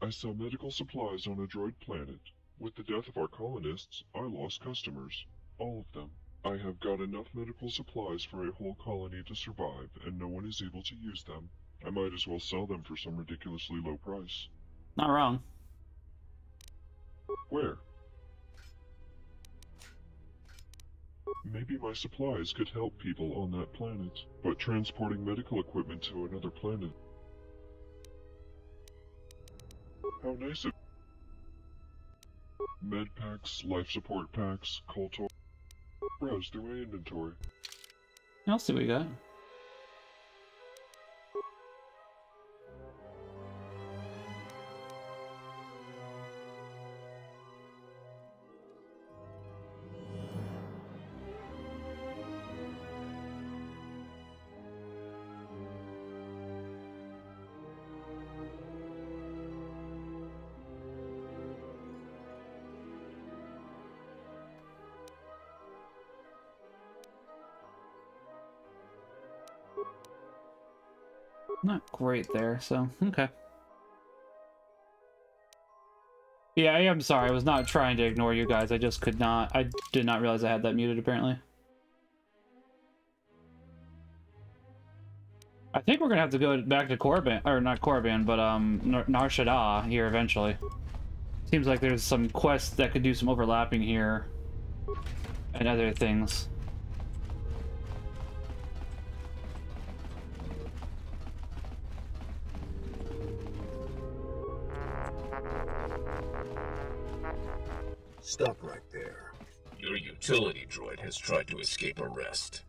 I sell medical supplies on a droid planet. With the death of our colonists, I lost customers. All of them. I have got enough medical supplies for a whole colony to survive, and no one is able to use them. I might as well sell them for some ridiculously low price. Not wrong. Where? Maybe my supplies could help people on that planet, but transporting medical equipment to another planet... How nice of... Med packs, life support packs, KOTOR... Browse through my inventory. I'll see what we got. Not great there, so, okay. Yeah, I am sorry, I was not trying to ignore you guys, I just could not, I did not realize I had that muted, apparently. I think we're gonna have to go back to Korriban, or not Korriban, but Nar Shaddaa here eventually. Seems like there's some quests that could do some overlapping here, and other things. Stop right there. Your utility droid has tried to escape arrest.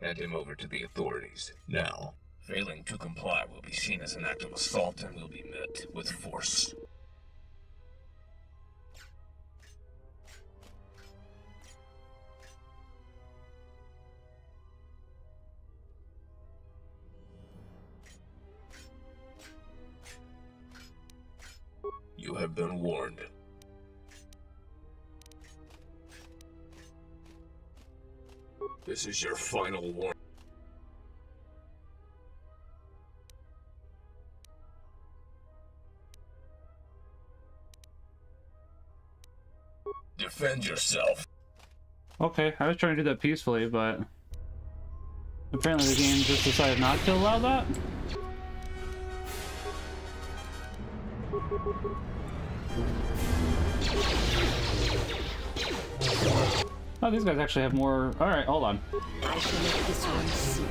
Hand him over to the authorities, now. Failing to comply will be seen as an act of assault and will be met with force. You have been warned. This is your final warning. Defend yourself. Okay, I was trying to do that peacefully, but apparently the game just decided not to allow that. Oh, these guys actually have more... Alright, hold on. I shall make this one soup.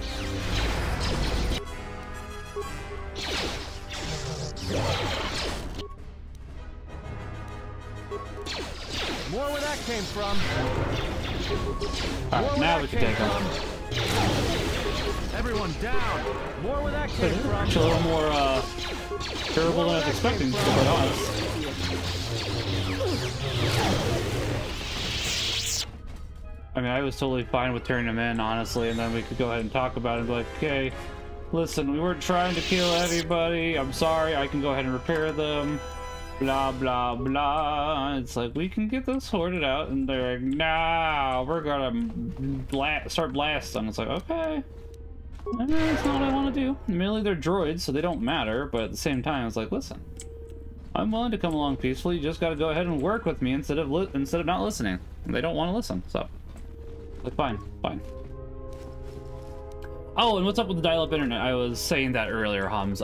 More where that came from. Alright, now we can take on. Everyone down! More where that came from. Actually, a little more, durable than I was expecting, to be quite honest. I mean, I was totally fine with turning him in, honestly, and then we could go ahead and talk about it and be like, okay, listen, we weren't trying to kill anybody, I'm sorry, I can go ahead and repair them, blah, blah, blah. It's like, we can get this sorted out, and they're like, nah, we're gonna start blasting. It's like, okay, I mean, that's not what I want to do. Merely they're droids, so they don't matter, but at the same time, it's like, listen, I'm willing to come along peacefully, you just gotta go ahead and work with me instead of not listening. They don't want to listen, so... Like, fine, fine. Oh, and what's up with the dial-up internet? I was saying that earlier, Hums.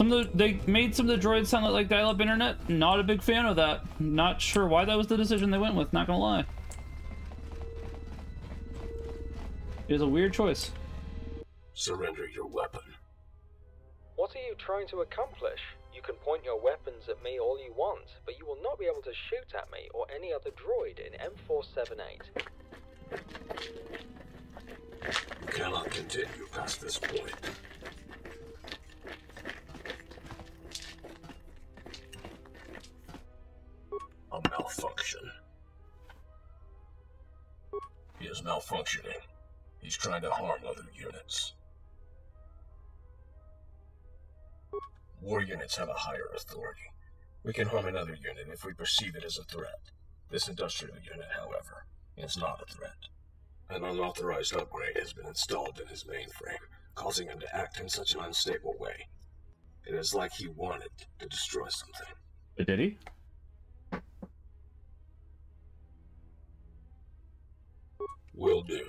They made some of the droids sound like dial-up internet. Not a big fan of that. Not sure why that was the decision they went with, not gonna lie. It was a weird choice. Surrender your weapon. What are you trying to accomplish? You can point your weapons at me all you want, but you will not be able to shoot at me or any other droid in M4-78. You cannot continue past this point. A malfunction. He is malfunctioning. He's trying to harm other units. War units have a higher authority. We can harm another unit if we perceive it as a threat. This industrial unit, however, it's not a threat. An unauthorized upgrade has been installed in his mainframe, causing him to act in such an unstable way. It is like he wanted to destroy something. But did he? Will do.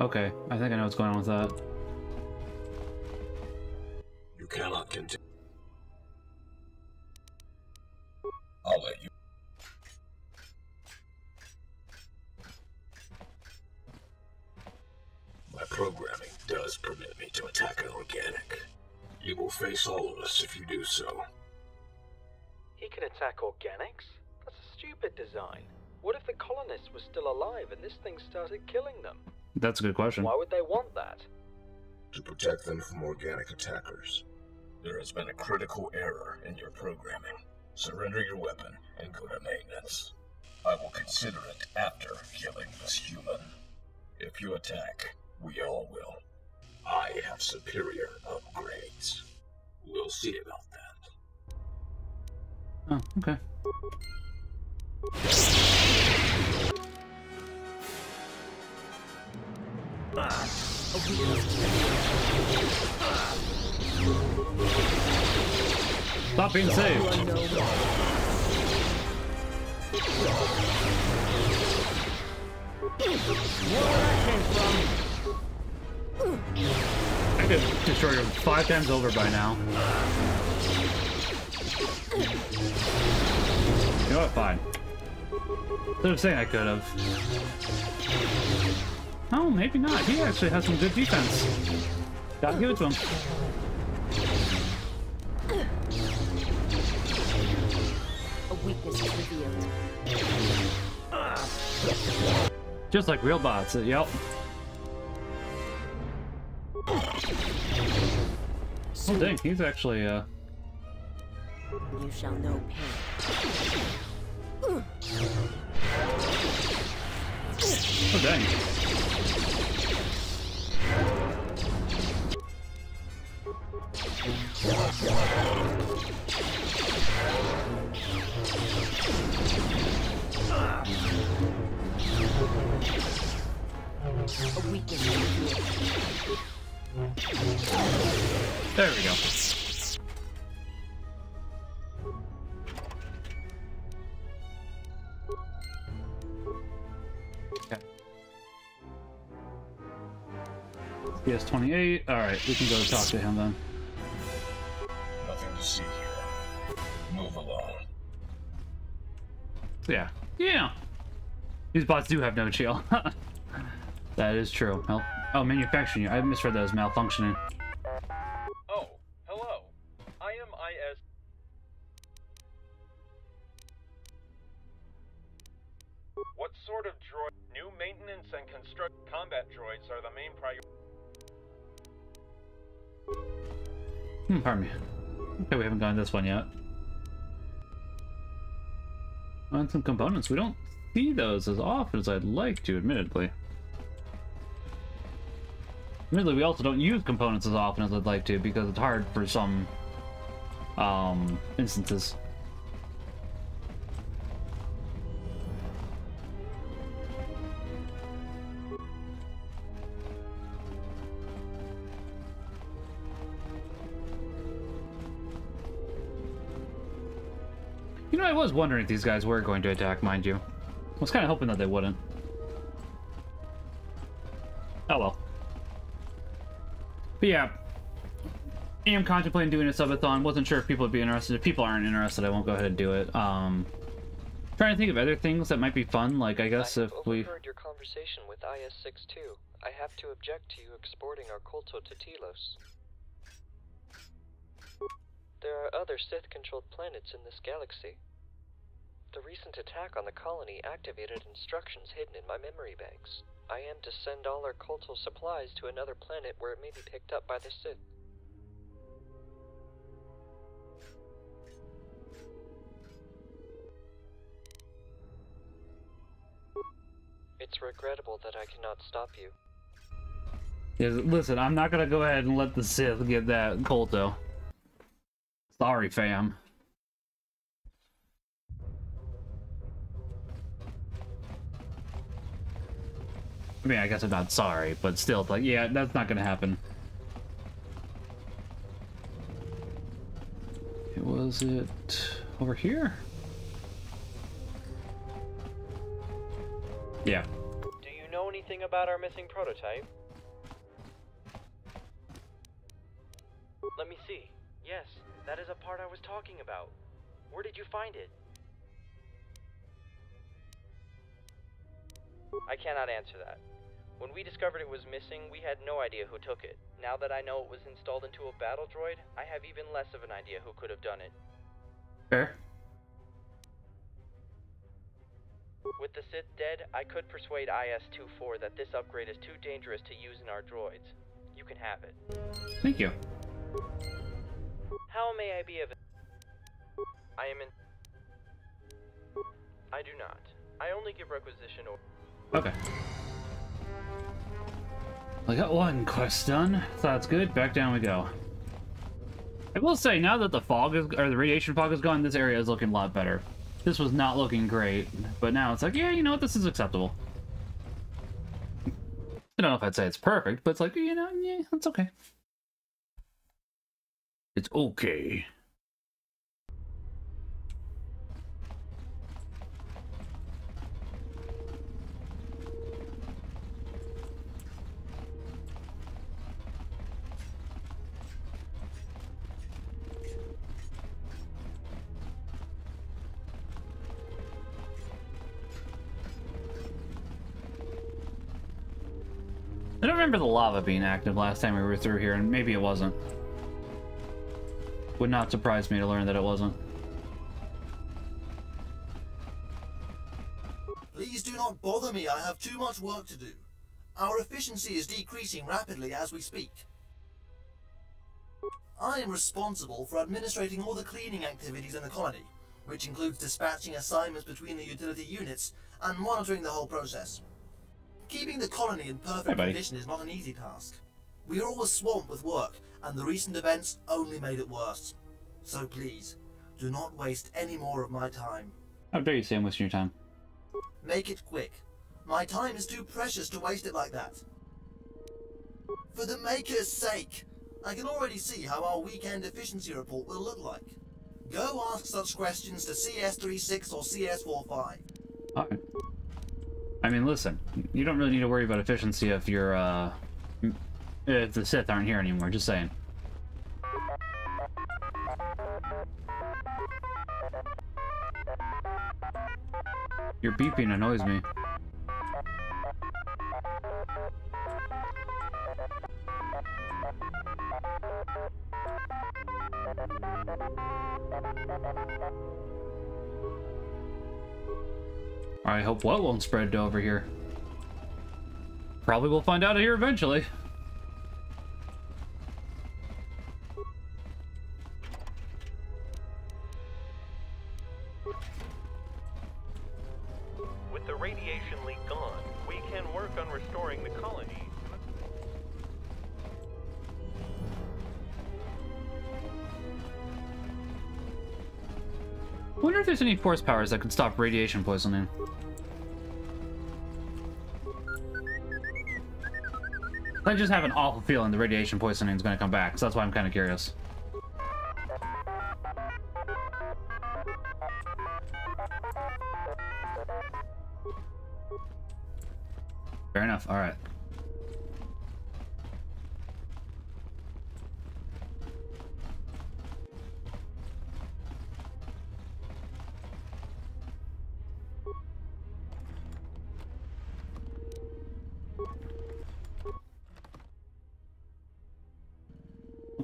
Okay, I think I know what's going on with that. You cannot continue. attack an organic. You will face all of us if you do so. He can attack organics? That's a stupid design. What if the colonists were still alive and this thing started killing them? That's a good question. Why would they want that? To protect them from organic attackers. There has been a critical error in your programming. Surrender your weapon and go to maintenance. I will consider it after killing this human. If you attack, we all will. I have superior upgrades. We'll see about that. Oh, okay. Stop being saved. I could destroy him 5 times over by now. You know what? Fine. That's what I'm saying, I could have. Oh, maybe not. He actually has some good defense. Gotta give it to him. A weakness is revealed. Just like real bots. Yep. Oh, dang, he's actually, You shall know pain. Oh, dang. A weakness. There we go. Okay. CS28. Alright, we can go talk to him then. Nothing to see here. Move along. Yeah. Yeah! These bots do have no chill. That is true. Well, oh, manufacturing. I misread that as malfunctioning. Oh, hello. I am IS. What sort of droid? New maintenance and construct combat droids are the main priority. Pardon me. Okay, we haven't gotten this one yet. And some components. We don't see those as often as I'd like to, admittedly. Admittedly, we also don't use components as often as I'd like to because it's hard for some instances. You know, I was wondering if these guys were going to attack, mind you. I was kind of hoping that they wouldn't. Oh well. But yeah, I am contemplating doing a subathon. Wasn't sure if people would be interested. If people aren't interested, I won't go ahead and do it. Trying to think of other things that might be fun. Like, I guess if we... I overheard your conversation with IS-62. I have to object to you exporting our KOTOR to Telos. There are other Sith-controlled planets in this galaxy. The recent attack on the colony activated instructions hidden in my memory banks. I am to send all our cultural supplies to another planet where it may be picked up by the Sith. It's regrettable that I cannot stop you. Yeah, listen, I'm not gonna go ahead and let the Sith get that Kolto. Sorry, fam. I mean, I guess I'm not sorry, but still, it's like, yeah, that's not gonna happen. Was it over here? Yeah. Do you know anything about our missing prototype? Let me see. Yes, that is a part I was talking about. Where did you find it? I cannot answer that. When we discovered it was missing, we had no idea who took it, Now that I know it was installed into a battle droid, I have even less of an idea who could have done it. Fair. With the Sith dead, I could persuade IS-24 that this upgrade is too dangerous to use in our droids. You can have it. Thank you. How may I be of... I am in... I do not. I only give requisition orders. Okay. I got one quest done, so that's good. Back down we go. I will say, now that the fog is, or the radiation fog is gone, this area is looking a lot better. This was not looking great, but now it's like, yeah, you know what, this is acceptable. I don't know if I'd say it's perfect, but it's like, you know, yeah, it's okay. It's okay. I don't remember the lava being active last time we were through here, and maybe it wasn't. Would not surprise me to learn that it wasn't. Please do not bother me, I have too much work to do. Our efficiency is decreasing rapidly as we speak. I am responsible for administrating all the cleaning activities in the colony, which includes dispatching assignments between the utility units and monitoring the whole process. Keeping the colony in perfect condition is not an easy task. We are always swamped with work, and the recent events only made it worse. So please, do not waste any more of my time. How dare you say I'm wasting your time? Make it quick. My time is too precious to waste it like that. For the Maker's sake, I can already see how our weekend efficiency report will look like. Go ask such questions to CS36 or CS45. Alright. I mean, listen, you don't really need to worry about efficiency if you're, if the Sith aren't here anymore, just saying. Your beeping annoys me. I hope what won't spread to over here. Probably we'll find out here eventually. With the radiation leak gone, we can work on restoring the colony. I wonder if there's any force powers that can stop radiation poisoning. I just have an awful feeling the radiation poisoning is going to come back, so that's why I'm kind of curious. Fair enough, alright.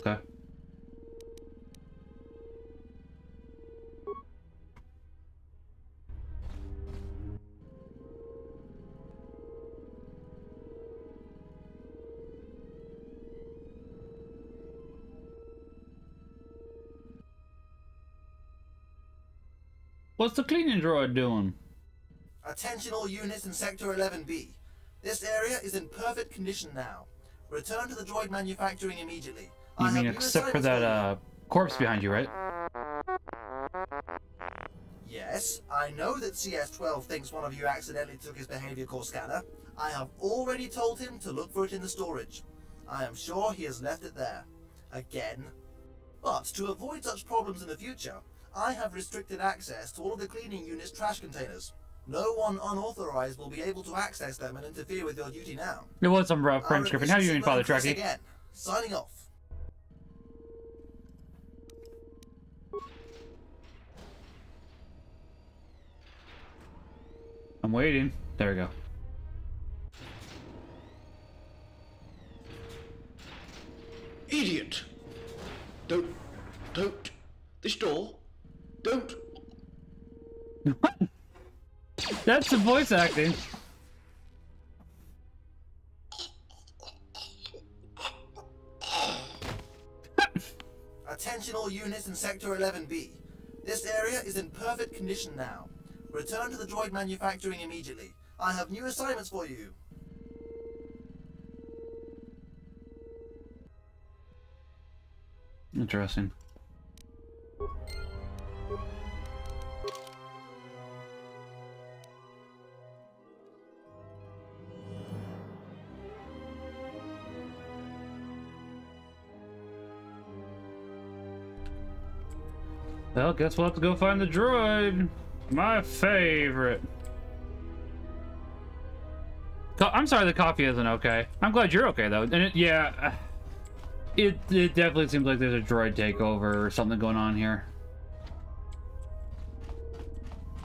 Okay. What's the cleaning droid doing? Attention all units in Sector 11B. This area is in perfect condition now. Return to the droid manufacturing immediately. You mean except for that corpse behind you, right? Yes, I know that CS12 thinks one of you accidentally took his behavior core scanner. I have already told him to look for it in the storage. I am sure he has left it there. Again. But to avoid such problems in the future, I have restricted access to all of the cleaning unit's trash containers. No one unauthorized will be able to access them and interfere with your duty now. It was some rough French Griffin. How do you mean, Father Tracky? Again, signing off. I'm waiting. There we go. Don't. This door. Don't. What? That's the voice acting. Attention all units in Sector 11B. This area is in perfect condition now. Return to the droid manufacturing immediately. I have new assignments for you. Interesting. Well, guess we'll have to go find the droid. My favorite. I'm sorry the coffee isn't okay. I'm glad you're okay though. And it definitely seems like there's a droid takeover or something going on here.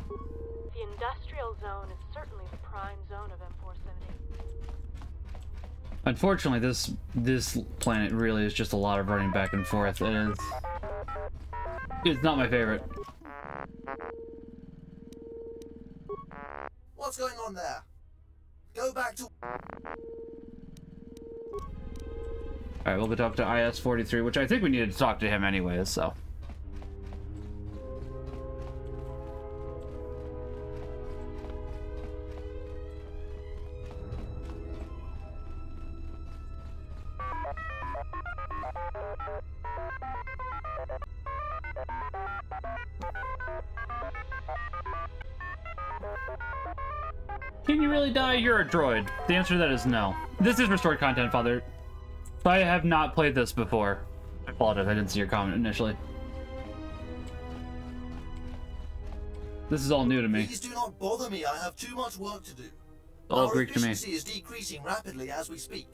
The industrial zone is certainly the prime zone of M4-78. Unfortunately, this planet really is just a lot of running back and forth, and it's not my favorite. What's going on there? Go back to... Alright, we'll go talk to IS-43, which I think we needed to talk to him anyways, so... Can you really die? You're a droid. The answer to that is no. This is restored content, Father. I have not played this before. I apologize, I didn't see your comment initially. This is all new to me. Please do not bother me, I have too much work to do. All Greek to me. Our efficiency is decreasing rapidly as we speak.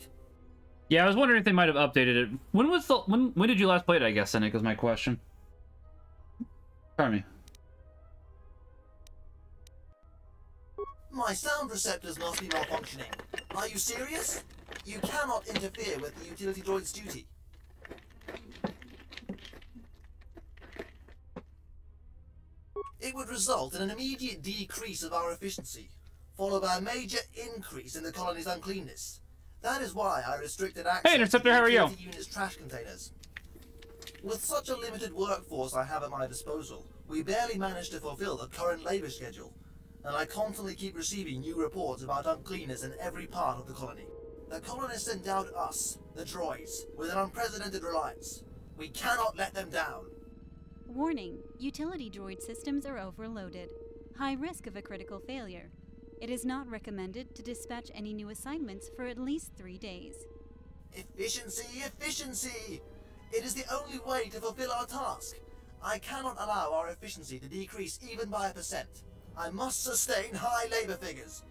Yeah, I was wondering if they might have updated it. When did you last play it, I guess, Cynic, is my question. Pardon me. My sound receptors must be malfunctioning. Are you serious? You cannot interfere with the utility droid's duty. It would result in an immediate decrease of our efficiency, followed by a major increase in the colony's uncleanness. That is why I restricted access to the unit's trash containers. With such a limited workforce I have at my disposal, we barely manage to fulfill the current labor schedule. And I constantly keep receiving new reports about uncleanness in every part of the colony. The colonists endowed us, the droids, with an unprecedented reliance. We cannot let them down. Warning, utility droid systems are overloaded. High risk of a critical failure. It is not recommended to dispatch any new assignments for at least 3 days. Efficiency, efficiency! It is the only way to fulfill our task. I cannot allow our efficiency to decrease even by 1%. I must sustain high labor figures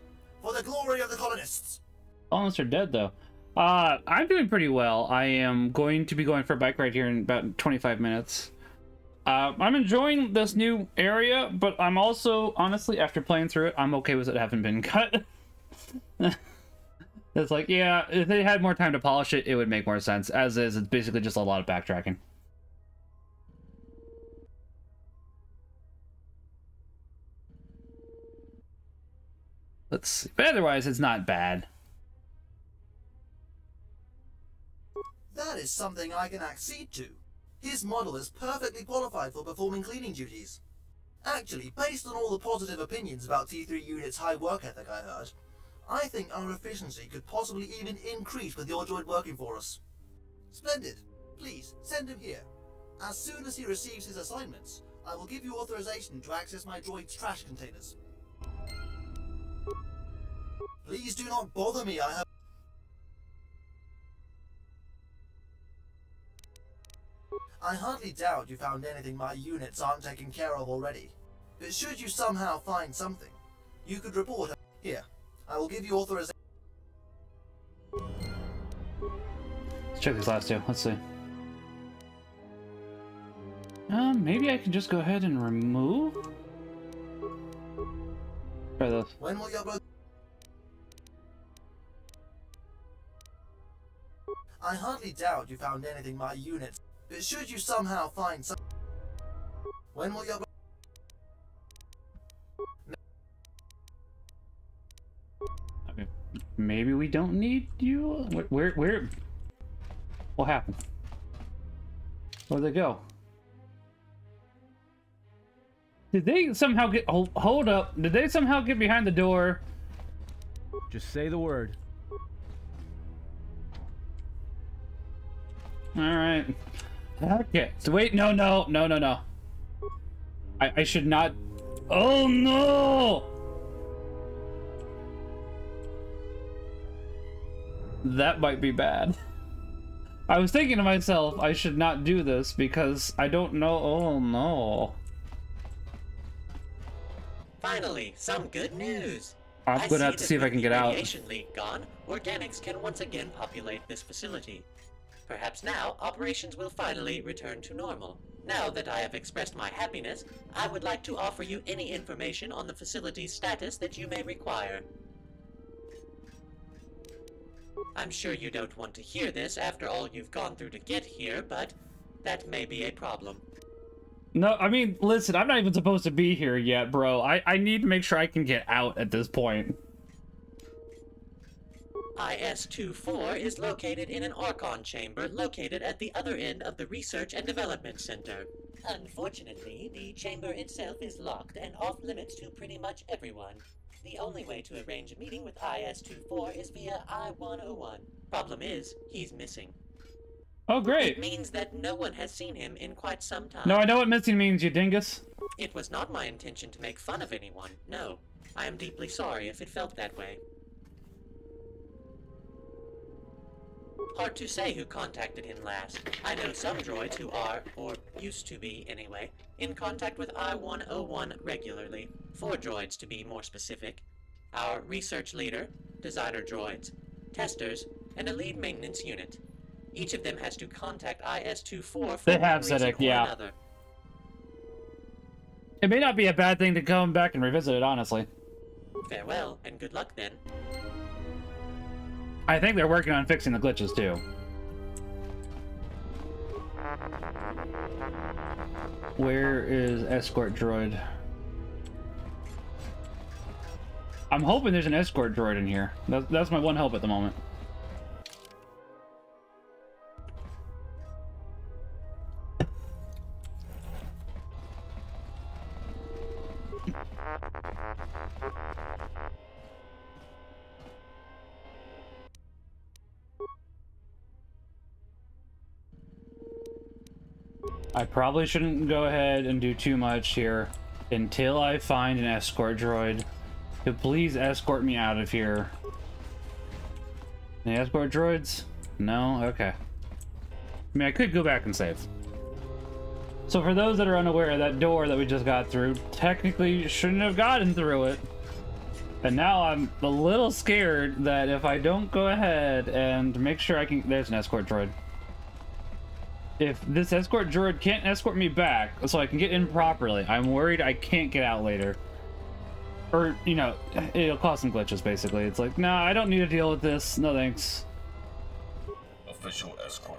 for the glory of the colonists. Colonists are dead, though. I'm doing pretty well. I am going to be going for a bike ride here in about 25 minutes. I'm enjoying this new area, but I'm also, honestly, after playing through it, I'm okay with it having been cut. It's like, yeah, if they had more time to polish it, it would make more sense. As is, it's basically just a lot of backtracking. Let's see. But otherwise, it's not bad. That is something I can accede to. His model is perfectly qualified for performing cleaning duties. Actually, based on all the positive opinions about T3 unit's high work ethic I heard, I think our efficiency could possibly even increase with your droid working for us. Splendid. Please, send him here. As soon as he receives his assignments, I will give you authorization to access my droid's trash containers. Please do not bother me, I have... I hardly doubt you found anything my units aren't taking care of already. But should you somehow find something, you could report... Here, I will give you authorization... Let's check these last two, let's see. Maybe I can just go ahead and remove? Try those. When will you upload... I hardly doubt you found anything my units... But should you somehow find some... When will your... Okay. Maybe we don't need you? Where... What happened? Where'd they go? Did they somehow get... Hold up. Did they somehow get behind the door? Just say the word. Alright. Okay. So wait, no. I should not... Oh no! That might be bad. I was thinking to myself, I should not do this because I don't know... Oh no. Finally, some good news. I'm gonna have to see if I can get out. Radiation leak gone, organics can once again populate this facility. Perhaps now operations will finally return to normal. Now that I have expressed my happiness, I would like to offer you any information on the facility's status that you may require. I'm sure you don't want to hear this after all you've gone through to get here, but that may be a problem. No, I mean, listen, I'm not even supposed to be here yet, bro. I need to make sure I can get out at this point. IS-24 is located in an Archon chamber located at the other end of the Research and Development Center. Unfortunately, the chamber itself is locked and off-limits to pretty much everyone. The only way to arrange a meeting with IS-24 is via I-101. Problem is, he's missing. Oh, great. It means that no one has seen him in quite some time. No, I know what missing means, you dingus. It was not my intention to make fun of anyone, no. I am deeply sorry if it felt that way. Hard to say who contacted him last. I know some droids who are, or used to be anyway, in contact with I-101 regularly. 4 droids to be more specific. Our research leader, designer droids, testers, and a lead maintenance unit. Each of them has to contact IS-24 for another. It may not be a bad thing to come back and revisit it, honestly. Farewell, and good luck then. I think they're working on fixing the glitches, too. Where is escort droid? I'm hoping there's an escort droid in here. That's my one hope at the moment. I probably shouldn't go ahead and do too much here until I find an escort droid to please escort me out of here. Any escort droids? No? Okay. I mean, I could go back and save. So for those that are unaware, that door that we just got through technically shouldn't have gotten through it. And now I'm a little scared that if I don't go ahead and make sure I can... There's an escort droid. If this escort droid can't escort me back so I can get in properly, I'm worried I can't get out later. Or, you know, it'll cause some glitches, basically. It's like, nah, I don't need to deal with this. No thanks. Official escort.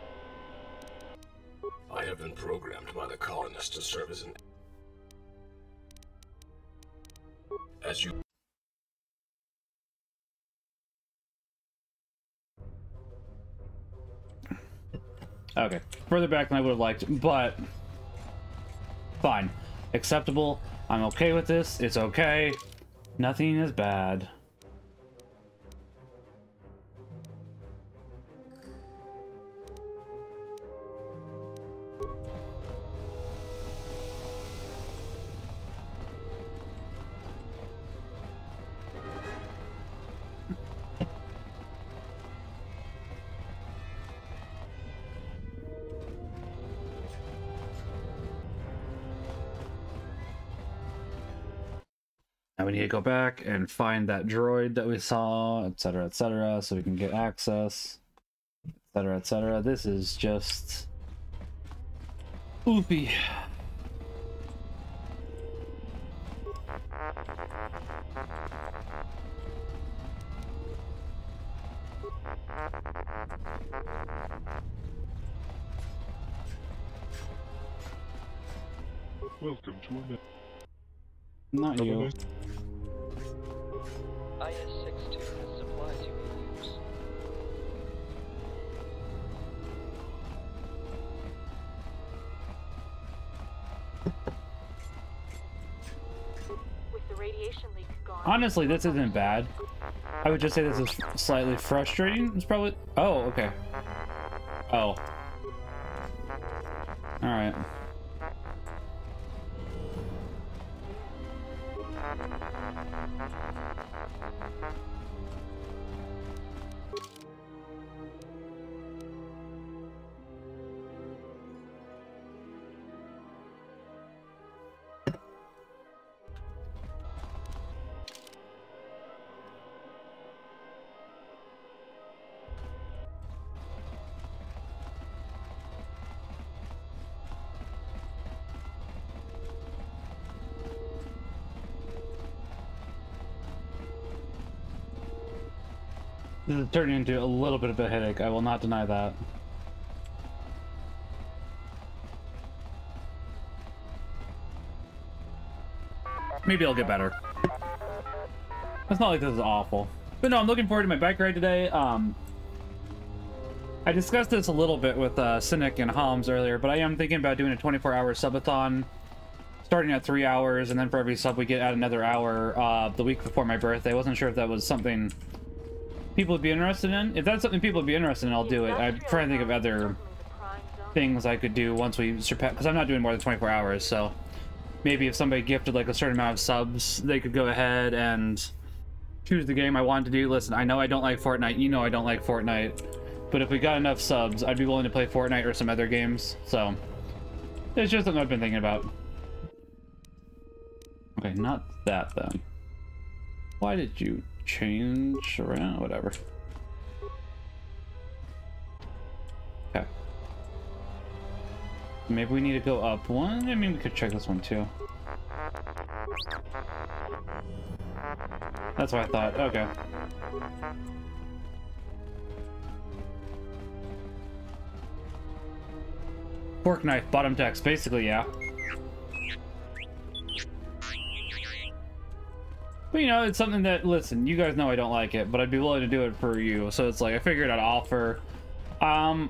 I have been programmed by the colonists to serve as an... As you... Okay, further back than I would have liked, but fine. Acceptable. I'm okay with this. It's okay. Nothing is bad. We need to go back and find that droid that we saw, etc., etc., so we can get access, etc., etc. This is just oopy. Welcome to a... Not you. IS-62 has supplies you can use. With the radiation leak gone. Honestly, this isn't bad. I would just say this is slightly frustrating. It's probably... Oh, okay. Oh. Alright. This is turning into a little bit of a headache, I will not deny that. Maybe I'll get better. It's not like this is awful. But no, I'm looking forward to my bike ride today. I discussed this a little bit with Cynic and Holmes earlier, but I am thinking about doing a 24-hour subathon, starting at 3 hours, and then for every sub we get at another hour the week before my birthday. I wasn't sure if that was something people would be interested in. If that's something people would be interested in, I'll do it. I'm trying to think of other things I could do once we surpass, because I'm not doing more than 24 hours, so maybe if somebody gifted like a certain amount of subs, they could go ahead and choose the game I wanted to do. Listen, I know I don't like Fortnite, you know I don't like Fortnite, but if we got enough subs, I'd be willing to play Fortnite or some other games, so it's just something I've been thinking about. Okay, not that then. Why did you change around, whatever. Okay. Maybe we need to go up one. I mean, we could check this one too. That's what I thought. Okay. Fork knife, bottom text, basically, yeah. But, you know, it's something that, listen, you guys know I don't like it, but I'd be willing to do it for you. So it's like, I figured I'd offer. I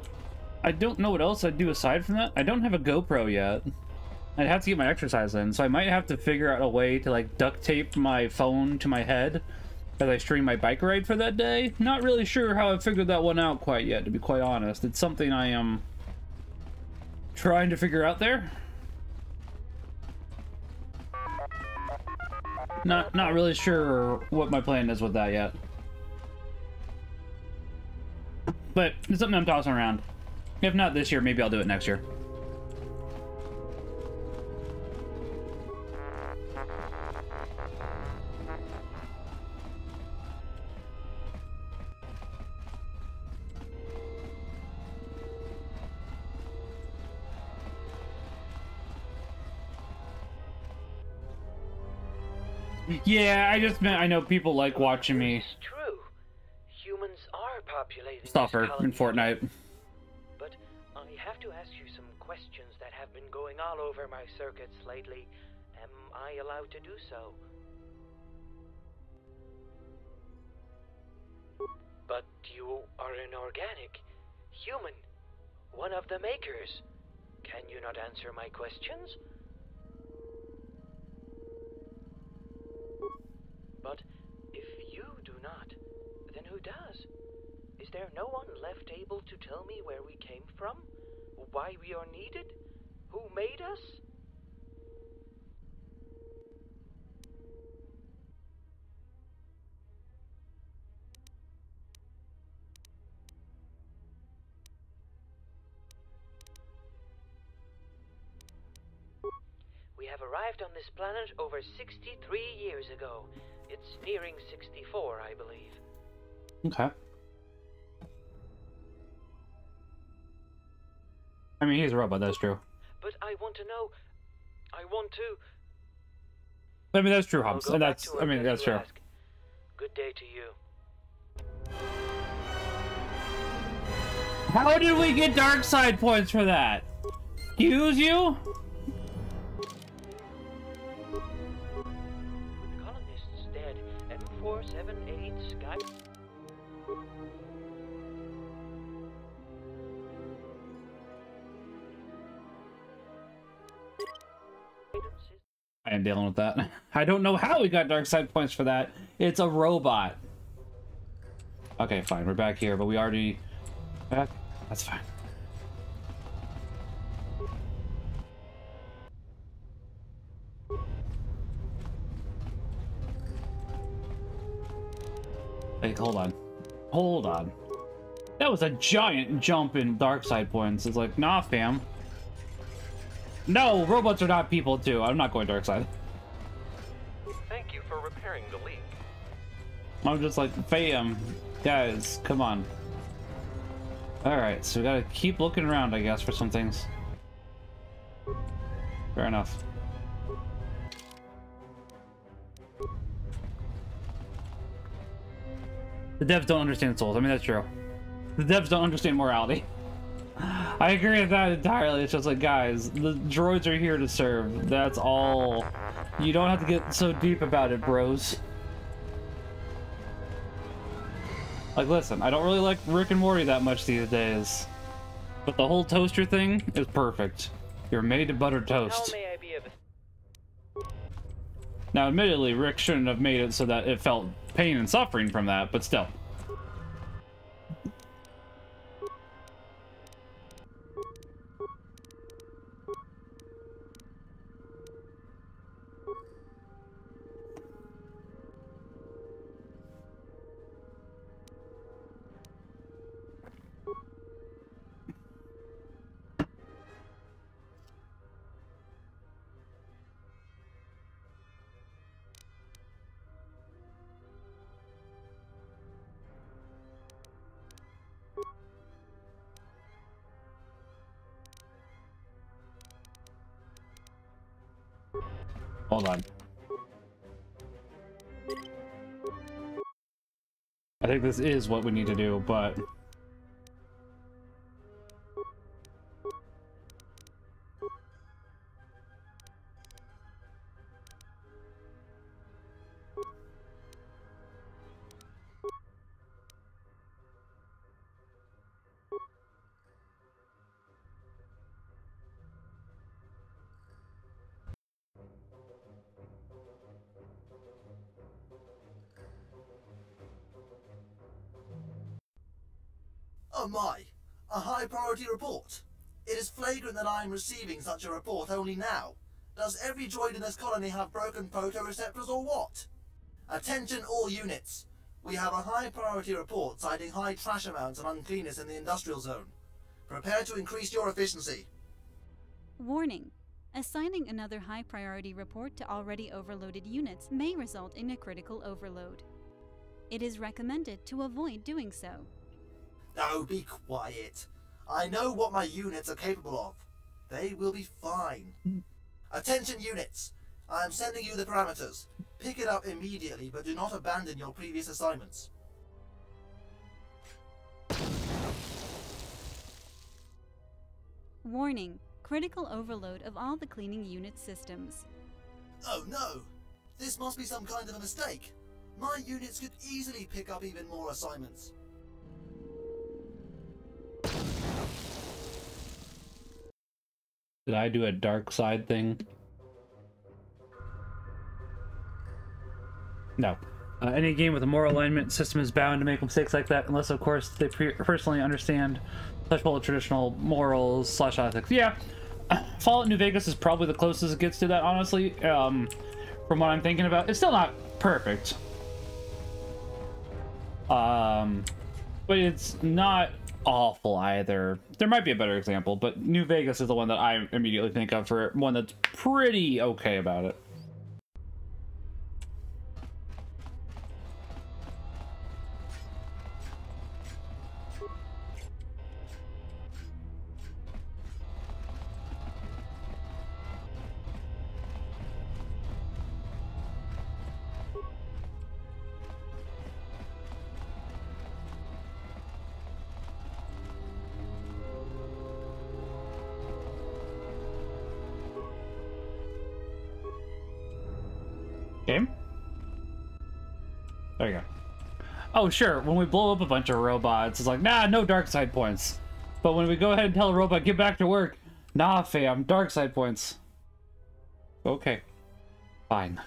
don't know what else I'd do aside from that. I don't have a GoPro yet. I'd have to get my exercise in. So I might have to figure out a way to, like, duct tape my phone to my head as I stream my bike ride for that day. Not really sure how I figured that one out quite yet, to be quite honest. It's something I am trying to figure out there. Not really sure what my plan is with that yet. But it's something I'm tossing around. If not this year, maybe I'll do it next year. Yeah, I just meant I know people like watching me. It's true. Humans are populating suffer in Fortnite. But I have to ask you some questions that have been going all over my circuits lately. Am I allowed to do so? But you are an organic human, one of the makers. Can you not answer my questions? But if you do not, then who does? Is there no one left able to tell me where we came from? Why we are needed? Who made us? We have arrived on this planet over 63 years ago. It's nearing 64, I believe. Okay. I mean, he's a robot, that's true. But I want to know... I want to... I mean, that's true, Hobbs. I mean, that's true. Ask. Good day to you. How did we get dark side points for that? Excuse you? 478 Sky. I am dealing with that. I don't know how we got dark side points for that. It's a robot. Okay, fine. We're back here, but we already... back. That's fine. Hey, hold on. Hold on. That was a giant jump in dark side points. It's like, nah, fam. No, robots are not people too. I'm not going dark side. Thank you for repairing the leak. I'm just like, fam, guys, come on. Alright, so we gotta keep looking around, I guess, for some things. Fair enough. The devs don't understand souls. I mean, that's true. The devs don't understand morality. I agree with that entirely. It's just like, guys, the droids are here to serve. That's all. You don't have to get so deep about it, bros. Like, listen, I don't really like Rick and Morty that much these days, but the whole toaster thing is perfect. You're made to butter toast. Now, admittedly, Rick shouldn't have made it so that it felt pain and suffering from that, but still. Hold on. I think this is what we need to do, but... Oh my, a high priority report. It is flagrant that I am receiving such a report only now. Does every droid in this colony have broken photoreceptors or what? Attention all units. We have a high priority report citing high trash amounts and uncleanness in the industrial zone. Prepare to increase your efficiency. Warning. Assigning another high priority report to already overloaded units may result in a critical overload. It is recommended to avoid doing so. Oh, be quiet. I know what my units are capable of. They will be fine. Attention units! I am sending you the parameters. Pick it up immediately, but do not abandon your previous assignments. Warning. Critical overload of all the cleaning unit systems. Oh no! This must be some kind of a mistake. My units could easily pick up even more assignments. Did I do a dark side thing? No. Any game with a moral alignment system is bound to make mistakes like that, unless, of course, they personally understand such traditional morals / ethics. Yeah, Fallout New Vegas is probably the closest it gets to that, honestly, from what I'm thinking about. It's still not perfect. But it's not awful either. There might be a better example, but New Vegas is the one that I immediately think of for one that's pretty okay about it. There you go. Oh, sure, when we blow up a bunch of robots, it's like, nah, no dark side points. But when we go ahead and tell a robot, get back to work, nah, fam, dark side points. Okay. Fine.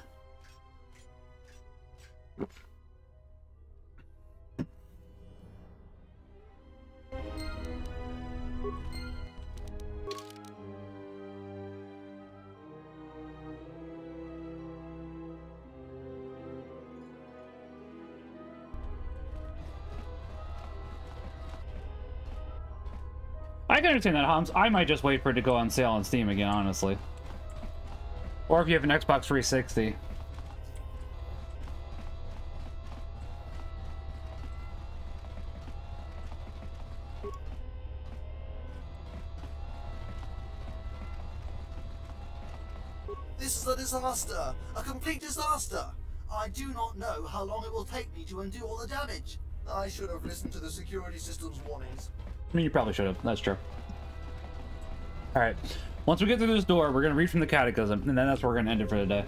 I can understand that, Homs. I might just wait for it to go on sale on Steam again, honestly. Or if you have an Xbox 360. This is a disaster! A complete disaster! I do not know how long it will take me to undo all the damage. I should have listened to the security system's warnings. I mean, you probably should have. That's true. All right. Once we get through this door, we're going to read from the Catechism, and then that's where we're going to end it for today.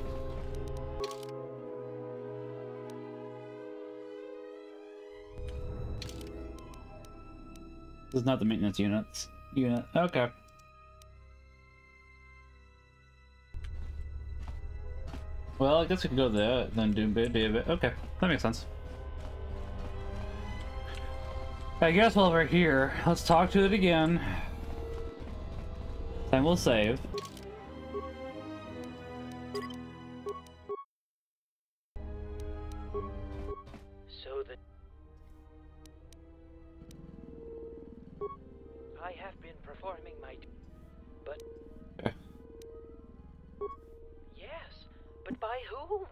This is not the maintenance units. Unit. Okay. Well, I guess we can go there, then do a bit. Okay, that makes sense. I guess while we're here, let's talk to it again. Then we'll save. So that I have been performing my but yes, but by whom?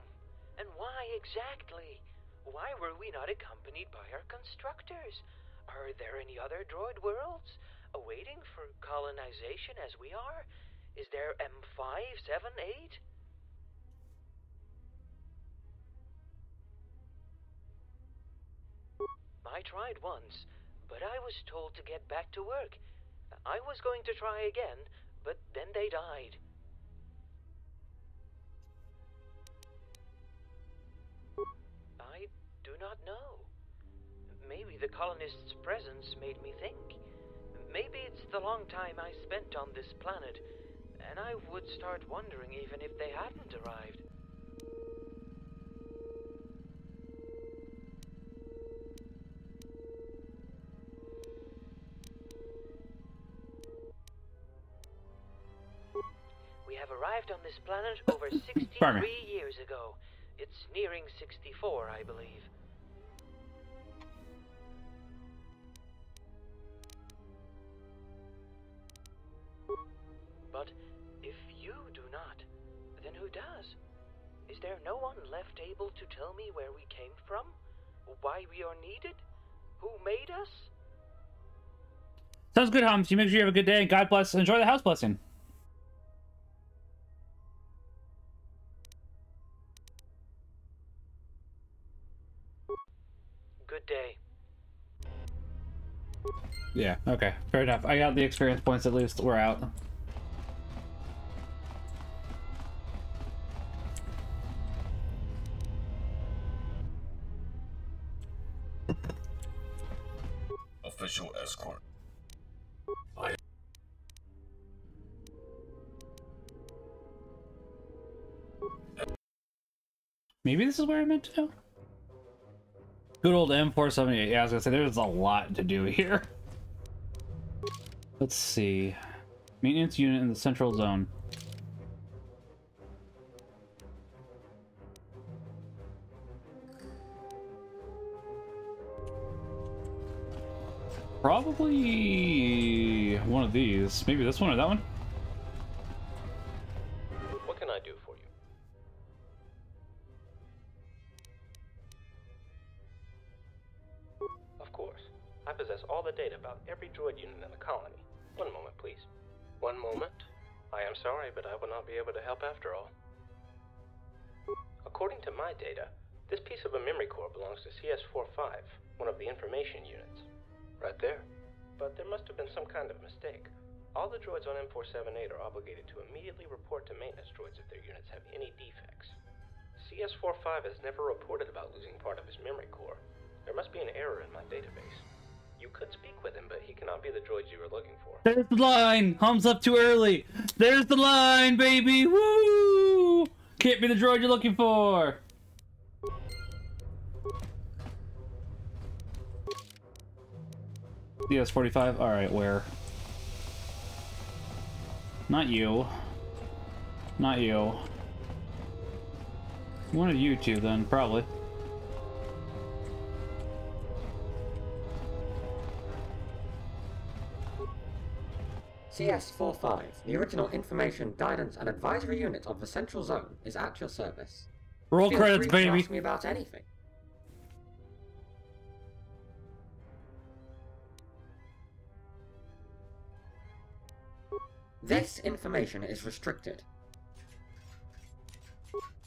And why exactly? Why were we not accompanied by our constructors? Are there any other droid worlds awaiting for colonization as we are? Is there M4-78? I tried once, but I was told to get back to work. I was going to try again, but then they died. I do not know. Maybe the colonists' presence made me think. Maybe it's the long time I spent on this planet, and I would start wondering even if they hadn't arrived. We have arrived on this planet over 63 years ago. It's nearing 64, I believe. But if you do not, then who does? Is there no one left able to tell me where we came from? Why we are needed? Who made us? Sounds good, Homs. You make sure you have a good day, and God bless. Enjoy the house blessing. Good day. Yeah, okay. Fair enough. I got the experience points at least. We're out. Official escort. I maybe this is where I meant to go? Good old M4-78. Yeah, I was gonna say there's a lot to do here. Let's see. Maintenance unit in the central zone. Probably one of these. Maybe this one or that one? What can I do for you? Of course. I possess all the data about every droid unit in the colony. One moment, please. One moment. I am sorry, but I will not be able to help after all. According to my data, this piece of a memory core belongs to CS45, one of the information units. Right there. But there must have been some kind of mistake. All the droids on M4-78 are obligated to immediately report to maintenance droids if their units have any defects. CS45 has never reported about losing part of his memory core. There must be an error in my database. You could speak with him, but he cannot be the droid you were looking for. There's the line! Hum's up too early! There's the line, baby! Woo! Can't be the droid you're looking for! CS45? Alright, where? Not you. Not you. One of you two, then, probably. CS45, the original information, guidance, and advisory unit of the Central Zone is at your service. Roll credits, baby! Ask me about anything. This information is restricted.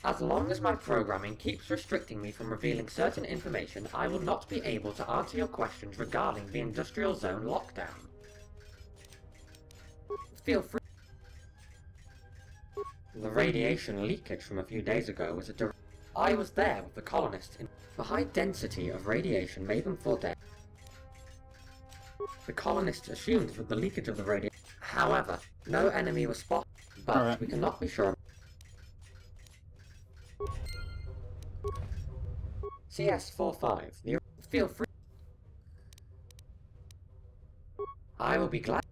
As long as my programming keeps restricting me from revealing certain information, I will not be able to answer your questions regarding the Industrial Zone lockdown. Feel free. The radiation leakage from a few days ago was a direct... I was there with the colonists in... The high density of radiation made them feel dead. The colonists assumed that the leakage of the radiation... However, no enemy was spotted, but right. We cannot be sure... CS45, feel free. I will be glad.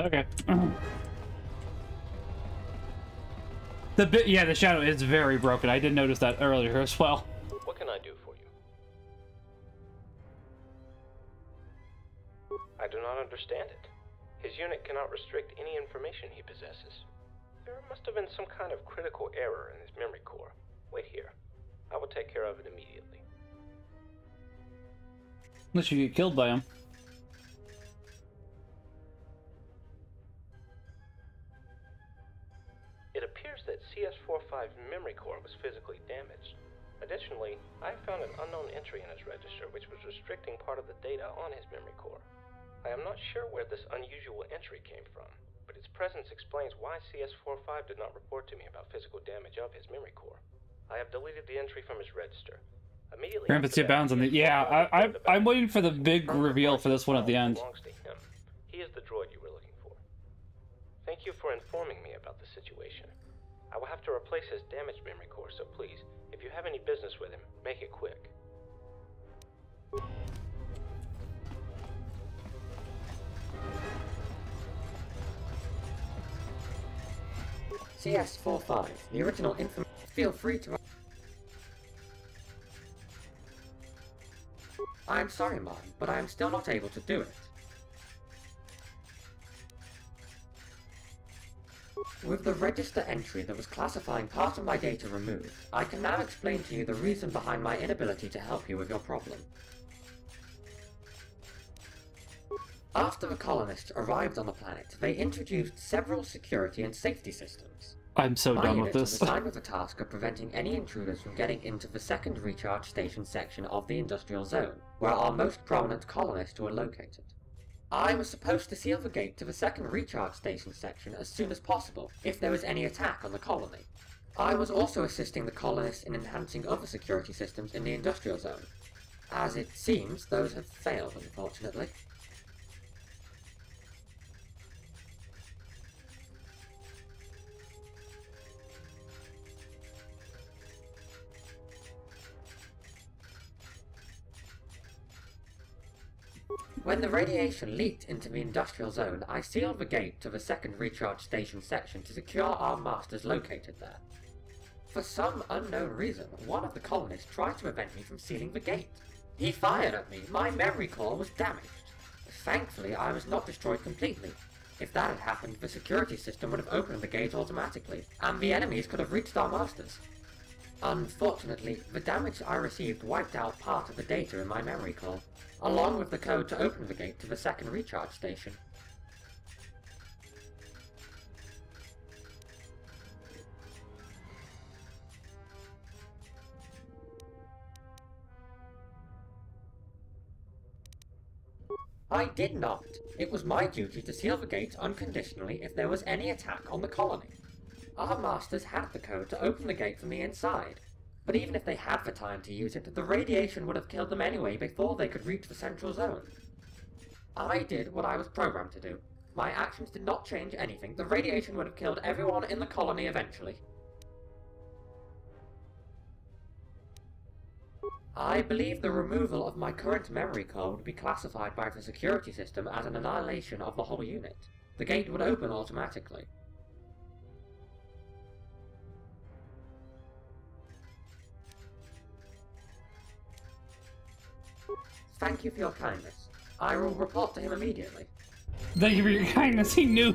Okay. The shadow is very broken. I did notice that earlier as well. What can I do for you? I do not understand it. His unit cannot restrict any information he possesses. There must have been some kind of critical error in his memory core. Wait here. I will take care of it immediately. Unless you get killed by him. It appears that CS45's memory core was physically damaged. Additionally, I found an unknown entry in his register which was restricting part of the data on his memory core. I am not sure where this unusual entry came from, but its presence explains why CS45 did not report to me about physical damage of his memory core. I have deleted the entry from his register. Immediately bounds on the... Yeah, I'm waiting for the big reveal for this one at the end. He is the droid you were looking for. Thank you for informing me about the situation. I will have to replace his damaged memory core, so please, if you have any business with him, make it quick. CS45, the original information. Feel free to... I'm sorry, Mom, but I am still not able to do it. With the register entry that was classifying part of my data removed, I can now explain to you the reason behind my inability to help you with your problem. After the colonists arrived on the planet, they introduced several security and safety systems. I'm so done with this. My unit was assigned with the task of preventing any intruders from getting into the second recharge station section of the Industrial Zone, where our most prominent colonists were located. I was supposed to seal the gate to the second recharge station section as soon as possible, if there was any attack on the colony. I was also assisting the colonists in enhancing other security systems in the Industrial Zone. As it seems, those have failed, unfortunately. When the radiation leaked into the Industrial Zone, I sealed the gate to the second recharge station section to secure our masters located there. For some unknown reason, one of the colonists tried to prevent me from sealing the gate. He fired at me. My memory core was damaged. Thankfully, I was not destroyed completely. If that had happened, the security system would have opened the gate automatically, and the enemies could have reached our masters. Unfortunately, the damage I received wiped out part of the data in my memory core, along with the code to open the gate to the second recharge station. I did not. It was my duty to seal the gates unconditionally if there was any attack on the colony. Our masters had the code to open the gate from the inside, but even if they had the time to use it, the radiation would have killed them anyway before they could reach the central zone. I did what I was programmed to do. My actions did not change anything. The radiation would have killed everyone in the colony eventually. I believe the removal of my current memory core would be classified by the security system as an annihilation of the whole unit. The gate would open automatically. Thank you for your kindness. I will report to him immediately. Thank you for your kindness. He knew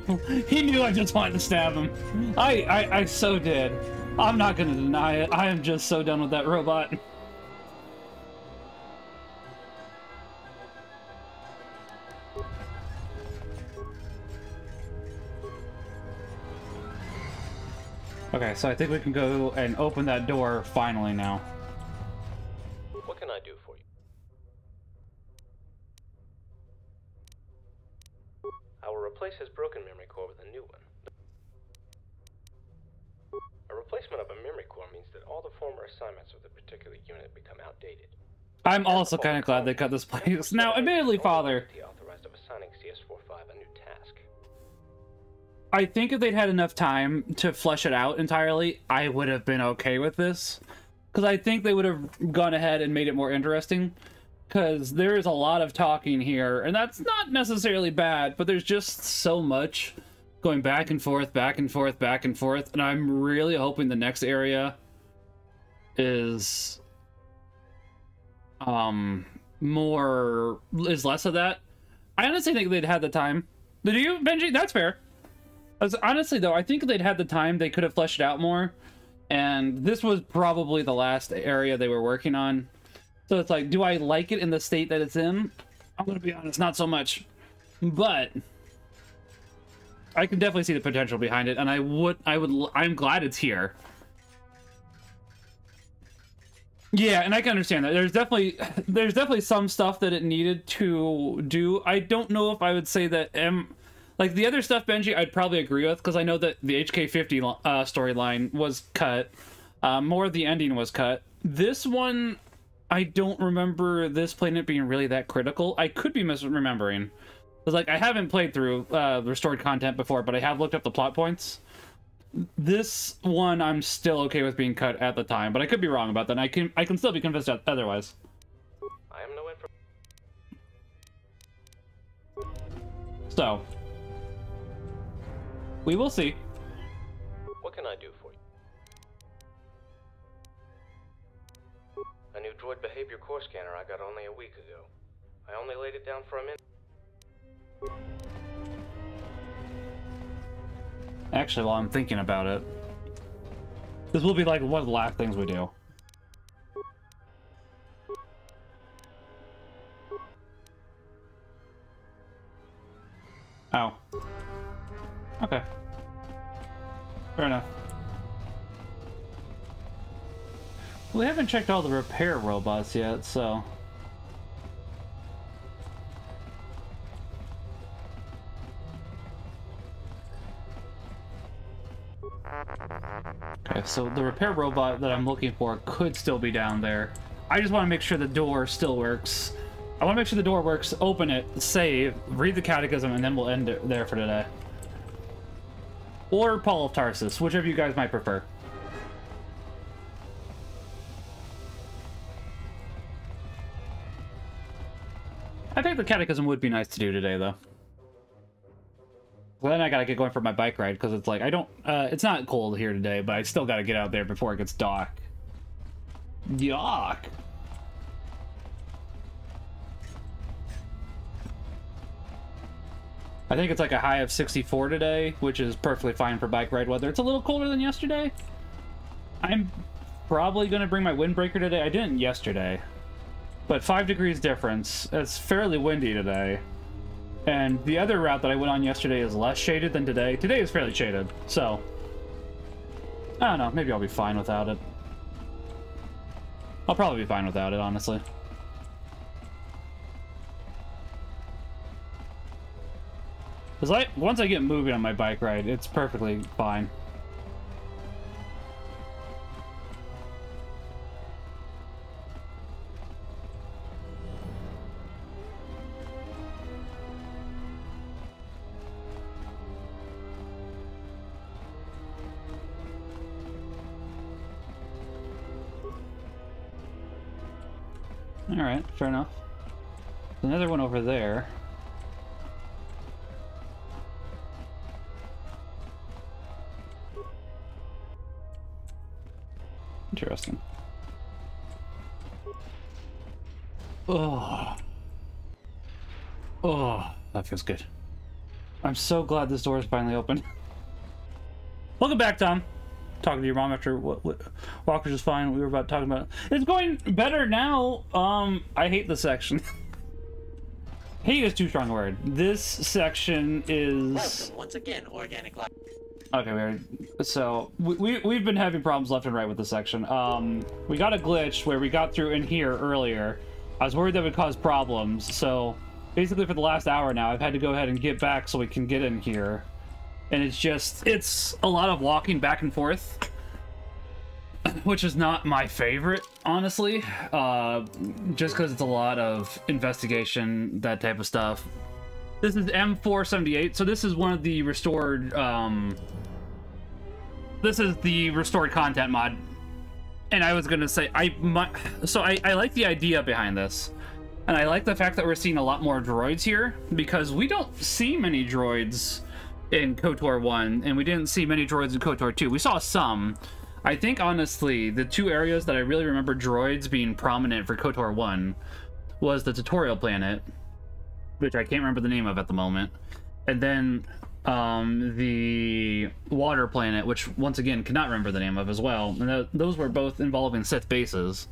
I just wanted to stab him. I so did. I'm not gonna deny it. I am just so done with that robot. Okay, so I think we can go and open that door finally now. What can I do for you? I will replace his broken memory core with a new one. A replacement of a memory core means that all the former assignments with a particular unit become outdated. I'm also kind of glad they cut this place. Now, admittedly, Father, authorized of assigning CS45 a new task. I think if they'd had enough time to flesh it out entirely, I would have been okay with this. Because I think they would have gone ahead and made it more interesting. Because there is a lot of talking here, and that's not necessarily bad, but there's just so much going back and forth, back and forth, back and forth. And I'm really hoping the next area is less of that. I honestly think they'd had the time. Did you, Benji? That's fair. Honestly, though, I think if they'd had the time, they could have fleshed it out more. And this was probably the last area they were working on. So it's like, do I like it in the state that it's in? I'm going to be honest, not so much. But I can definitely see the potential behind it, and I'm glad it's here. Yeah, and I can understand that. There's definitely some stuff that it needed to do. I don't know if I would say that like, the other stuff, Benji, I'd probably agree with, because I know that the HK-50 storyline was cut. More of the ending was cut. This one, I don't remember this planet being really that critical. I could be misremembering. Because, like, I haven't played through restored content before, but I have looked up the plot points. This one, I'm still okay with being cut at the time, but I could be wrong about that, and I can still be convinced otherwise. I am no information. So we will see. What can I do for you? A new droid behavior core scanner I got only a week ago. I only laid it down for a minute. Actually, while I'm thinking about it, this will be like one of the last things we do. Oh. Okay. Fair enough. We haven't checked all the repair robots yet, so... Okay, so the repair robot that I'm looking for could still be down there. I just want to make sure the door still works. I want to make sure the door works, open it, save, read the Catechism, and then we'll end it there for today. Or Paul of Tarsus, whichever you guys might prefer. I think the Catechism would be nice to do today, though. Well, then I gotta get going for my bike ride, because it's like, it's not cold here today, but I still gotta get out there before it gets dark. Yuck! I think it's like a high of 64 today, which is perfectly fine for bike ride weather. It's a little colder than yesterday. I'm probably going to bring my windbreaker today. I didn't yesterday, but 5 degrees difference. It's fairly windy today. And the other route that I went on yesterday is less shaded than today. Today is fairly shaded, so I don't know. Maybe I'll be fine without it. I'll probably be fine without it, honestly. Because once I get moving on my bike ride, it's perfectly fine. Alright, fair enough. There's another one over there. Interesting. Oh. Oh, that feels good. I'm so glad this door is finally open. Welcome back, Tom. Talking to your mom after what Walker's is fine. We were about talking about it's going better now. I hate this section. Hate is too strong a word. This section is welcome once again, organic life. Okay, we've been having problems left and right with this section. We got a glitch where we got through in here earlier. I was worried that would cause problems, so basically for the last hour now, I've had to go ahead and get back so we can get in here. And it's just, it's a lot of walking back and forth, which is not my favorite, honestly, just because it's a lot of investigation, that type of stuff. This is M4-78, so this is one of the restored, this is the restored content mod. And I was going to say, I like the idea behind this. And I like the fact that we're seeing a lot more droids here, because we don't see many droids in KOTOR 1, and we didn't see many droids in KOTOR 2. We saw some. I think, honestly, the two areas that I really remember droids being prominent for KOTOR 1 was the tutorial planet, which I can't remember the name of at the moment, and then the water planet, which, once again, cannot remember the name of as well. And those were both involving Sith bases.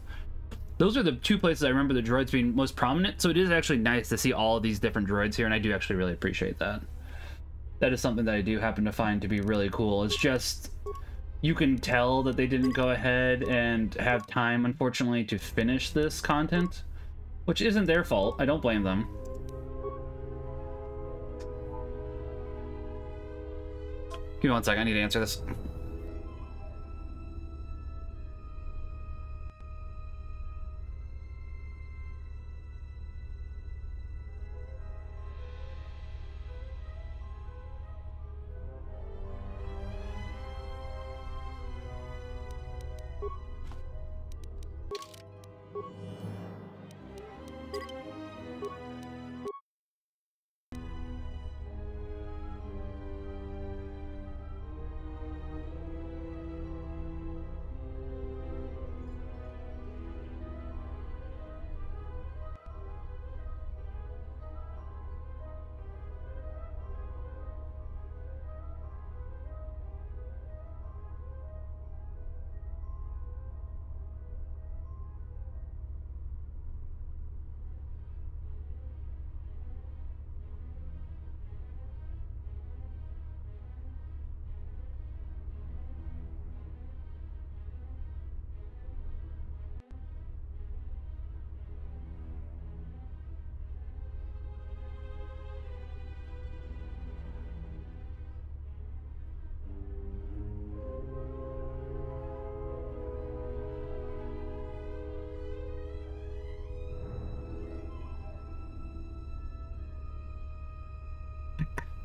Those are the two places I remember the droids being most prominent, so it is actually nice to see all of these different droids here, and I do actually really appreciate that. That is something that I do happen to find to be really cool. It's just, you can tell that they didn't go ahead and have time, unfortunately, to finish this content, which isn't their fault. I don't blame them. Give me one second, I need to answer this.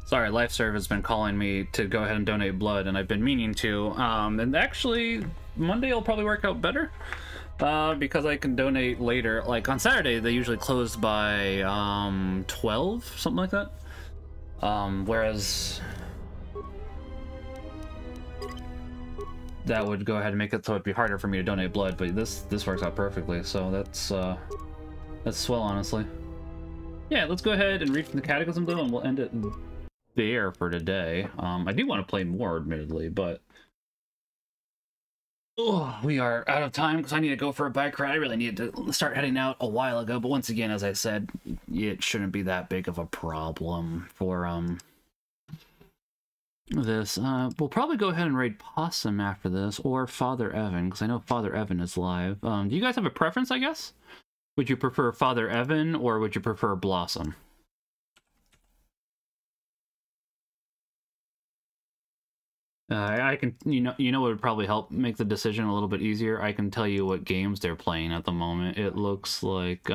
Sorry, LifeServe has been calling me to go ahead and donate blood, and I've been meaning to. And actually, Monday will probably work out better because I can donate later. Like on Saturday, they usually close by 12, something like that. Whereas that would go ahead and make it so it'd be harder for me to donate blood. But this works out perfectly, so that's swell, honestly. Yeah, let's go ahead and read from the Catechism though, and we'll end it there for today. I do want to play more, admittedly, but we are out of time because I need to go for a bike ride. I really needed to start heading out a while ago, but once again, as I said, it shouldn't be that big of a problem for this. We'll probably go ahead and raid Possum after this, or Father Evan, because I know Father Evan is live. Do you guys have a preference, I guess? Would you prefer Father Evan, or would you prefer Blossom? I can, you know what would probably help make the decision a little bit easier? I can tell you what games they're playing at the moment. It looks like,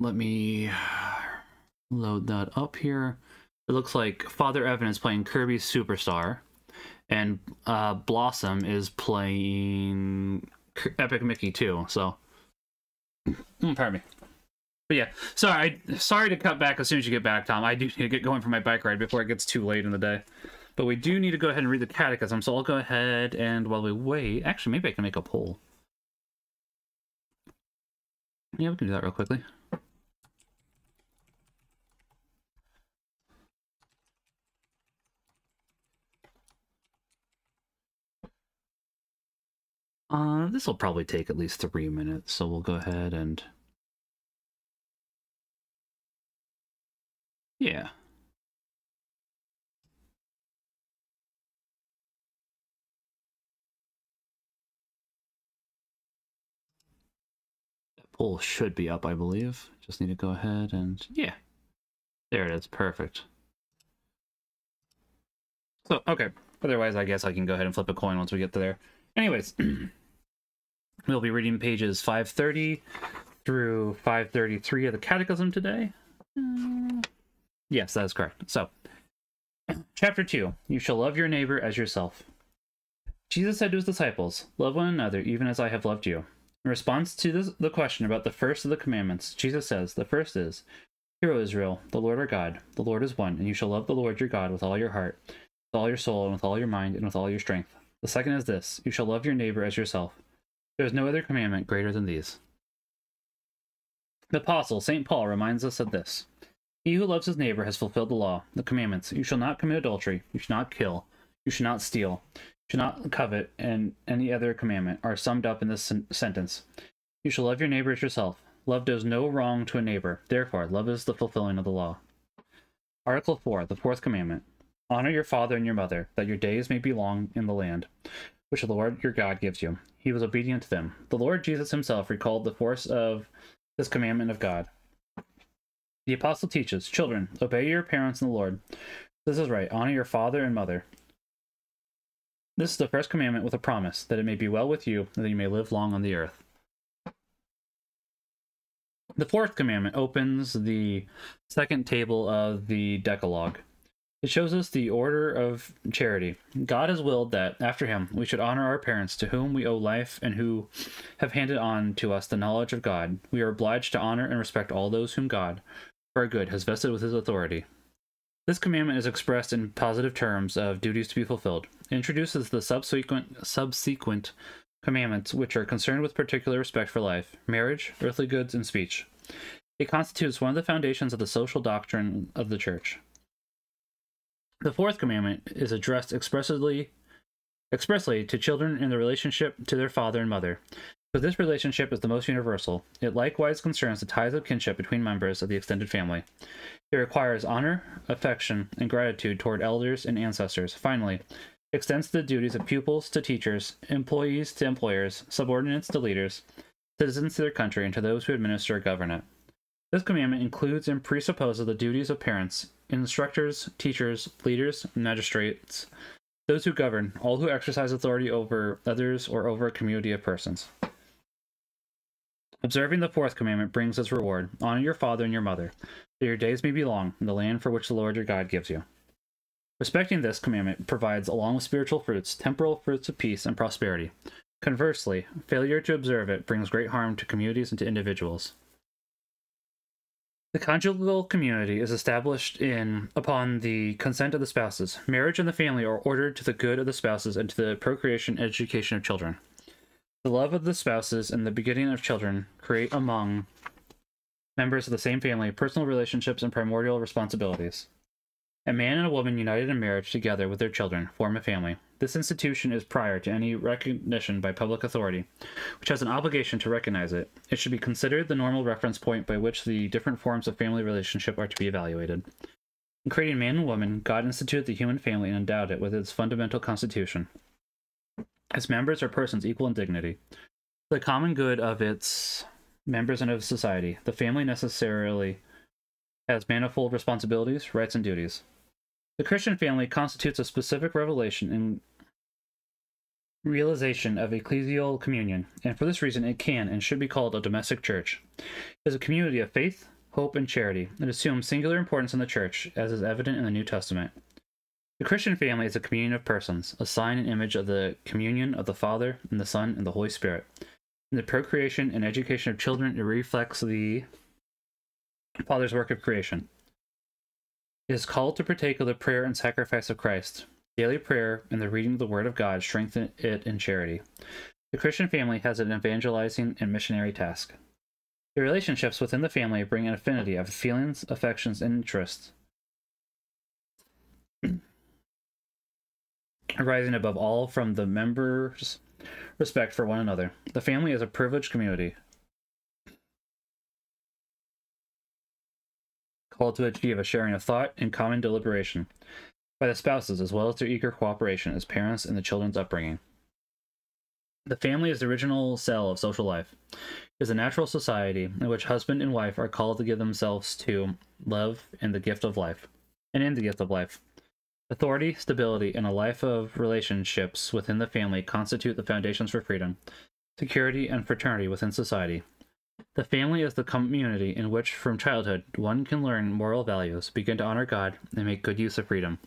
let me load that up here. It looks like Father Evan is playing Kirby Superstar, and Blossom is playing Epic Mickey 2, so, pardon me. But yeah, sorry to cut back as soon as you get back, Tom. I do need to get going for my bike ride before it gets too late in the day. But we do need to go ahead and read the Catechism, so I'll go ahead and while we wait... Actually, maybe I can make a poll. Yeah, we can do that real quickly. This will probably take at least 3 minutes, so we'll go ahead and... Yeah. That poll should be up, I believe. Just need to go ahead and... Yeah. There it is. Perfect. So, okay. Otherwise, I guess I can go ahead and flip a coin once we get to there. Anyways. We'll be reading pages 530 through 533 of the Catechism today. Yes, that is correct. So, Chapter 2, You Shall Love Your Neighbor as Yourself. Jesus said to his disciples, Love one another, even as I have loved you. In response to the question about the first of the commandments, Jesus says, The first is, Hear, O Israel, the Lord our God, the Lord is one, and you shall love the Lord your God with all your heart, with all your soul, and with all your mind, and with all your strength. The second is this, You shall love your neighbor as yourself. There is no other commandment greater than these. The Apostle, St. Paul, reminds us of this. He who loves his neighbor has fulfilled the law, the commandments. You shall not commit adultery, you shall not kill, you shall not steal, you shall not covet, and any other commandment are summed up in this sentence. You shall love your neighbor as yourself. Love does no wrong to a neighbor. Therefore, love is the fulfilling of the law. Article 4, the fourth commandment. Honor your father and your mother, that your days may be long in the land, which the Lord your God gives you. He was obedient to them. The Lord Jesus himself recalled the force of this commandment of God. The apostle teaches, Children, obey your parents in the Lord. This is right. Honor your father and mother. This is the first commandment with a promise, that it may be well with you, and that you may live long on the earth. The fourth commandment opens the second table of the Decalogue. It shows us the order of charity. God has willed that, after him, we should honor our parents, to whom we owe life and who have handed on to us the knowledge of God. We are obliged to honor and respect all those whom God, for good, has vested with his authority. This commandment is expressed in positive terms of duties to be fulfilled. It introduces the subsequent commandments which are concerned with particular respect for life, marriage, earthly goods, and speech. It constitutes one of the foundations of the social doctrine of the Church. The fourth commandment is addressed expressly to children in the relationship to their father and mother. But this relationship is the most universal. It likewise concerns the ties of kinship between members of the extended family. It requires honor, affection, and gratitude toward elders and ancestors. Finally, it extends the duties of pupils to teachers, employees to employers, subordinates to leaders, citizens to their country, and to those who administer or govern it. This commandment includes and presupposes the duties of parents, instructors, teachers, leaders, magistrates, those who govern, all who exercise authority over others or over a community of persons. Observing the fourth commandment brings its reward. Honor your father and your mother, that your days may be long in the land for which the Lord your God gives you. Respecting this commandment provides, along with spiritual fruits, temporal fruits of peace and prosperity. Conversely, failure to observe it brings great harm to communities and to individuals. The conjugal community is established upon the consent of the spouses. Marriage and the family are ordered to the good of the spouses and to the procreation and education of children. The love of the spouses and the begetting of children create among members of the same family personal relationships and primordial responsibilities. A man and a woman united in marriage together with their children form a family. This institution is prior to any recognition by public authority, which has an obligation to recognize it. It should be considered the normal reference point by which the different forms of family relationship are to be evaluated. In creating man and woman, God instituted the human family and endowed it with its fundamental constitution. Its members are persons equal in dignity. For the common good of its members and of society, the family necessarily has manifold responsibilities, rights, and duties. The Christian family constitutes a specific revelation and realization of ecclesial communion, and for this reason it can and should be called a domestic church. It is a community of faith, hope, and charity. It assumes singular importance in the church, as is evident in the New Testament. The Christian family is a communion of persons, a sign and image of the communion of the Father, and the Son, and the Holy Spirit. In the procreation and education of children, it reflects the Father's work of creation. It is called to partake of the prayer and sacrifice of Christ. Daily prayer and the reading of the Word of God strengthen it in charity. The Christian family has an evangelizing and missionary task. The relationships within the family bring an affinity of feelings, affections, and interests, arising above all from the members' respect for one another. The family is a privileged community, called to achieve a sharing of thought and common deliberation by the spouses, as well as their eager cooperation as parents in the children's upbringing. The family is the original cell of social life. It is a natural society in which husband and wife are called to give themselves to love and the gift of life, and in the gift of life. Authority, stability, and a life of relationships within the family constitute the foundations for freedom, security, and fraternity within society. The family is the community in which, from childhood, one can learn moral values, begin to honor God, and make good use of freedom.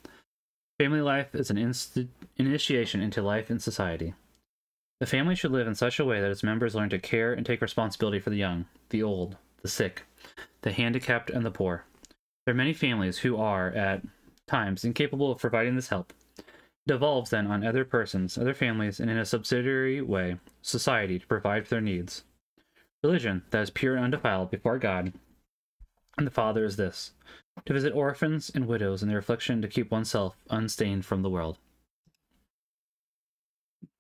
Family life is an initiation into life in society. The family should live in such a way that its members learn to care and take responsibility for the young, the old, the sick, the handicapped, and the poor. There are many families who are, at times, incapable of providing this help. It devolves then on other persons, other families, and in a subsidiary way, society, to provide for their needs. Religion that is pure and undefiled before God and the Father is this: to visit orphans and widows in their affliction, to keep oneself unstained from the world.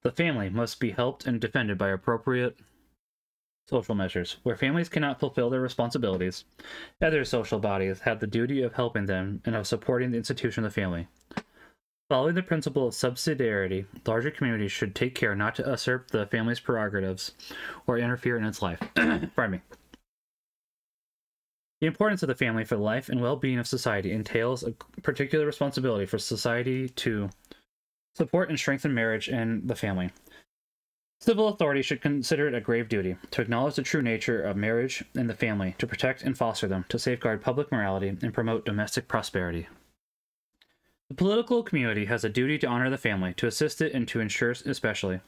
The family must be helped and defended by appropriate social measures. Where families cannot fulfill their responsibilities, other social bodies have the duty of helping them and of supporting the institution of the family. Following the principle of subsidiarity, larger communities should take care not to usurp the family's prerogatives or interfere in its life. Pardon me. The importance of the family for the life and well-being of society entails a particular responsibility for society to support and strengthen marriage and the family. Civil authority should consider it a grave duty to acknowledge the true nature of marriage and the family, to protect and foster them, to safeguard public morality, and promote domestic prosperity. The political community has a duty to honor the family, to assist it, and to ensure especially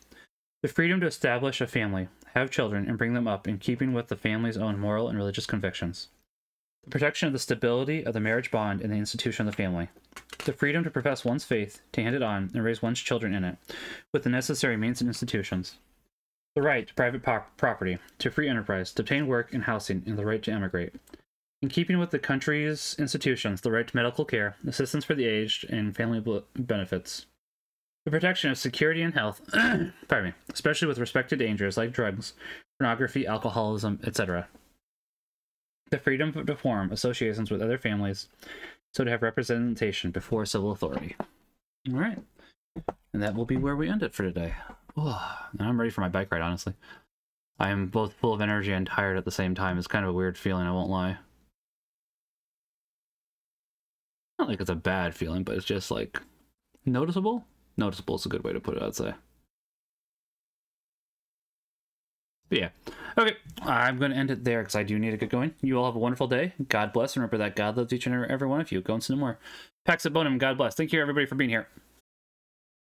the freedom to establish a family, have children, and bring them up in keeping with the family's own moral and religious convictions. The protection of the stability of the marriage bond and the institution of the family. The freedom to profess one's faith, to hand it on, and raise one's children in it, with the necessary means and institutions. The right to private property, to free enterprise, to obtain work and housing, and the right to emigrate. In keeping with the country's institutions, the right to medical care, assistance for the aged, and family benefits. The protection of security and health, pardon me, especially with respect to dangers like drugs, pornography, alcoholism, etc. The freedom to form associations with other families, so to have representation before civil authority. All right. And that will be where we end it for today. Oh, I'm ready for my bike ride, honestly. I am both full of energy and tired at the same time. It's kind of a weird feeling, I won't lie. Not like it's a bad feeling, but it's just like noticeable. Noticeable is a good way to put it, I'd say. But yeah. Okay, I'm going to end it there because I do need to get going. You all have a wonderful day. God bless, and remember that God loves each and every one of you. Go and see no more. Pax ad bonum, God bless. Thank you, everybody, for being here.